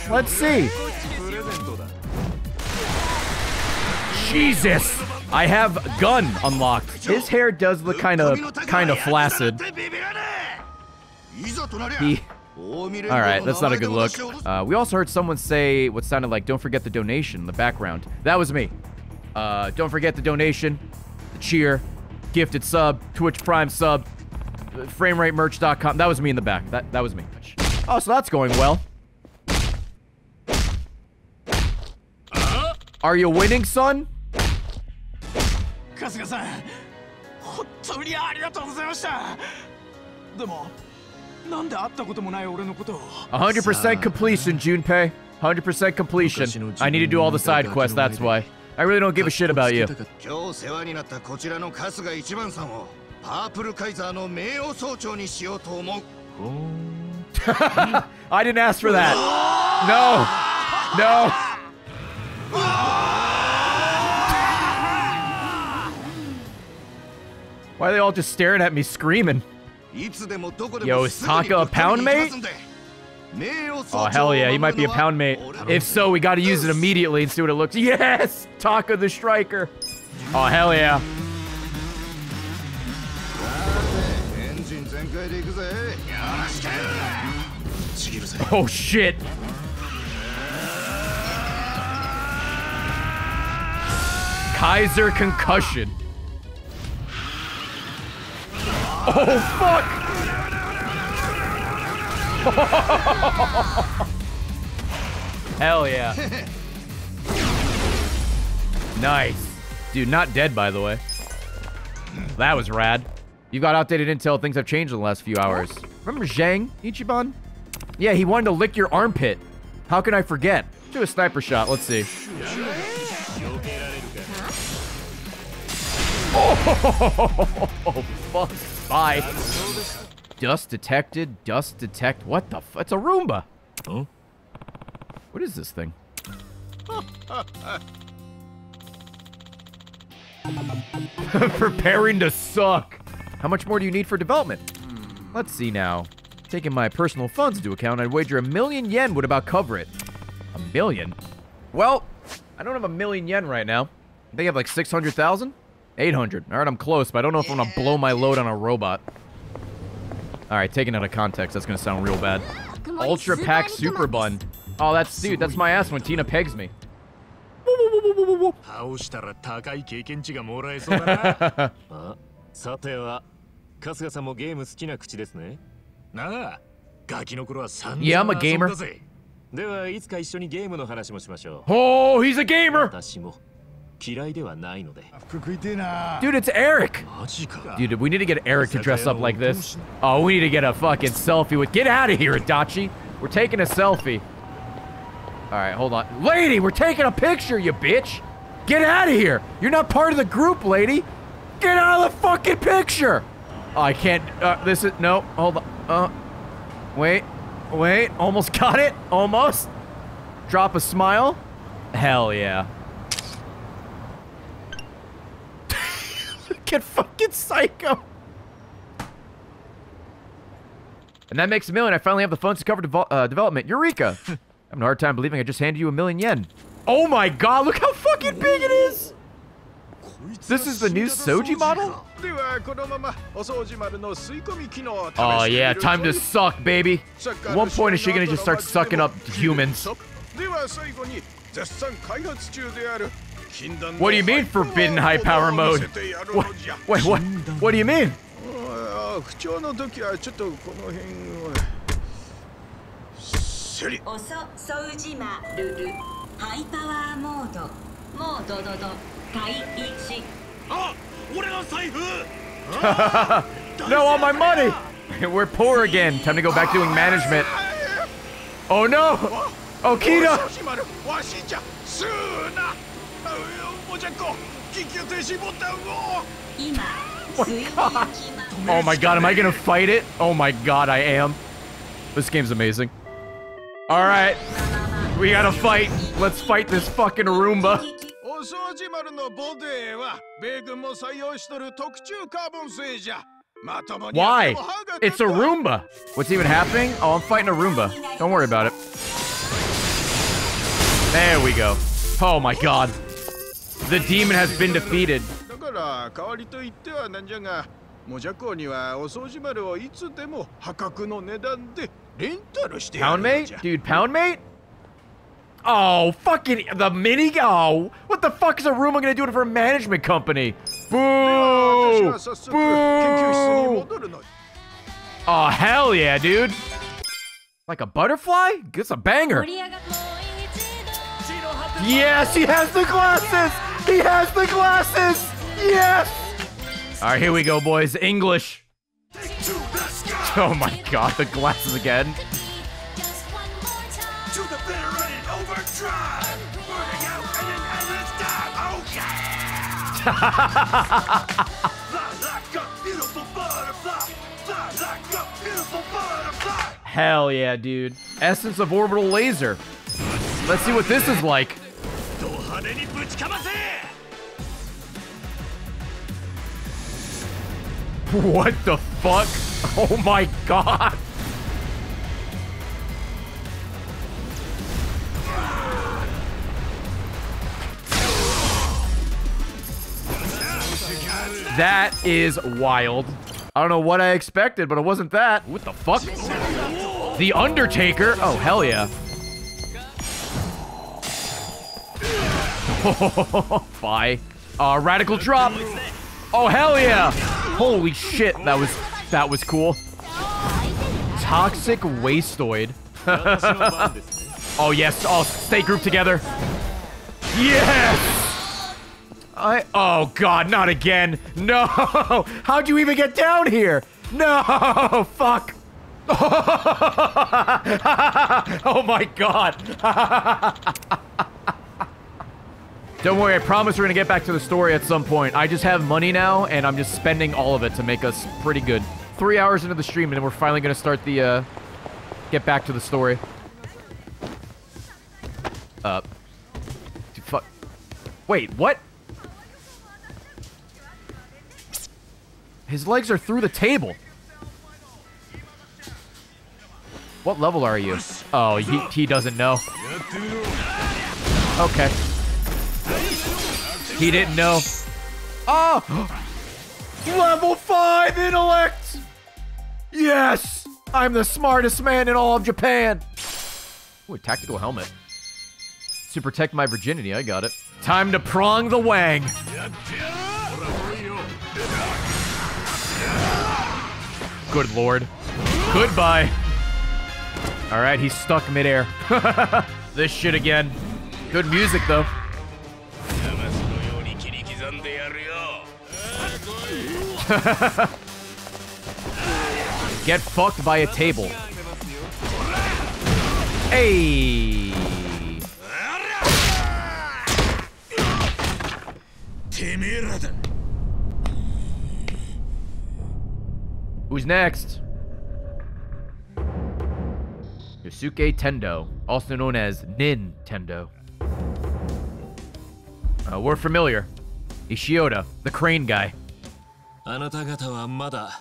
Let's see. Jesus! I have gun unlocked. His hair does look kind of, kind of flaccid. He... Alright, that's not a good look. Uh, we also heard someone say what sounded like, don't forget the donation in the background. That was me. Uh, don't forget the donation, the cheer, gifted sub, Twitch Prime sub, framerate merch dot com. That was me in the back. That, that was me. Oh, so that's going well. Are you winning, son? Kasuga-san, hontou ni arigatou gozaimashita. Demo... one hundred percent completion, Junpei. one hundred percent completion. I need to do all the side quests, that's why. I really don't give a shit about you. I didn't ask for that. No. No. Why are they all just staring at me screaming? Yo, is Taka a pound mate? Oh, hell yeah, he might be a pound mate. If so, we gotta use it immediately and see what it looks like. Yes! Taka the Striker. Oh, hell yeah. Oh, shit. Kaiser Concussion. Oh, fuck! Hell yeah. Nice. Dude, not dead, by the way. That was rad. You've got outdated intel. Things have changed in the last few hours. Remember Zhang, Ichiban? Yeah, he wanted to lick your armpit. How can I forget? Do a sniper shot. Let's see. Oh, fuck. Bye. Dust detected. Dust detect. What the f? It's a Roomba. Huh? What is this thing? Preparing to suck. How much more do you need for development? Let's see now. Taking my personal funds into account, I'd wager a million yen would about cover it. A million? Well, I don't have a million yen right now. They have like six hundred thousand? eight hundred. All right, I'm close, but I don't know if I'm gonna blow my load on a robot. All right, taken out of context, that's gonna sound real bad. Ultra Pack Super Bun. Oh, that's dude. That's my ass when Tina pegs me. Woo, woo, woo, Yeah, I'm a gamer. Oh, he's a gamer. Dude, it's Eric. Dude, we need to get Eric to dress up like this. Oh, we need to get a fucking selfie with. Get out of here, Adachi. We're taking a selfie. All right, hold on. Lady, we're taking a picture, you bitch. Get out of here. You're not part of the group, lady. Get out of the fucking picture. Oh, I can't. Uh, this is. No, hold on. Uh, wait. Wait. Almost got it. Almost. Drop a smile. Hell yeah. Get fucking psycho. And that makes a million. I finally have the funds to cover de uh, development. Eureka. I'm having a hard time believing I just handed you a million yen. Oh my god, look how fucking big it is. This is the new Soji model? Oh yeah, time to suck, baby. At one point is she gonna just start sucking up humans. What do you mean forbidden high power mode? What? Wait, what? What do you mean? No, all my money! We're poor again. Time to go back doing management. Oh no! Okita! Oh my god, am I gonna fight it? Oh my god, I am. This game's amazing. Alright, we gotta fight. Let's fight this fucking Roomba. Why? It's a Roomba. What's even happening? Oh, I'm fighting a Roomba. Don't worry about it. There we go. Oh my god. The demon has been defeated. Pound mate? Dude, pound mate? Oh, fucking the mini. Oh, what the fuck is a Roomba gonna do it for a management company? Boo! Boo! Oh, hell yeah, dude. Like a butterfly? It's a banger. Yes, he has the glasses! He has the glasses! Yes! Alright, here we go, boys. English. Oh my god, the glasses again. Hell yeah, dude. Essence of orbital laser. Let's see what this is like. What the fuck? Oh my god! That is wild. I don't know what I expected, but it wasn't that. What the fuck? The Undertaker? Oh, hell yeah. Bye. Uh, radical drop. Oh hell yeah! Holy shit, that was that was cool. Toxic wastoid. Oh yes, all stay grouped together. Yes. I. Oh god, not again. No. How'd you even get down here? No. Fuck. Oh my god. Don't worry, I promise we're gonna get back to the story at some point. I just have money now, and I'm just spending all of it to make us pretty good. Three hours into the stream, and we're finally gonna start the, uh... get back to the story. Uh... Dude, fuck. Wait, what? His legs are through the table. What level are you? Oh, he, he doesn't know. Okay. He didn't know. Oh! Level five intellect! Yes! I'm the smartest man in all of Japan! Ooh, a tactical helmet. To protect my virginity, I got it. Time to prong the wang. Good lord. Goodbye. All right, he's stuck midair. This shit again. Good music, though. Get fucked by a table. Hey. Who's next? Yosuke Tendo, also known as Nintendo. Uh, we're familiar. Ishioda, the crane guy. Nanba!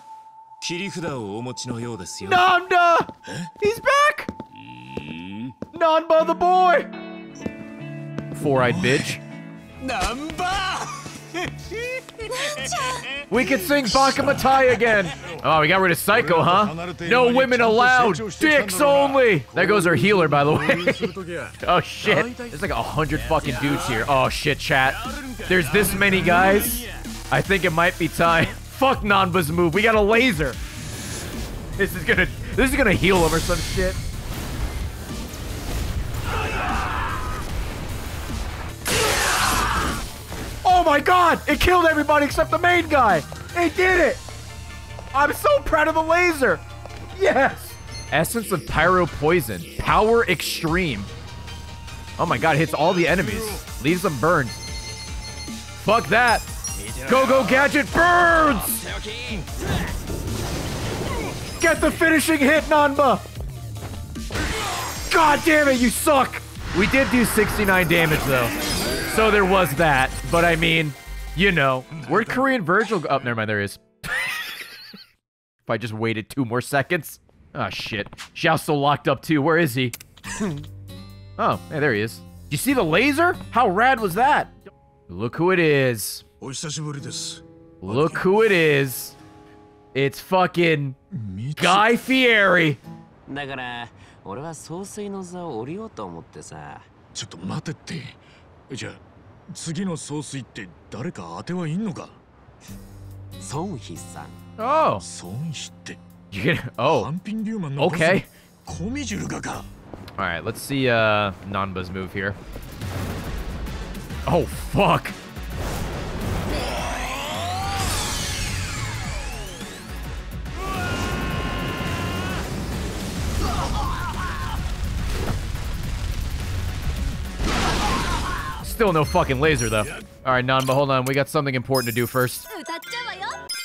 He's back! Nanba the boy! Four-eyed bitch. We could sing Bakamitai again! Oh, we got rid of Psycho, huh? No women allowed! Dicks only! There goes our healer, by the way. Oh, shit. There's like a hundred fucking dudes here. Oh, shit, chat. There's this many guys. I think it might be time. Fuck Nanba's move. We got a laser. This is gonna... This is gonna heal him or some shit. Oh my god! It killed everybody except the main guy! It did it! I'm so proud of the laser! Yes! Essence of Pyro Poison. Power Extreme. Oh my god, hits all the enemies. Leaves them burned. Fuck that! Go Go Gadget burns! Get the finishing hit, Nanba! God damn it, you suck! We did do sixty-nine damage though. So there was that, but I mean, you know. Where'd Korean Virgil go? Oh, never mind, there is. If I just waited two more seconds. Oh, shit. Xiao's still locked up, too. Where is he? Oh, yeah, there he is. You see the laser? How rad was that? Look who it is. Look who it is. It's fucking... Guy Fieri. Oh. Yeah. Oh. Okay. Alright, let's see uh, Nanba's move here. Oh, fuck. Still no fucking laser, though. Alright, Nanba, hold on. We got something important to do first.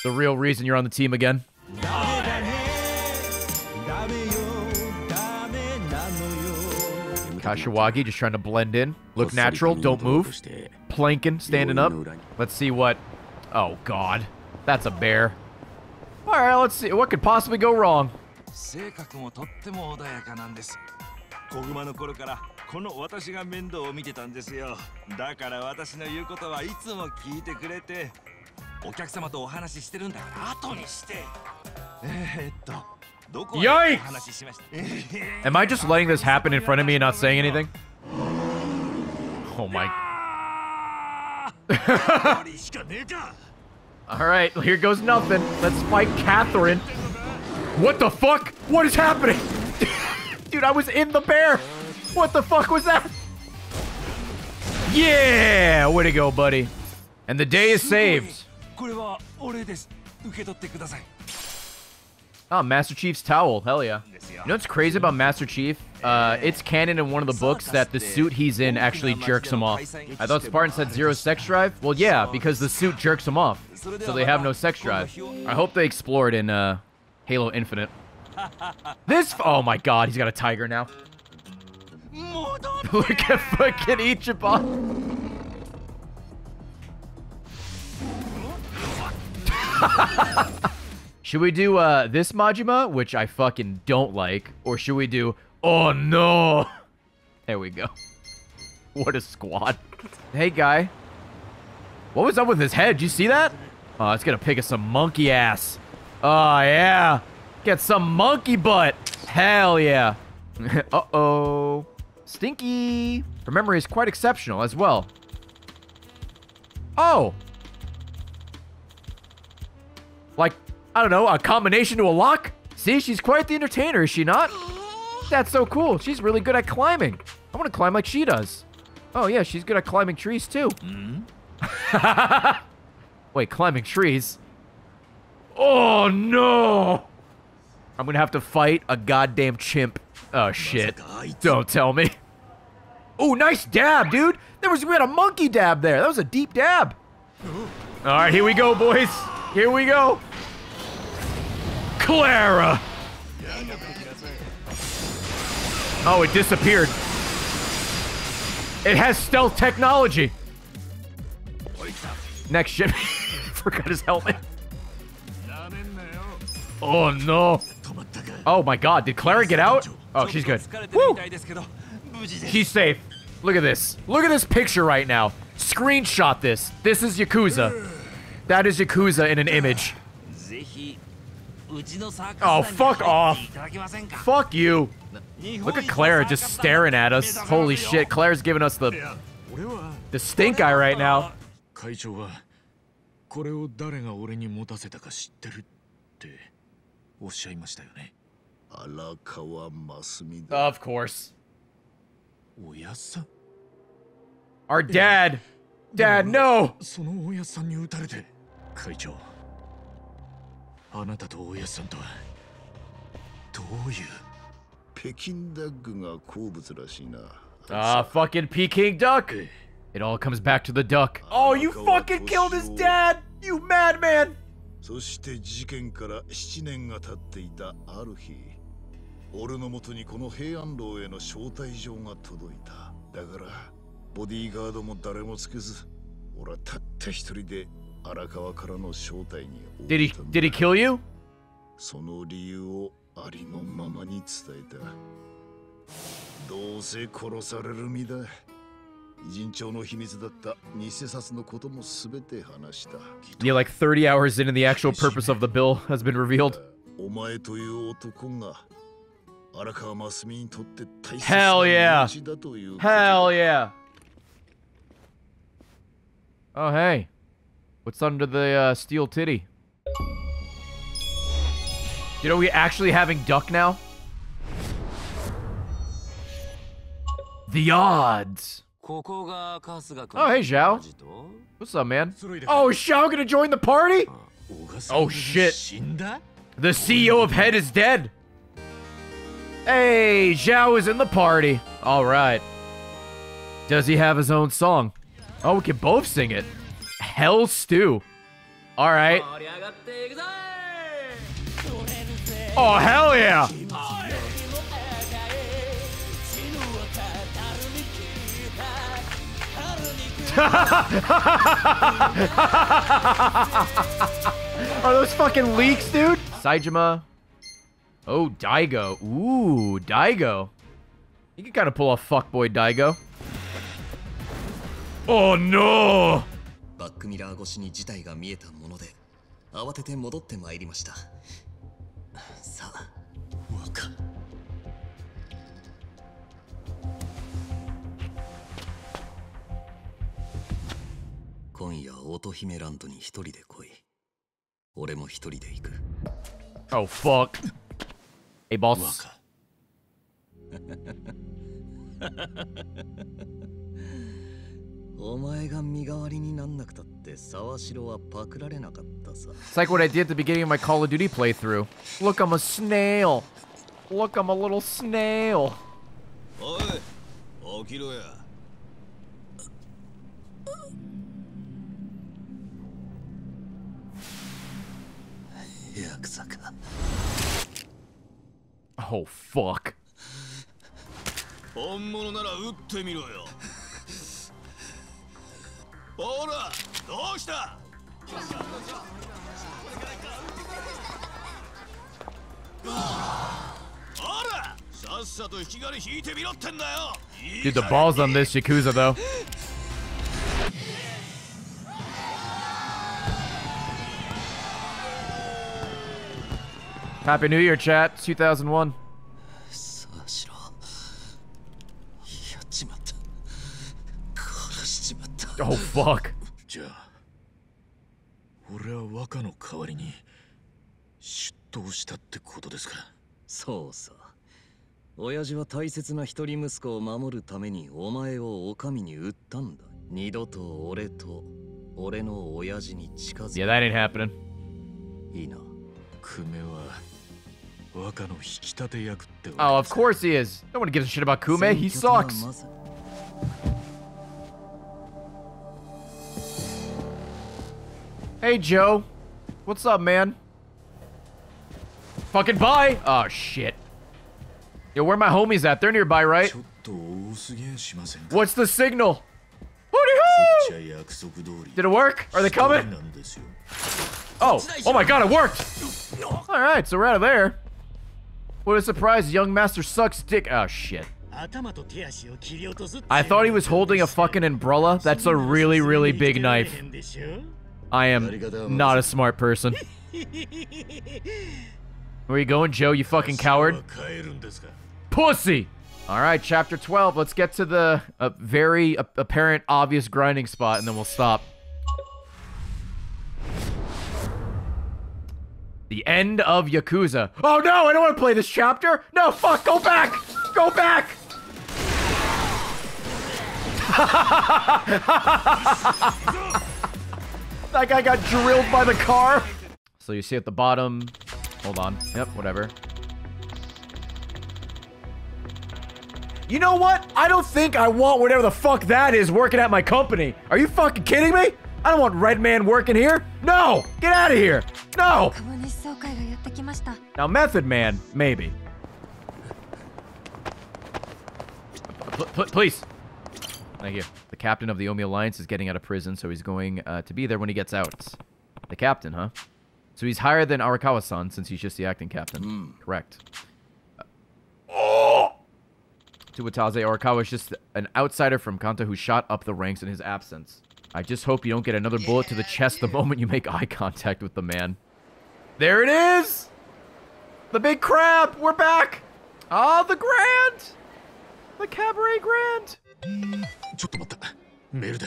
The real reason you're on the team again. Kashiwagi just trying to blend in. Look natural. Don't move. Planking. Standing up. Let's see what... Oh, God. That's a bear. Alright, let's see. What could possibly go wrong? Yikes! Am I just letting this happen in front of me and not saying anything? Oh my... Alright, here goes nothing. Let's fight Catherine. What the fuck? What is happening? Dude, I was in the bear! What the fuck was that? Yeah! Way to go, buddy. And the day is saved. Oh, Master Chief's towel. Hell yeah. You know what's crazy about Master Chief? Uh, it's canon in one of the books that the suit he's in actually jerks him off. I thought Spartan said zero sex drive. Well, yeah, because the suit jerks him off. So they have no sex drive. I hope they explore it in uh, Halo Infinite. This... Oh my god, he's got a tiger now. Look at fucking Ichiban. Should we do uh, this Majima, which I fucking don't like, or should we do... Oh no! There we go. What a squad. Hey, guy. What was up with his head? Did you see that? Oh, it's gonna pick us some monkey ass. Oh, yeah. Get some monkey butt. Hell yeah. Uh-oh. Stinky! Her memory is quite exceptional as well. Oh. Like, I don't know, a combination to a lock? See, she's quite the entertainer, is she not? That's so cool. She's really good at climbing. I want to climb like she does. Oh, yeah, she's good at climbing trees, too. Mm-hmm. Wait, climbing trees? Oh, no. I'm going to have to fight a goddamn chimp. Oh, shit. Don't tell me. Oh, nice dab, dude. There was, we had a monkey dab there. That was a deep dab. All right, here we go, boys. Here we go. Clara. Oh, it disappeared. It has stealth technology. Next ship. Forgot his helmet. Oh, no. Oh, my God. Did Clara get out? Oh, she's good. Woo! She's safe. Look at this. Look at this picture right now. Screenshot this. This is Yakuza. That is Yakuza in an image. Oh, fuck off. Fuck you. Look at Clara just staring at us. Holy shit, Clara's giving us the, the stink eye right now. Of course. Our dad. Dad, no. Ah, uh, fucking Peking duck. It all comes back to the duck. Oh, you fucking killed his dad, you madman. Did he did he kill you? Yeah, like thirty hours into the actual purpose of the bill has been revealed. Hell yeah! Hell yeah! Oh, hey. What's under the uh, steel titty? You know, we actually having duck now? The odds. Oh, hey, Zhao. What's up, man? Oh, is Zhao gonna join the party? Oh, shit. The C E O of Head is dead. Hey, Zhao is in the party. All right. Does he have his own song? Oh, we can both sing it. Hell stew. All right. Oh, hell yeah. Are those fucking leaks, dude? Saejima. Oh, Daigo. Ooh, Daigo. You can kind of pull off fuckboy Daigo. Oh no! Oh fuck. Hey boss. It's like what I did at the beginning of my Call of Duty playthrough. Look, I'm a snail. Look, I'm a little snail. Oh, fuck. Dude, the balls on this Yakuza, though. Happy New Year, chat. two thousand one. Oh, fuck. じゃあ、俺は若の代わりに出頭したってことですか。そうさ。親父は大切な一人息子を守るためにお前をお上に売ったんだ。二度と俺と俺の親父に近づく。いや、that ain't happening。いいな。久米は。Oh, of course he is. No one gives a shit about Kume. He sucks. Hey, Joe. What's up, man? Fucking bye. Oh, shit. Yo, where my homies at? They're nearby, right? What's the signal? Hoo-dee-hoo! Did it work? Are they coming? Oh. Oh, my God. It worked. All right. So we're out of there. What a surprise, young master sucks dick. Oh, shit. I thought he was holding a fucking umbrella. That's a really, really big knife. I am not a smart person. Where are you going, Joe, you fucking coward? Pussy! Alright, chapter twelve. Let's get to the uh, very uh, apparent, obvious grinding spot, and then we'll stop. The end of Yakuza. Oh no, I don't want to play this chapter. No, fuck, go back. Go back. That guy got drilled by the car. So you see at the bottom. Hold on. Yep, whatever. You know what? I don't think I want whatever the fuck that is working at my company. Are you fucking kidding me? I don't want Red Man working here. No! Get out of here! No! Now, Method Man, maybe. P -p Please! Thank you. The captain of the Omi Alliance is getting out of prison, so he's going uh, to be there when he gets out. The captain, huh? So he's higher than Arakawa-san, since he's just the acting captain. Mm. Correct. Uh, oh! Tuwataze Arakawa is just an outsider from Kanta who shot up the ranks in his absence. I just hope you don't get another bullet yeah, to the chest dude. The moment you make eye contact with the man. There it is! The big crab! We're back! Ah, oh, the Grand! The Cabaret Grand! Oh, hey, Nick.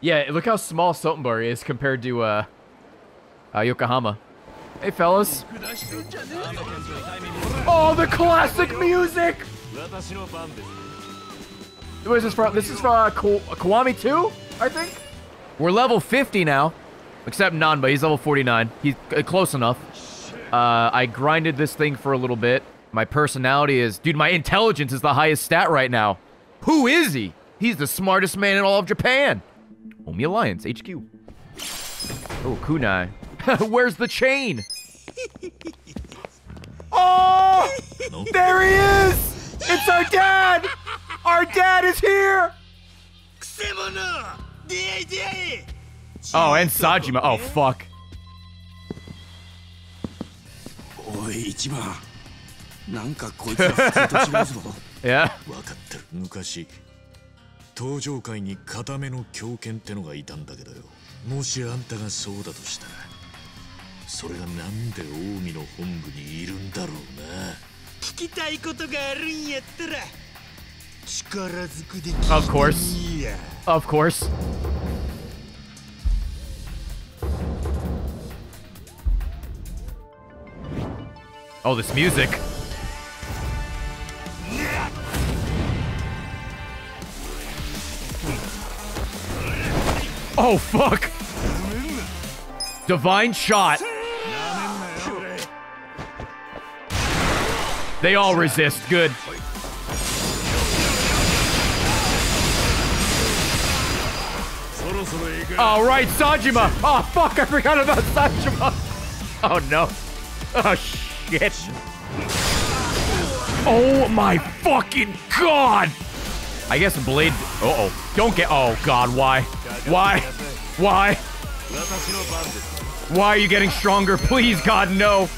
Yeah, look how small Sotenbori is compared to, uh... Uh, Yokohama. Hey, fellas. Oh, the classic music! What is this from? This is from uh, Kiwami two, I think? We're level fifty now. Except Nanba. He's level forty-nine. He's uh, close enough. Uh, I grinded this thing for a little bit. My personality is... Dude, my intelligence is the highest stat right now. Who is he? He's the smartest man in all of Japan. Omi Alliance, H Q. Oh, kunai. Where's the chain? Oh! Nope. There he is! It's our dad! Our dad is here! Oh, and Saejima. Oh, fuck. Yeah. Of course. Of course. Oh, this music. Oh, fuck. Divine shot. They all resist. Good. All right, Saejima. Oh, fuck. I forgot about Saejima. Oh, no. Oh, shit. Oh, my fucking God. I guess Blade... Uh-oh. Don't get... Oh, God. Why? Why? Why? Why are you getting stronger? Please, God, no.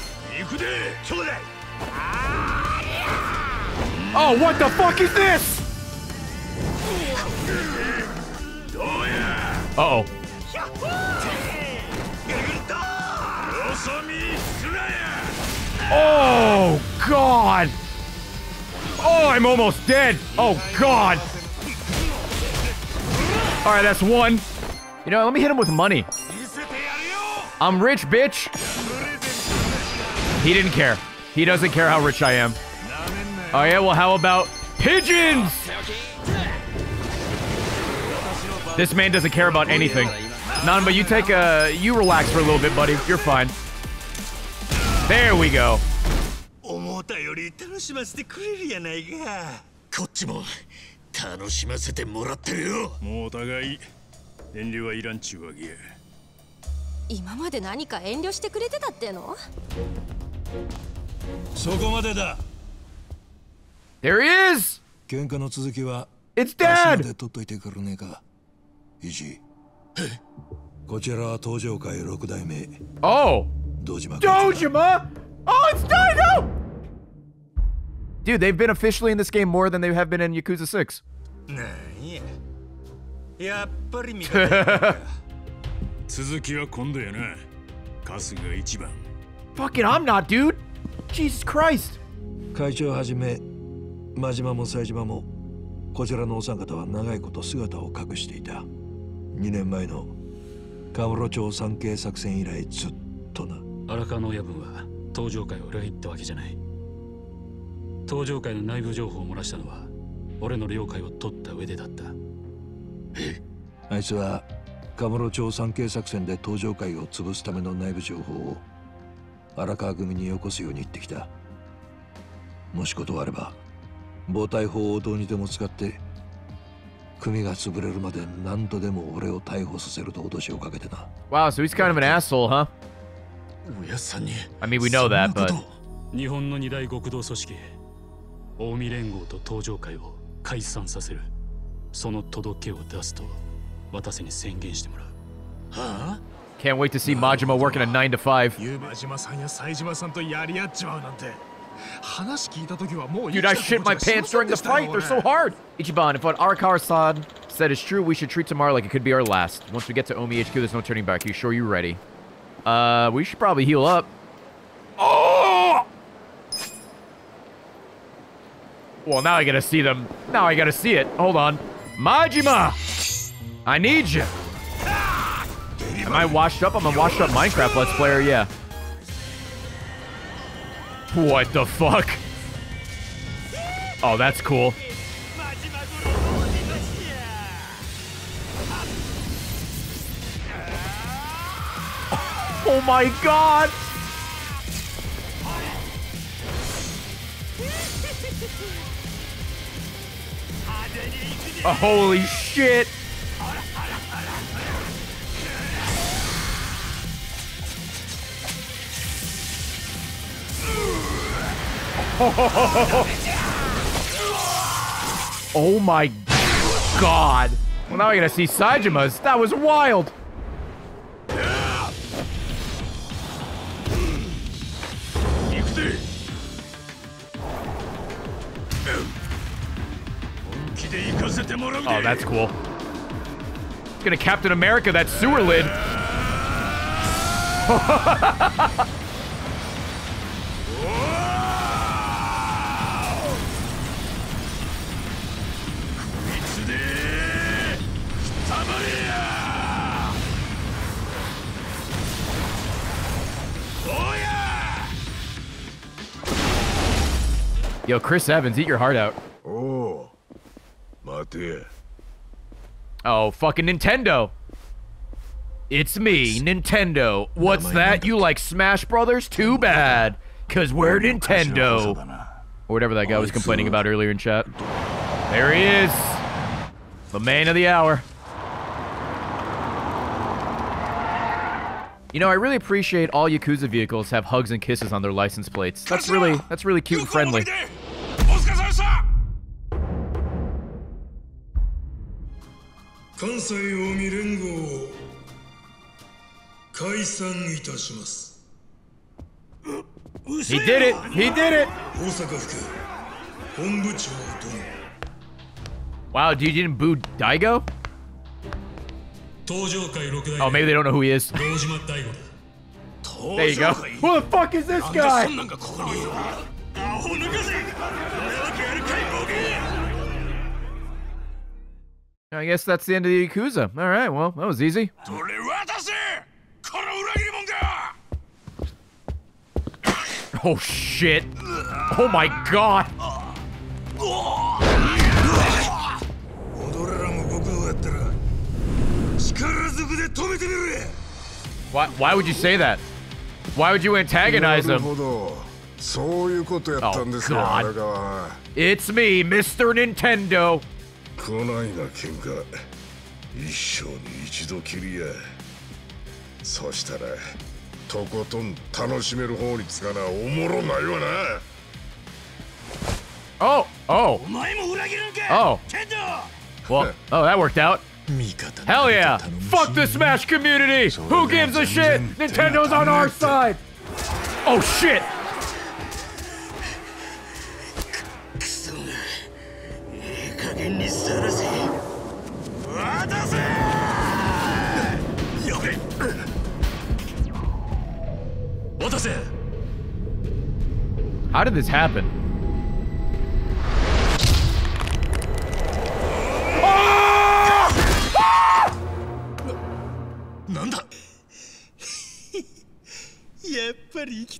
Oh, what the fuck is this? Uh-oh. Oh, God. Oh, I'm almost dead. Oh, God. All right, that's one. You know, let me hit him with money. I'm rich, bitch. He didn't care. He doesn't care how rich I am. Oh, yeah, well, how about pigeons? This man doesn't care about anything. Nanba, you take a... You relax for a little bit, buddy. You're fine. There we go. There he is! It's Dad! Oh! Dojima! Oh, it's Daigo! Dude, they've been officially in this game more than they have been in Yakuza six. Fucking I'm not, dude! Jesus Christ! Wow, so he's kind of an asshole, huh? I mean, we know that, but... Can't wait to see Majima working a nine to five. Dude, I shit my pants during the fight! They're so hard! Ichiban, if what Arakawa-san said is true, we should treat tomorrow like it could be our last. Once we get to Omi H Q, there's no turning back. You sure you're ready? Uh, we should probably heal up. Oh! Well, now I gotta see them. Now I gotta see it. Hold on. Majima! I need you! Am I washed up? I'm a washed up Minecraft Let's Player, yeah. What the fuck? Oh, that's cool. Oh my God! Oh, holy shit! Oh my God! Well, now we're gonna see Saejima's. That was wild. Oh, that's cool. It's gonna Captain America that sewer lid. Yo, Chris Evans, eat your heart out. Oh. Oh, fucking Nintendo. It's me, Nintendo. What's that? You like Smash Brothers? Too bad. Because we're Nintendo. Or whatever that guy was complaining about earlier in chat. There he is. The man of the hour. You know, I really appreciate all Yakuza vehicles have hugs and kisses on their license plates. That's really, that's really cute and friendly. He did it! He did it! Wow, dude, you didn't boo Daigo? Oh, maybe they don't know who he is. There you go. Who the fuck is this guy? I guess that's the end of the Yakuza. All right, well, that was easy. Oh shit! Oh my god! Why? Why would you say that? Why would you antagonize him? Oh god! It's me, Mister Nintendo. Oh! Oh! Oh! Well, oh, that worked out. Hell yeah! Fuck the Smash community! Who gives a shit? Nintendo's on our side! Oh shit! How did this happen? Oh! Ah!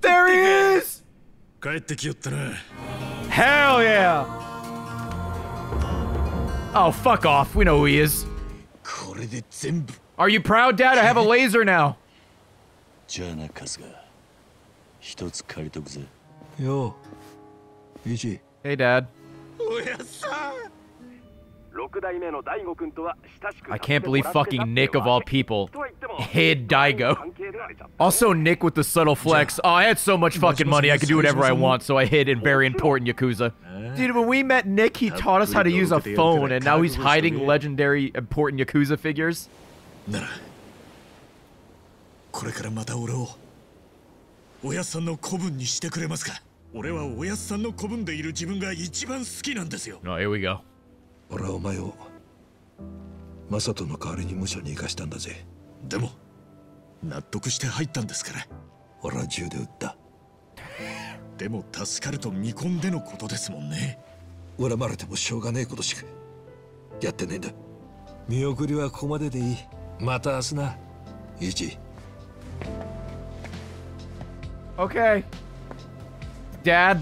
There he is! Hell yeah! Oh, fuck off. We know who he is. Are you proud, Dad? I have a laser now. Yo. Ichi. Hey, Dad. I can't believe fucking Nick of all people hid Daigo. Also, Nick with the subtle flex. Oh, I had so much fucking money, I could do whatever I want, so I hid in very important Yakuza. Dude, when we met Nick, he taught us how to use a phone, and now he's hiding legendary important Yakuza figures. Oh, here we go. Okay. Dad.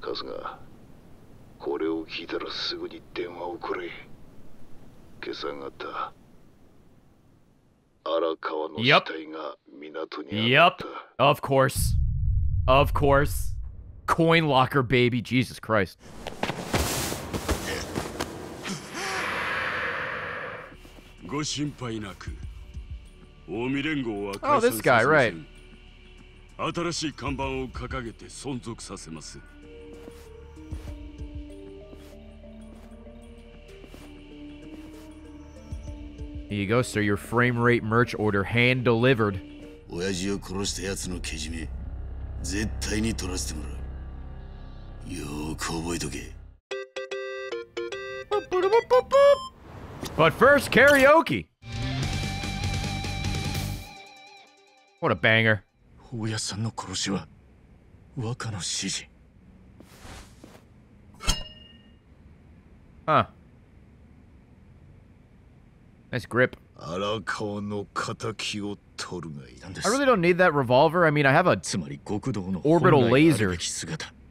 Kasuga, yep. Yep. Of course. Of course. Coin locker, baby. Jesus Christ. Oh, this guy, right. Here you go, sir. Your frame rate merch order hand delivered. But first, karaoke. What a banger. Huh. Nice grip. I really don't need that revolver. I mean, I have a orbital laser.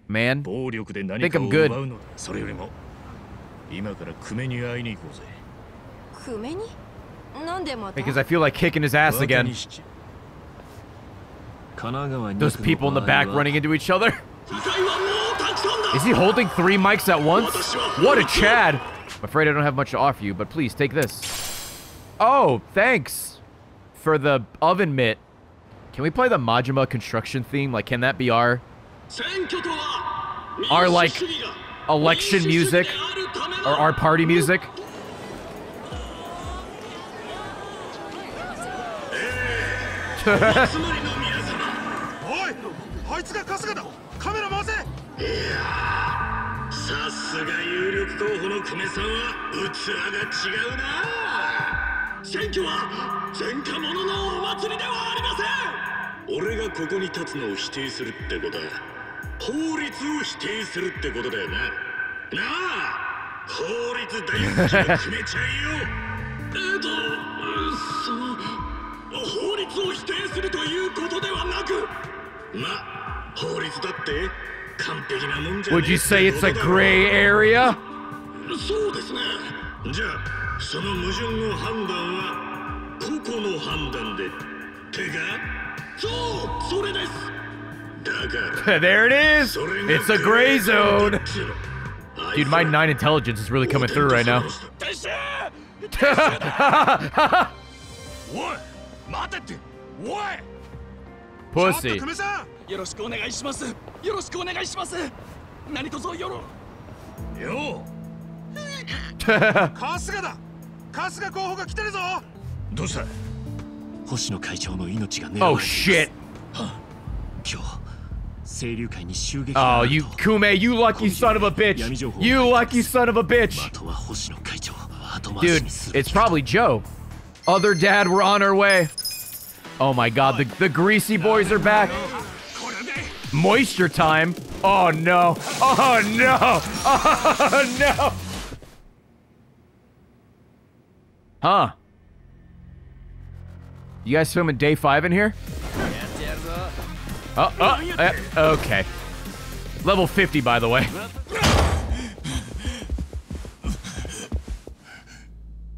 Man, I think I'm good. Because I feel like kicking his ass again. Those people in the back running into each other. Is he holding three mics at once? What a Chad. I'm afraid I don't have much to offer you, but please take this. Oh, thanks for the oven mitt. Can we play the Majima construction theme? Like, can that be our... our, like, election music? Or our party music? Would you say it's a gray area? There it is! It's a gray zone! Dude, my nine intelligence is really coming through right now. Pussy. Oh shit. Oh, you Kume, you lucky son of a bitch. You lucky son of a bitch. Dude, it's probably Joe. Other dad, we're on our way. Oh my god, the, the greasy boys are back. Moisture time. Oh no. Oh no. Oh no. Huh. You guys filming day five in here? Oh, oh, uh, okay. Level fifty, by the way.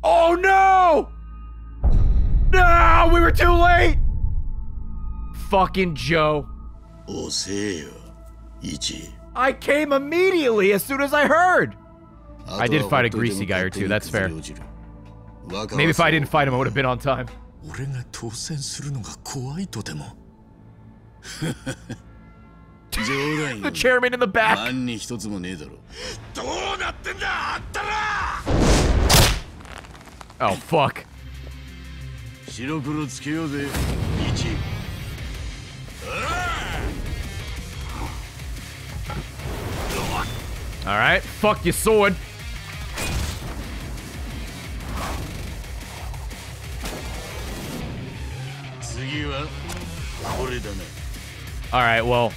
Oh no! No, we were too late! Fucking Joe. I came immediately as soon as I heard! I did fight a greasy guy or two, that's fair. Maybe if I didn't fight him, I would have been on time. The chairman in the back! Oh, fuck. Alright, fuck your sword. Alright, well,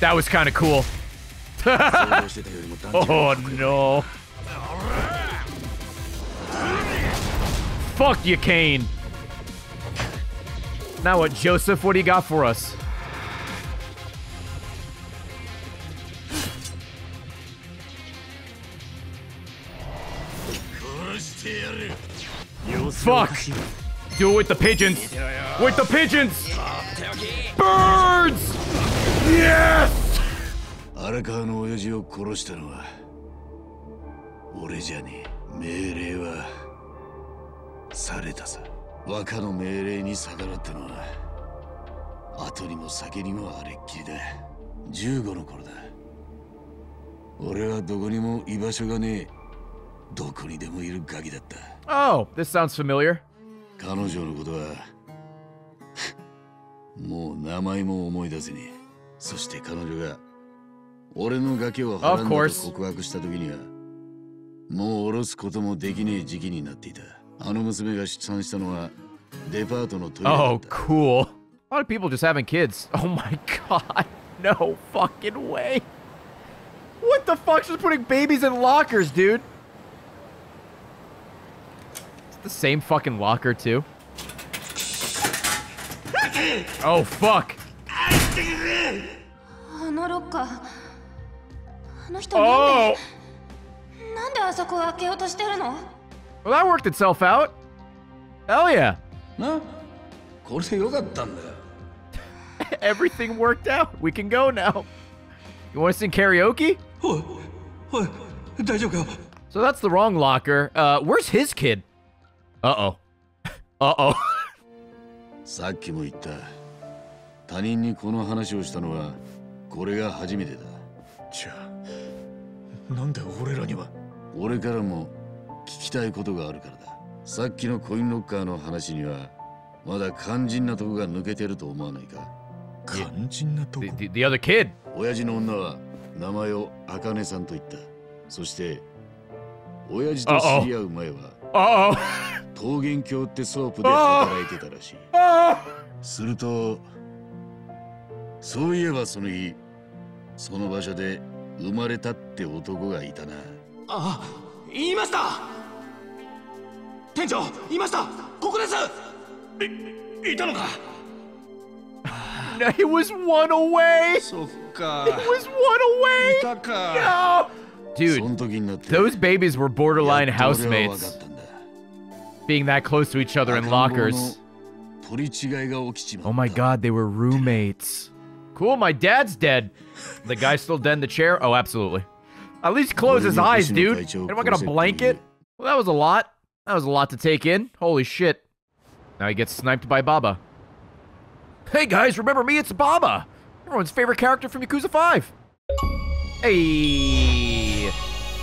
that was kind of cool. Oh no. Fuck you, Kane. Now what, Joseph, what do you got for us? Fuck! Do it with the pigeons! With the pigeons! Birds! Yes! Oh, this sounds familiar. Of course. Oh, cool. A lot of people just having kids. Oh my god. No fucking way. What the fuck? She's putting babies in lockers, dude. It's the same fucking locker, too. Oh, fuck. Oh! Well, that worked itself out. Hell yeah. Everything worked out. We can go now. You want to sing karaoke? So that's the wrong locker. Uh, where's his kid? Uh-oh. Uh-oh. The, the, the other kid. Uh-oh. ああ。桃源郷ってソープで働いてたらしい。すると、そういえばその日、その場所で生まれたって男がいたな。あ、言いました。店長、言いました。ここです。い、いたのか。He was one away. So God. He was one away. No. Dude, those babies were borderline housemates. Being that close to each other in lockers. Oh my God, they were roommates. Cool, my dad's dead. The guy's still dead in the chair? Oh, absolutely. At least close his eyes, dude. And I got a blanket? Well, that was a lot. That was a lot to take in. Holy shit. Now he gets sniped by Baba. Hey guys, remember me? It's Baba! Everyone's favorite character from Yakuza five! Hey!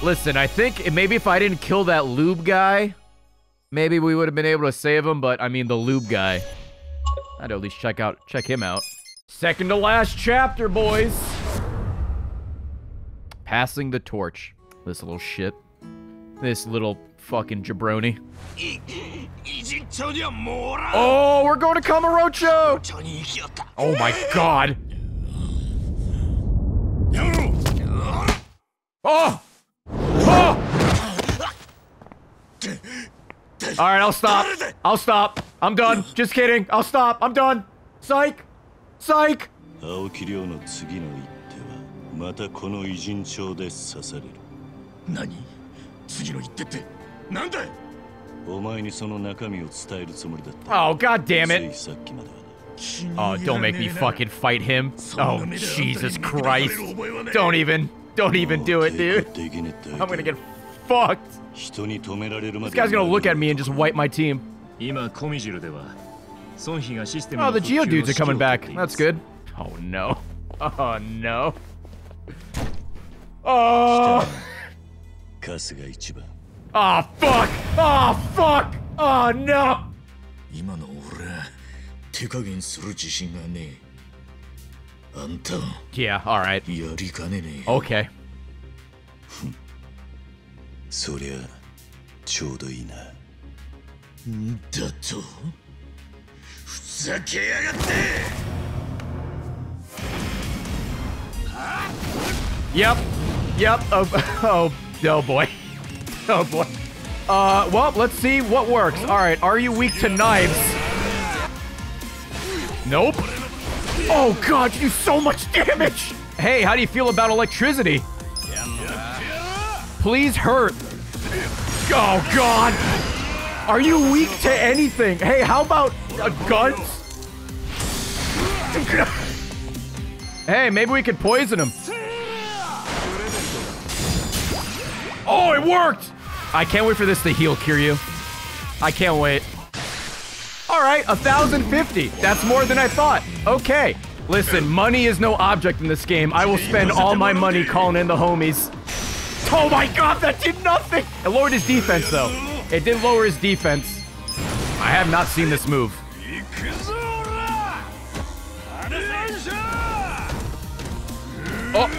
Listen, I think maybe if I didn't kill that lube guy, maybe we would have been able to save him, but I mean the lube guy. I'd at least check out, check him out. Second to last chapter, boys! Passing the torch. This little shit. This little fucking jabroni. Oh, we're going to Kamurocho! Oh my God! Oh! Oh! Alright, I'll stop. I'll stop. I'm done. Just kidding. I'll stop. I'm done. Psych! Psych! Oh, God damn it. Oh, don't make me fucking fight him. Oh, Jesus Christ. Don't even, don't even do it, dude. I'm gonna get fucked. This guy's gonna look at me and just wipe my team. Oh, the Geo dudes are coming back. That's good. Oh, no. Oh, no. Oh! Ah, oh, fuck! Ah, oh, fuck! Ah, oh, no! Yeah, alright. Okay. Yep. Yep. Oh, oh, oh boy. Oh boy. Uh, well, let's see what works. Alright, are you weak to knives? Nope. Oh God, you do so much damage! Hey, how do you feel about electricity? Please hurt. Oh God! Are you weak to anything? Hey, how about uh, guns? Hey, maybe we could poison him. Oh, it worked! I can't wait for this to heal, Kiryu. I can't wait. All right, one thousand fifty. That's more than I thought. Okay. Listen, money is no object in this game. I will spend all my money calling in the homies. Oh my God, that did nothing! It lowered his defense, though. It did lower his defense. I have not seen this move. Oh!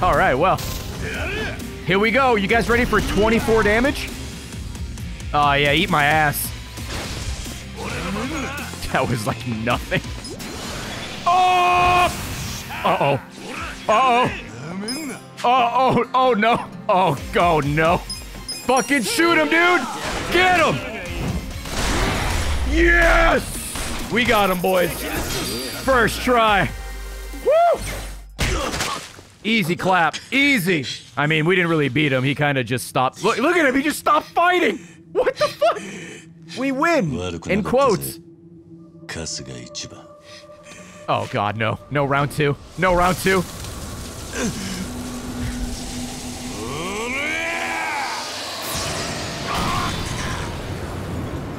All right, well, here we go. You guys ready for twenty-four damage? Oh yeah, eat my ass. That was like nothing. Oh! Uh-oh. Uh-oh. Oh, oh, oh no. Oh, go, no. Fucking shoot him, dude. Get him. Yes! We got him, boys. First try. Woo! Easy clap. Easy. I mean, we didn't really beat him. He kind of just stopped. Look, look at him. He just stopped fighting. What the fuck? We win. In quotes. Oh, God, no. No round two. No round two.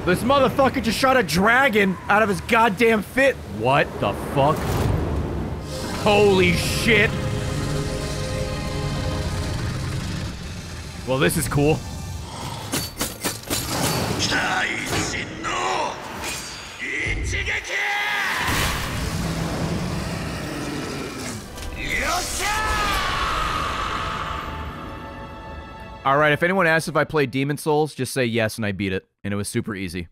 This motherfucker just shot a dragon out of his goddamn fit. What the fuck? Holy shit. Well, this is cool. All right, if anyone asks if I play Demon Souls, just say yes and I beat it. And it was super easy.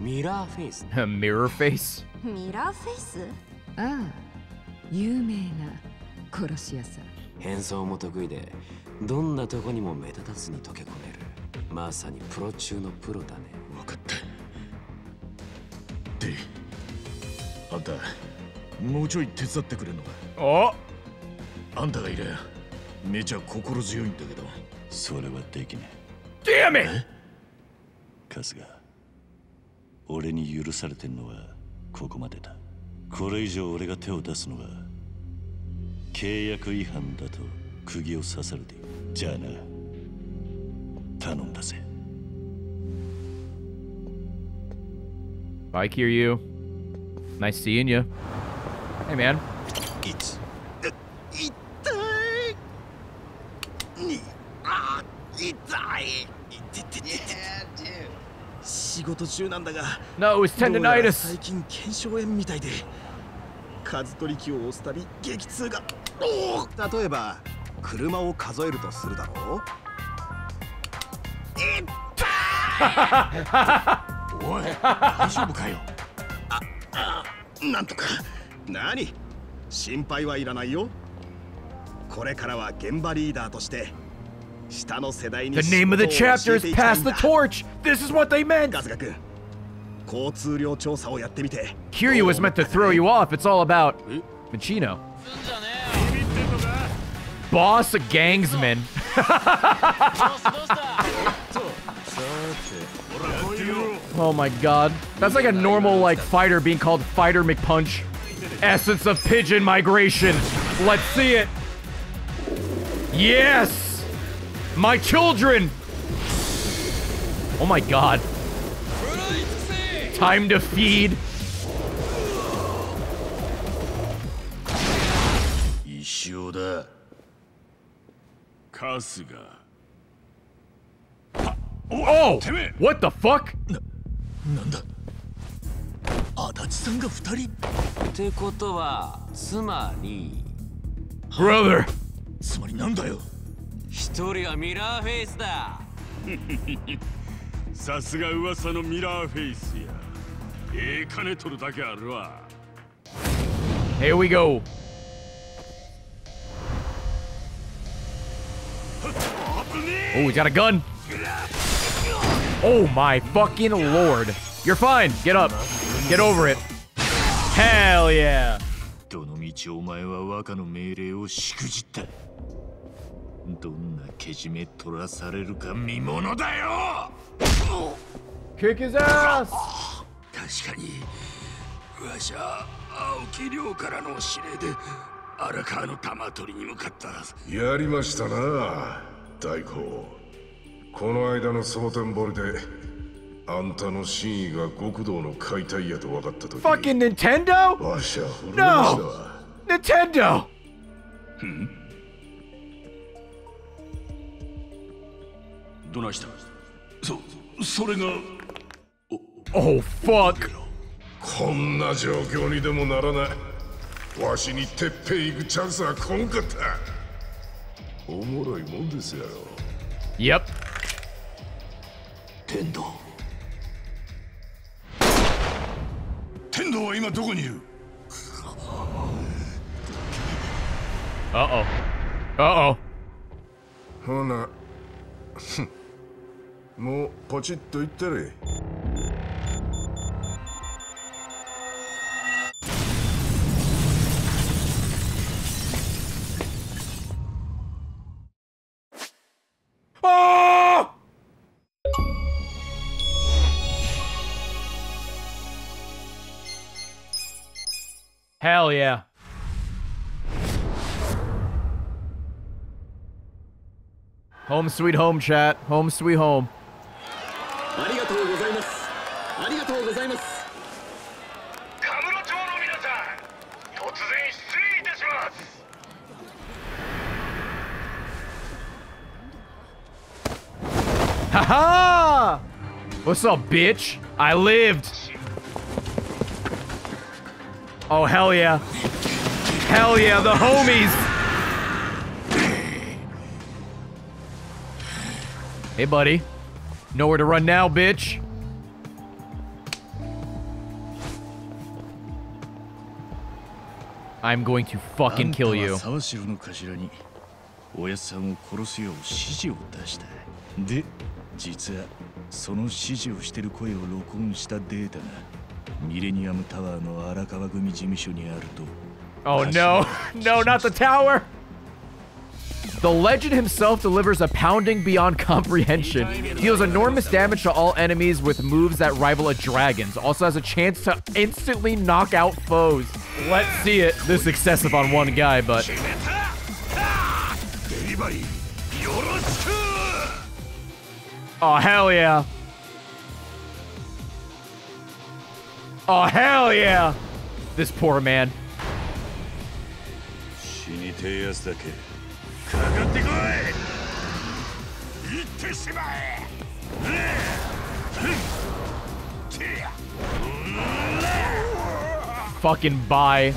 Mirror Face. Mirror Face? Mirror Face? Ah, oh. Damn it! Kasuga. 俺に許されてんのはここまでだ。これ以上俺が手を出すのは契約違反だと釘を刺されている。じゃあな。頼んだぜ。Bye, Kiryu. Nice seeing you. Hey, man. It's... It's... No, it was tendonitis. The name of the chapter is Pass the Torch! This is what they meant! Kiryu was meant to throw you off. It's all about Michino. Boss of gangsmen. Oh my god. That's like a normal like fighter being called Fighter McPunch. Essence of Pigeon Migration. Let's see it. Yes! My children! Oh my god. Time to feed. Ishoda. Kasuga. Oh! What the fuck? Nanda. Adachi-san ga futari? Te koto wa, tsumari. Brother. Tsumari nanda yo? Mirror Face. Here we go. Oh, we got a gun. Oh my fucking lord. You're fine. Get up. Get over it. Hell yeah. Kick his ass! Fucking Nintendo? No! Nintendo! Hmm? どないした? Oh fuck. Yep. Tendo. Tendo Uh-oh. Uh-oh. Mo pochitto ittere. Oh! Hell yeah. Home sweet home, chat. Home sweet home. Haha! What's up, bitch? I lived! Oh, hell yeah. Hell yeah, the homies! Hey, buddy. Nowhere to run now, bitch. I'm going to fucking kill you. Oh no, no, not the tower! The legend himself delivers a pounding beyond comprehension. Deals enormous damage to all enemies with moves that rival a dragon's. Also has a chance to instantly knock out foes. Let's see it. This is excessive on one guy, but... Oh, hell yeah. Oh, hell yeah. This poor man. Fucking bye.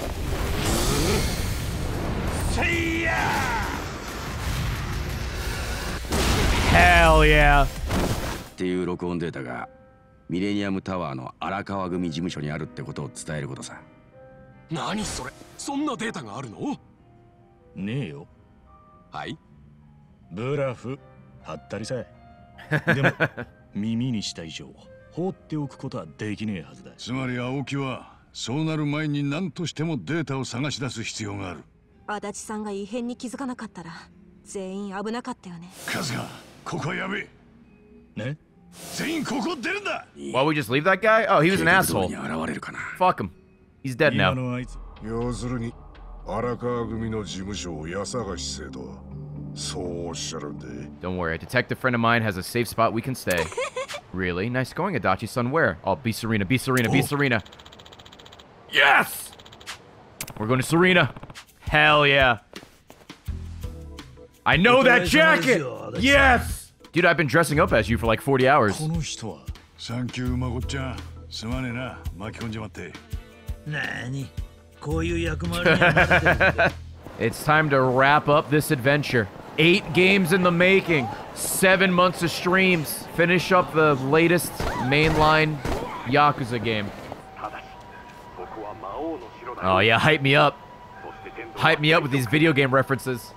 Hell yeah. Why we just leave that guy? Oh, he was an asshole. Fuck him. He's dead now. Don't worry, a detective friend of mine has a safe spot we can stay. Really? Nice going, Adachi-san. Where? Oh, be Serena, be Serena, be oh. Serena. Yes! We're going to Serena. Hell yeah. I know that jacket! Yes! Dude, I've been dressing up as you for like forty hours. Thank you, Mago-chan. Sumane na, makikonjimatte. Nani? It's time to wrap up this adventure. Eight games in the making, seven months of streams. Finish up the latest mainline Yakuza game. Oh yeah, hype me up. Hype me up with these video game references.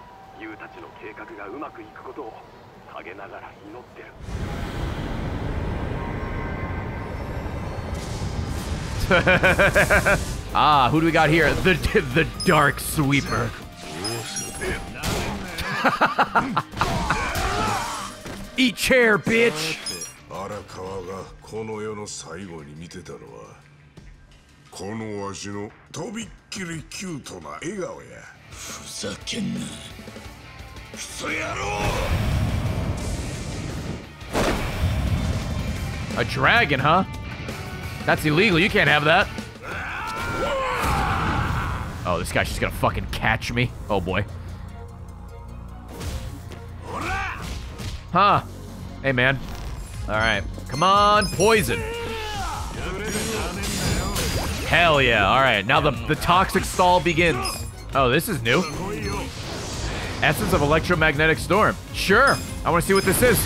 Ah, who do we got here? The the Dark Sweeper. Eat chair, bitch. A dragon, huh? That's illegal. You can't have that. Oh, this guy's just gonna fucking catch me. Oh boy. Huh. Hey, man. Alright. Come on, poison. Hell yeah. Alright, now the, the toxic stall begins. Oh, this is new. Essence of electromagnetic storm. Sure. I want to see what this is.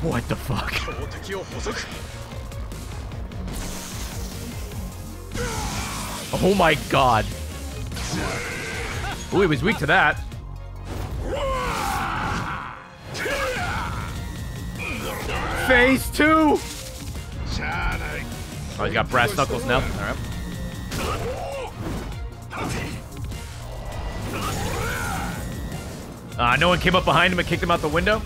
What the fuck? Oh my god. Ooh, he was weak to that. Phase two! Oh, he's got brass knuckles now. Alright. Uh, no one came up behind him and kicked him out the window?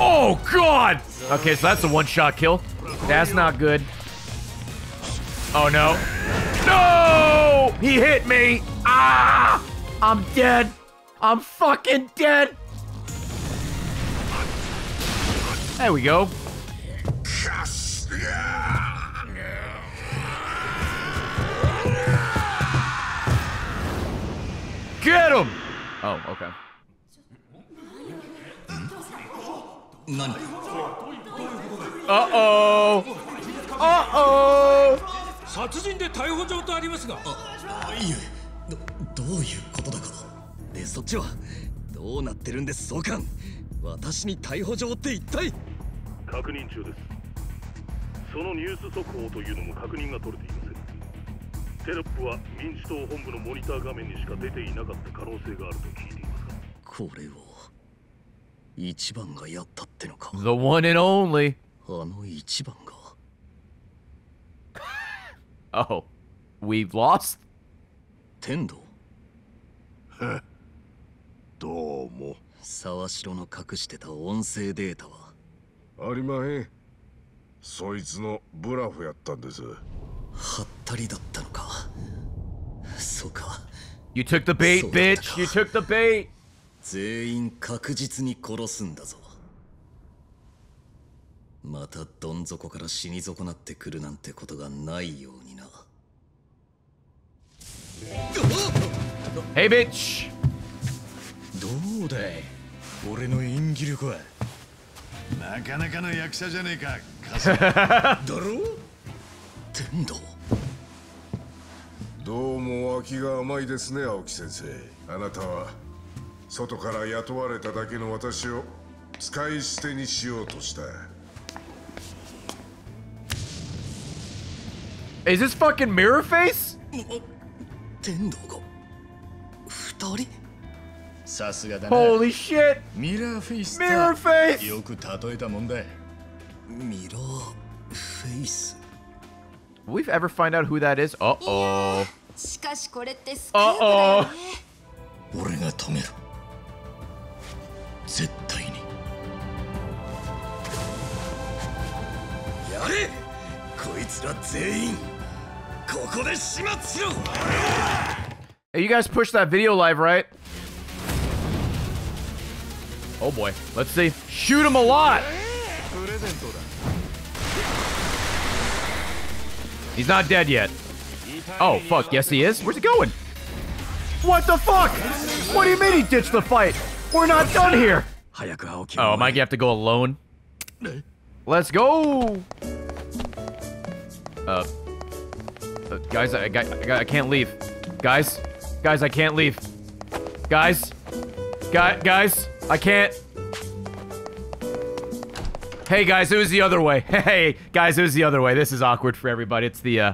Oh, God! Okay, so that's a one-shot kill. That's not good. Oh, no. No! He hit me! Ah! I'm dead. I'm fucking dead. There we go. Oh, okay. Uh-oh! Uh-oh! 殺人で逮捕状とありますが。あ、いえ、ど、どういうことだか。で、そっちはどうなってるんです、総監。私に逮捕状って一体。確認中です。そのニュース速報というのも確認が取れていません。テロップは民主党本部のモニター画面にしか出ていなかった可能性があると聞いていますが。これを一番がやったってのか。The one and only。あの一番が。 Oh, we've lost? Tendo. Huh. Domo. Sawashiro no kakusteta onsei data wa. Arimahen. Soitsu no bluff yattan desu. Hattari datta no ka. So ka. You took the bait, bitch. You took the bait. Zein kakujitsu ni korosun da zo. Mata donzoko kara shinizoko natte kuru nante koto ga nai you. Hey, bitch! Is this fucking Mirror Face? 天道が二人。さすがだな。Holy shit! ミラーフェイス。ミラーフェイス。よく例えたもんだ。ミラーフェイス。Will we ever find out who that is? Uh oh. しかしこれってスクープだよね。俺が止める。絶対に。やれ。こいつら全員。 Hey, you guys pushed that video live, right? Oh boy, let's see. Shoot him a lot! He's not dead yet. Oh fuck, yes he is. Where's he going? What the fuck? What do you mean he ditched the fight? We're not done here! Oh, am I gonna have to go alone? Let's go! Uh... Uh, guys, I, I, I can't leave. Guys, guys, I can't leave. Guys, guys, guys, I can't. Hey guys, it was the other way. Hey guys, it was the other way. This is awkward for everybody. It's the, uh,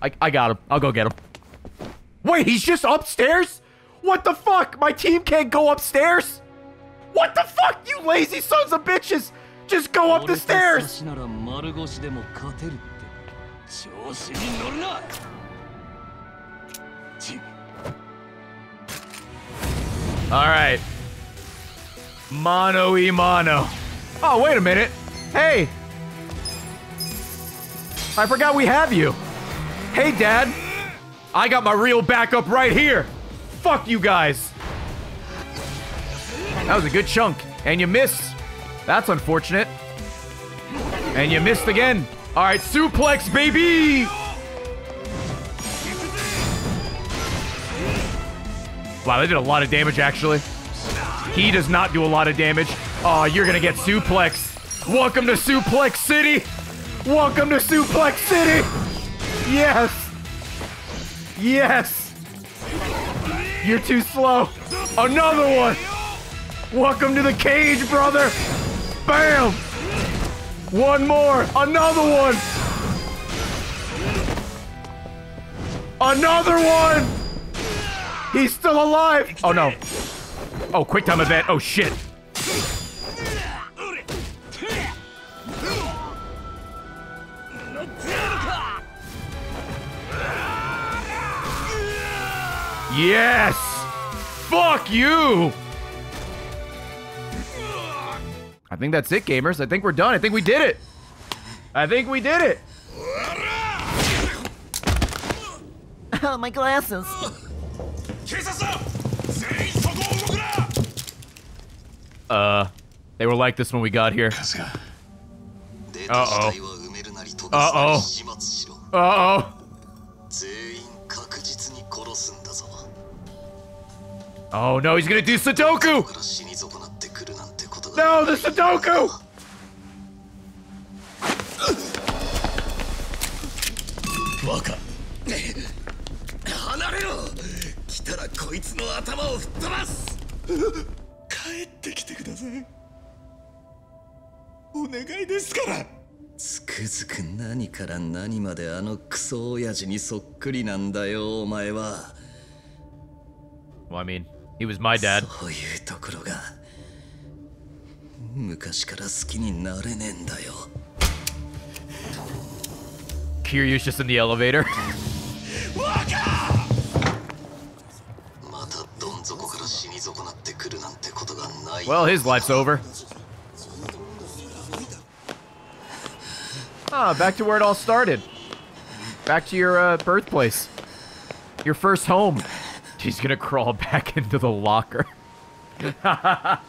I, I got him. I'll go get him. Wait, he's just upstairs? What the fuck? My team can't go upstairs? What the fuck, you lazy sons of bitches? Just go up the stairs. Alright. Mano y mano. Oh, wait a minute. Hey! I forgot we have you. Hey, Dad. I got my real backup right here. Fuck you guys. That was a good chunk. And you missed. That's unfortunate. And you missed again. All right, suplex, baby! Wow, they did a lot of damage, actually. He does not do a lot of damage. Oh, you're gonna get suplex. Welcome to Suplex City! Welcome to Suplex City! Yes! Yes! You're too slow. Another one! Welcome to the cage, brother! Bam! One more! Another one! Another one! He's still alive! Oh no. Oh, quick time event. Oh shit. Yes! Fuck you! I think that's it, gamers. I think we're done. I think we did it. I think we did it. Oh, my glasses. Uh, they were like this when we got here. Uh-oh. Uh-oh. Uh-oh. Uh-oh. Oh no, he's gonna do Sudoku! No, the Sudoku! Well, I mean, he was my dad. Kiryu's just in the elevator. Well, his life's over. Ah, back to where it all started. Back to your uh, birthplace. Your first home. He's gonna crawl back into the locker. That's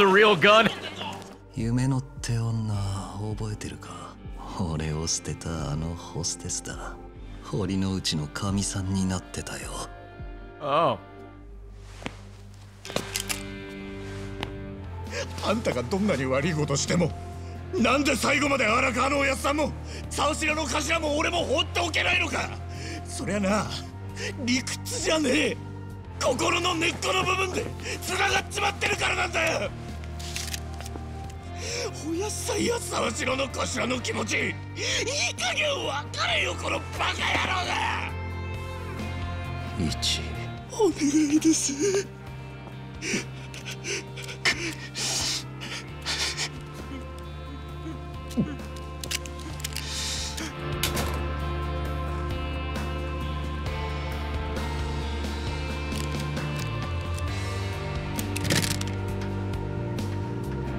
a real gun. Oh.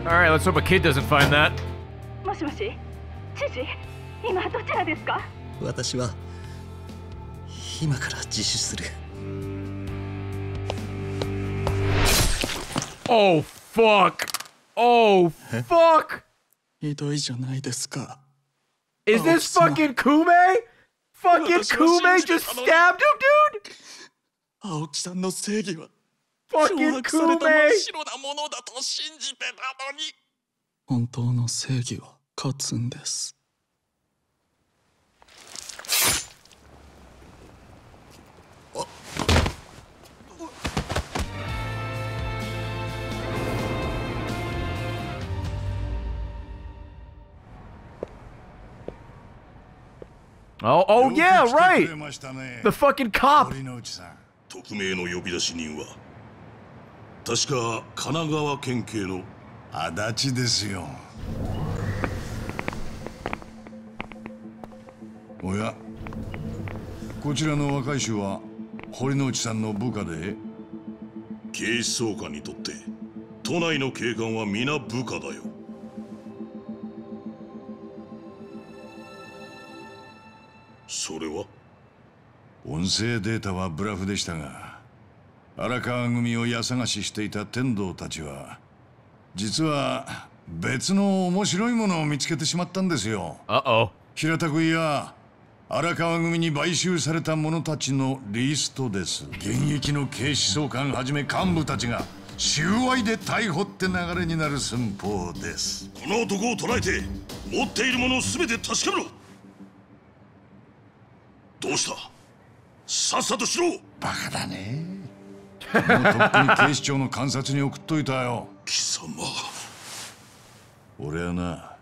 All right, let's hope a kid doesn't find that. Oh fuck! Oh fuck! Is this fucking Kume? Fucking Kume just stabbed him, dude! Fucking Kume! Oh, oh yeah, right! The fucking cop! Adachiですよ。おや、こちらの若い衆は堀之内さんの部下で、警視総監にとって都内の警官は皆部下だよ。それは？音声データはブラフでしたが。 荒川組を家探ししていた天道たちは実は別の面白いものを見つけてしまったんですよ。Uh-oh. 平田組や荒川組に買収された者たちのリストです。現役の警視総監はじめ幹部たちが収賄で逮捕って流れになる寸法です。この男を捕らえて持っているものを全て確かめろ。どうした？さっさとしろ。バカだね。 もうとっくに警視庁の監察に送っといたよ。貴様。俺はな、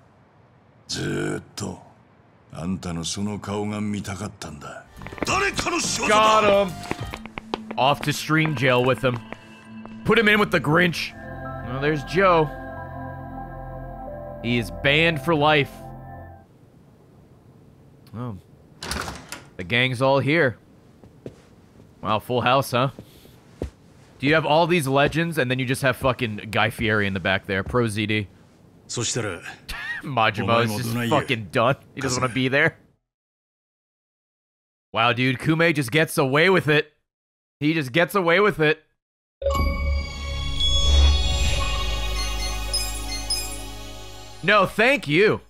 ずーっとあんたのその顔が見たかったんだ。誰かの仕業だ。Got him. Off to stream jail with him. Put him in with the Grinch. Well, there's Joe. He is banned for life. Oh, the gang's all here. Wow, full house, huh? Do you have all these legends, and then you just have fucking Guy Fieri in the back there, Pro Z D. Majima is just fucking done. He doesn't want to be there. Wow, dude, Kume just gets away with it. He just gets away with it. No, thank you.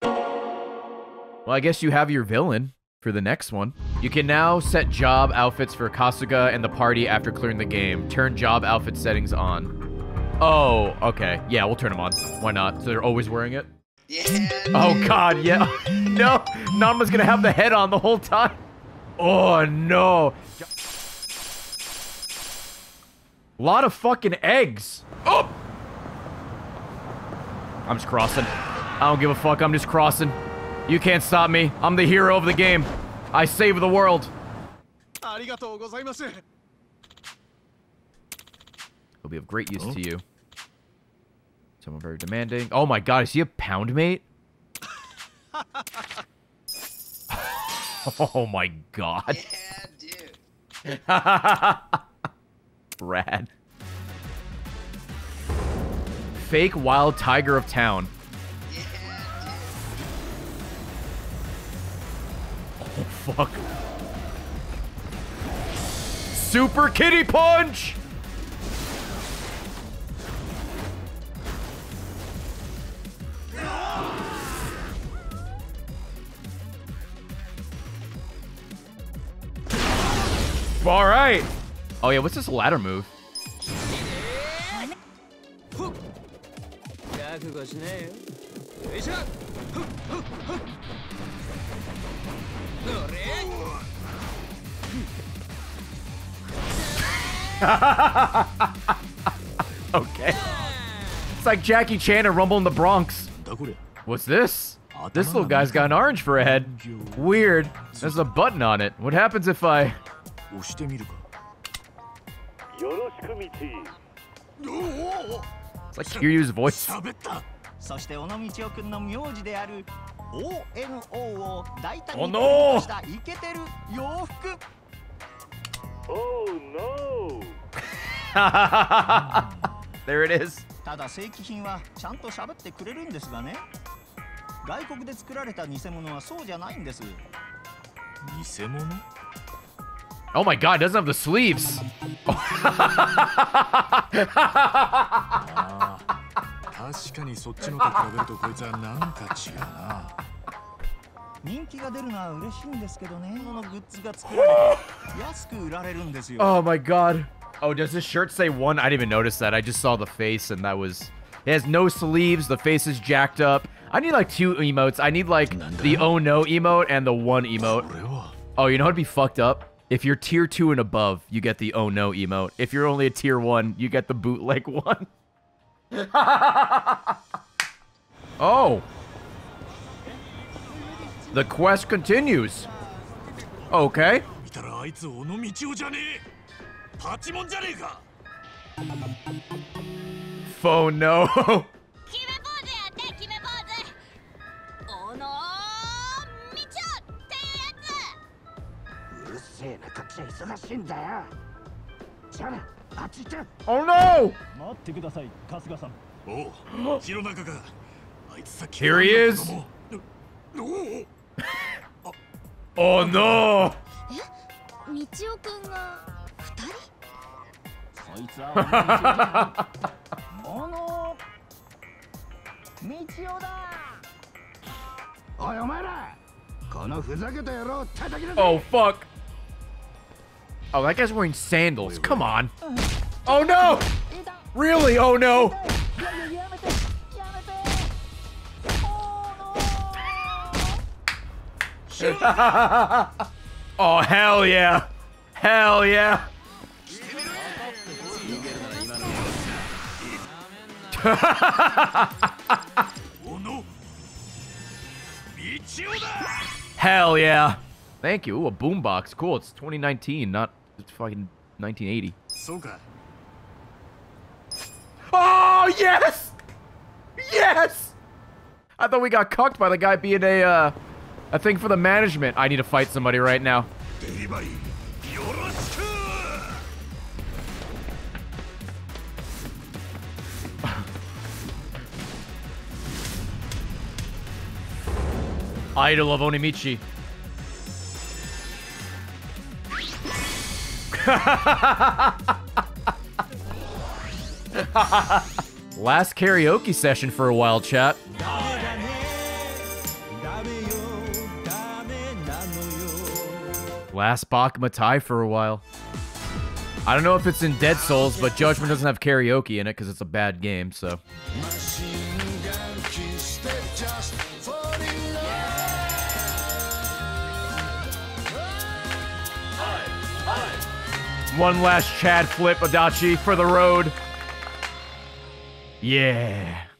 Well, I guess you have your villain for the next one. You can now set job outfits for Kasuga and the party after clearing the game. Turn job outfit settings on. Oh, okay. Yeah, we'll turn them on. Why not? So they're always wearing it? Yeah. Oh, God, yeah. No, Nanba's going to have the head on the whole time. Oh, no. A lot of fucking eggs. Oh! I'm just crossing. I don't give a fuck. I'm just crossing. You can't stop me. I'm the hero of the game. I save the world. It'll be of great use oh. to you. Someone very demanding. Oh my god, is he a pound mate? Oh my god. Yeah, dude. Rad. Fake wild tiger of town. Fuck. Super kitty punch! No! All right. Oh yeah, what's this ladder move? Okay. It's like Jackie Chan and Rumble in the Bronx. What's this? This little guy's got an orange for a head. Weird. There's a button on it. What happens if I... It's like Kiryu's voice. Oh no! Oh no! There it is. Oh my god, it doesn't have the sleeves. Oh my god. Oh, does this shirt say one? I didn't even notice that. I just saw the face and that was... It has no sleeves. The face is jacked up. I need like two emotes. I need like the oh no emote and the one emote. Oh, you know what'd be fucked up? If you're tier two and above, you get the oh no emote. If you're only a tier one, you get the bootleg one. Oh. The quest continues. Okay. Oh no. Oh no. Here he is. Oh no! Oh fuck! Oh, that guy's wearing sandals. Come on! Oh no! Really? Oh no! Oh hell yeah! Hell yeah! Hell yeah! Thank you. Ooh, a boombox. Cool. It's twenty nineteen, not it's fucking nineteen eighty. Oh yes! Yes! I thought we got cucked by the guy being a uh. I think for the management, I need to fight somebody right now. Idol of Onimichi. Last karaoke session for a while, chat. Last Bakamitai for a while. I don't know if it's in Dead Souls, but Judgment doesn't have karaoke in it because it's a bad game, so. One last Chad flip, Adachi, for the road. Yeah.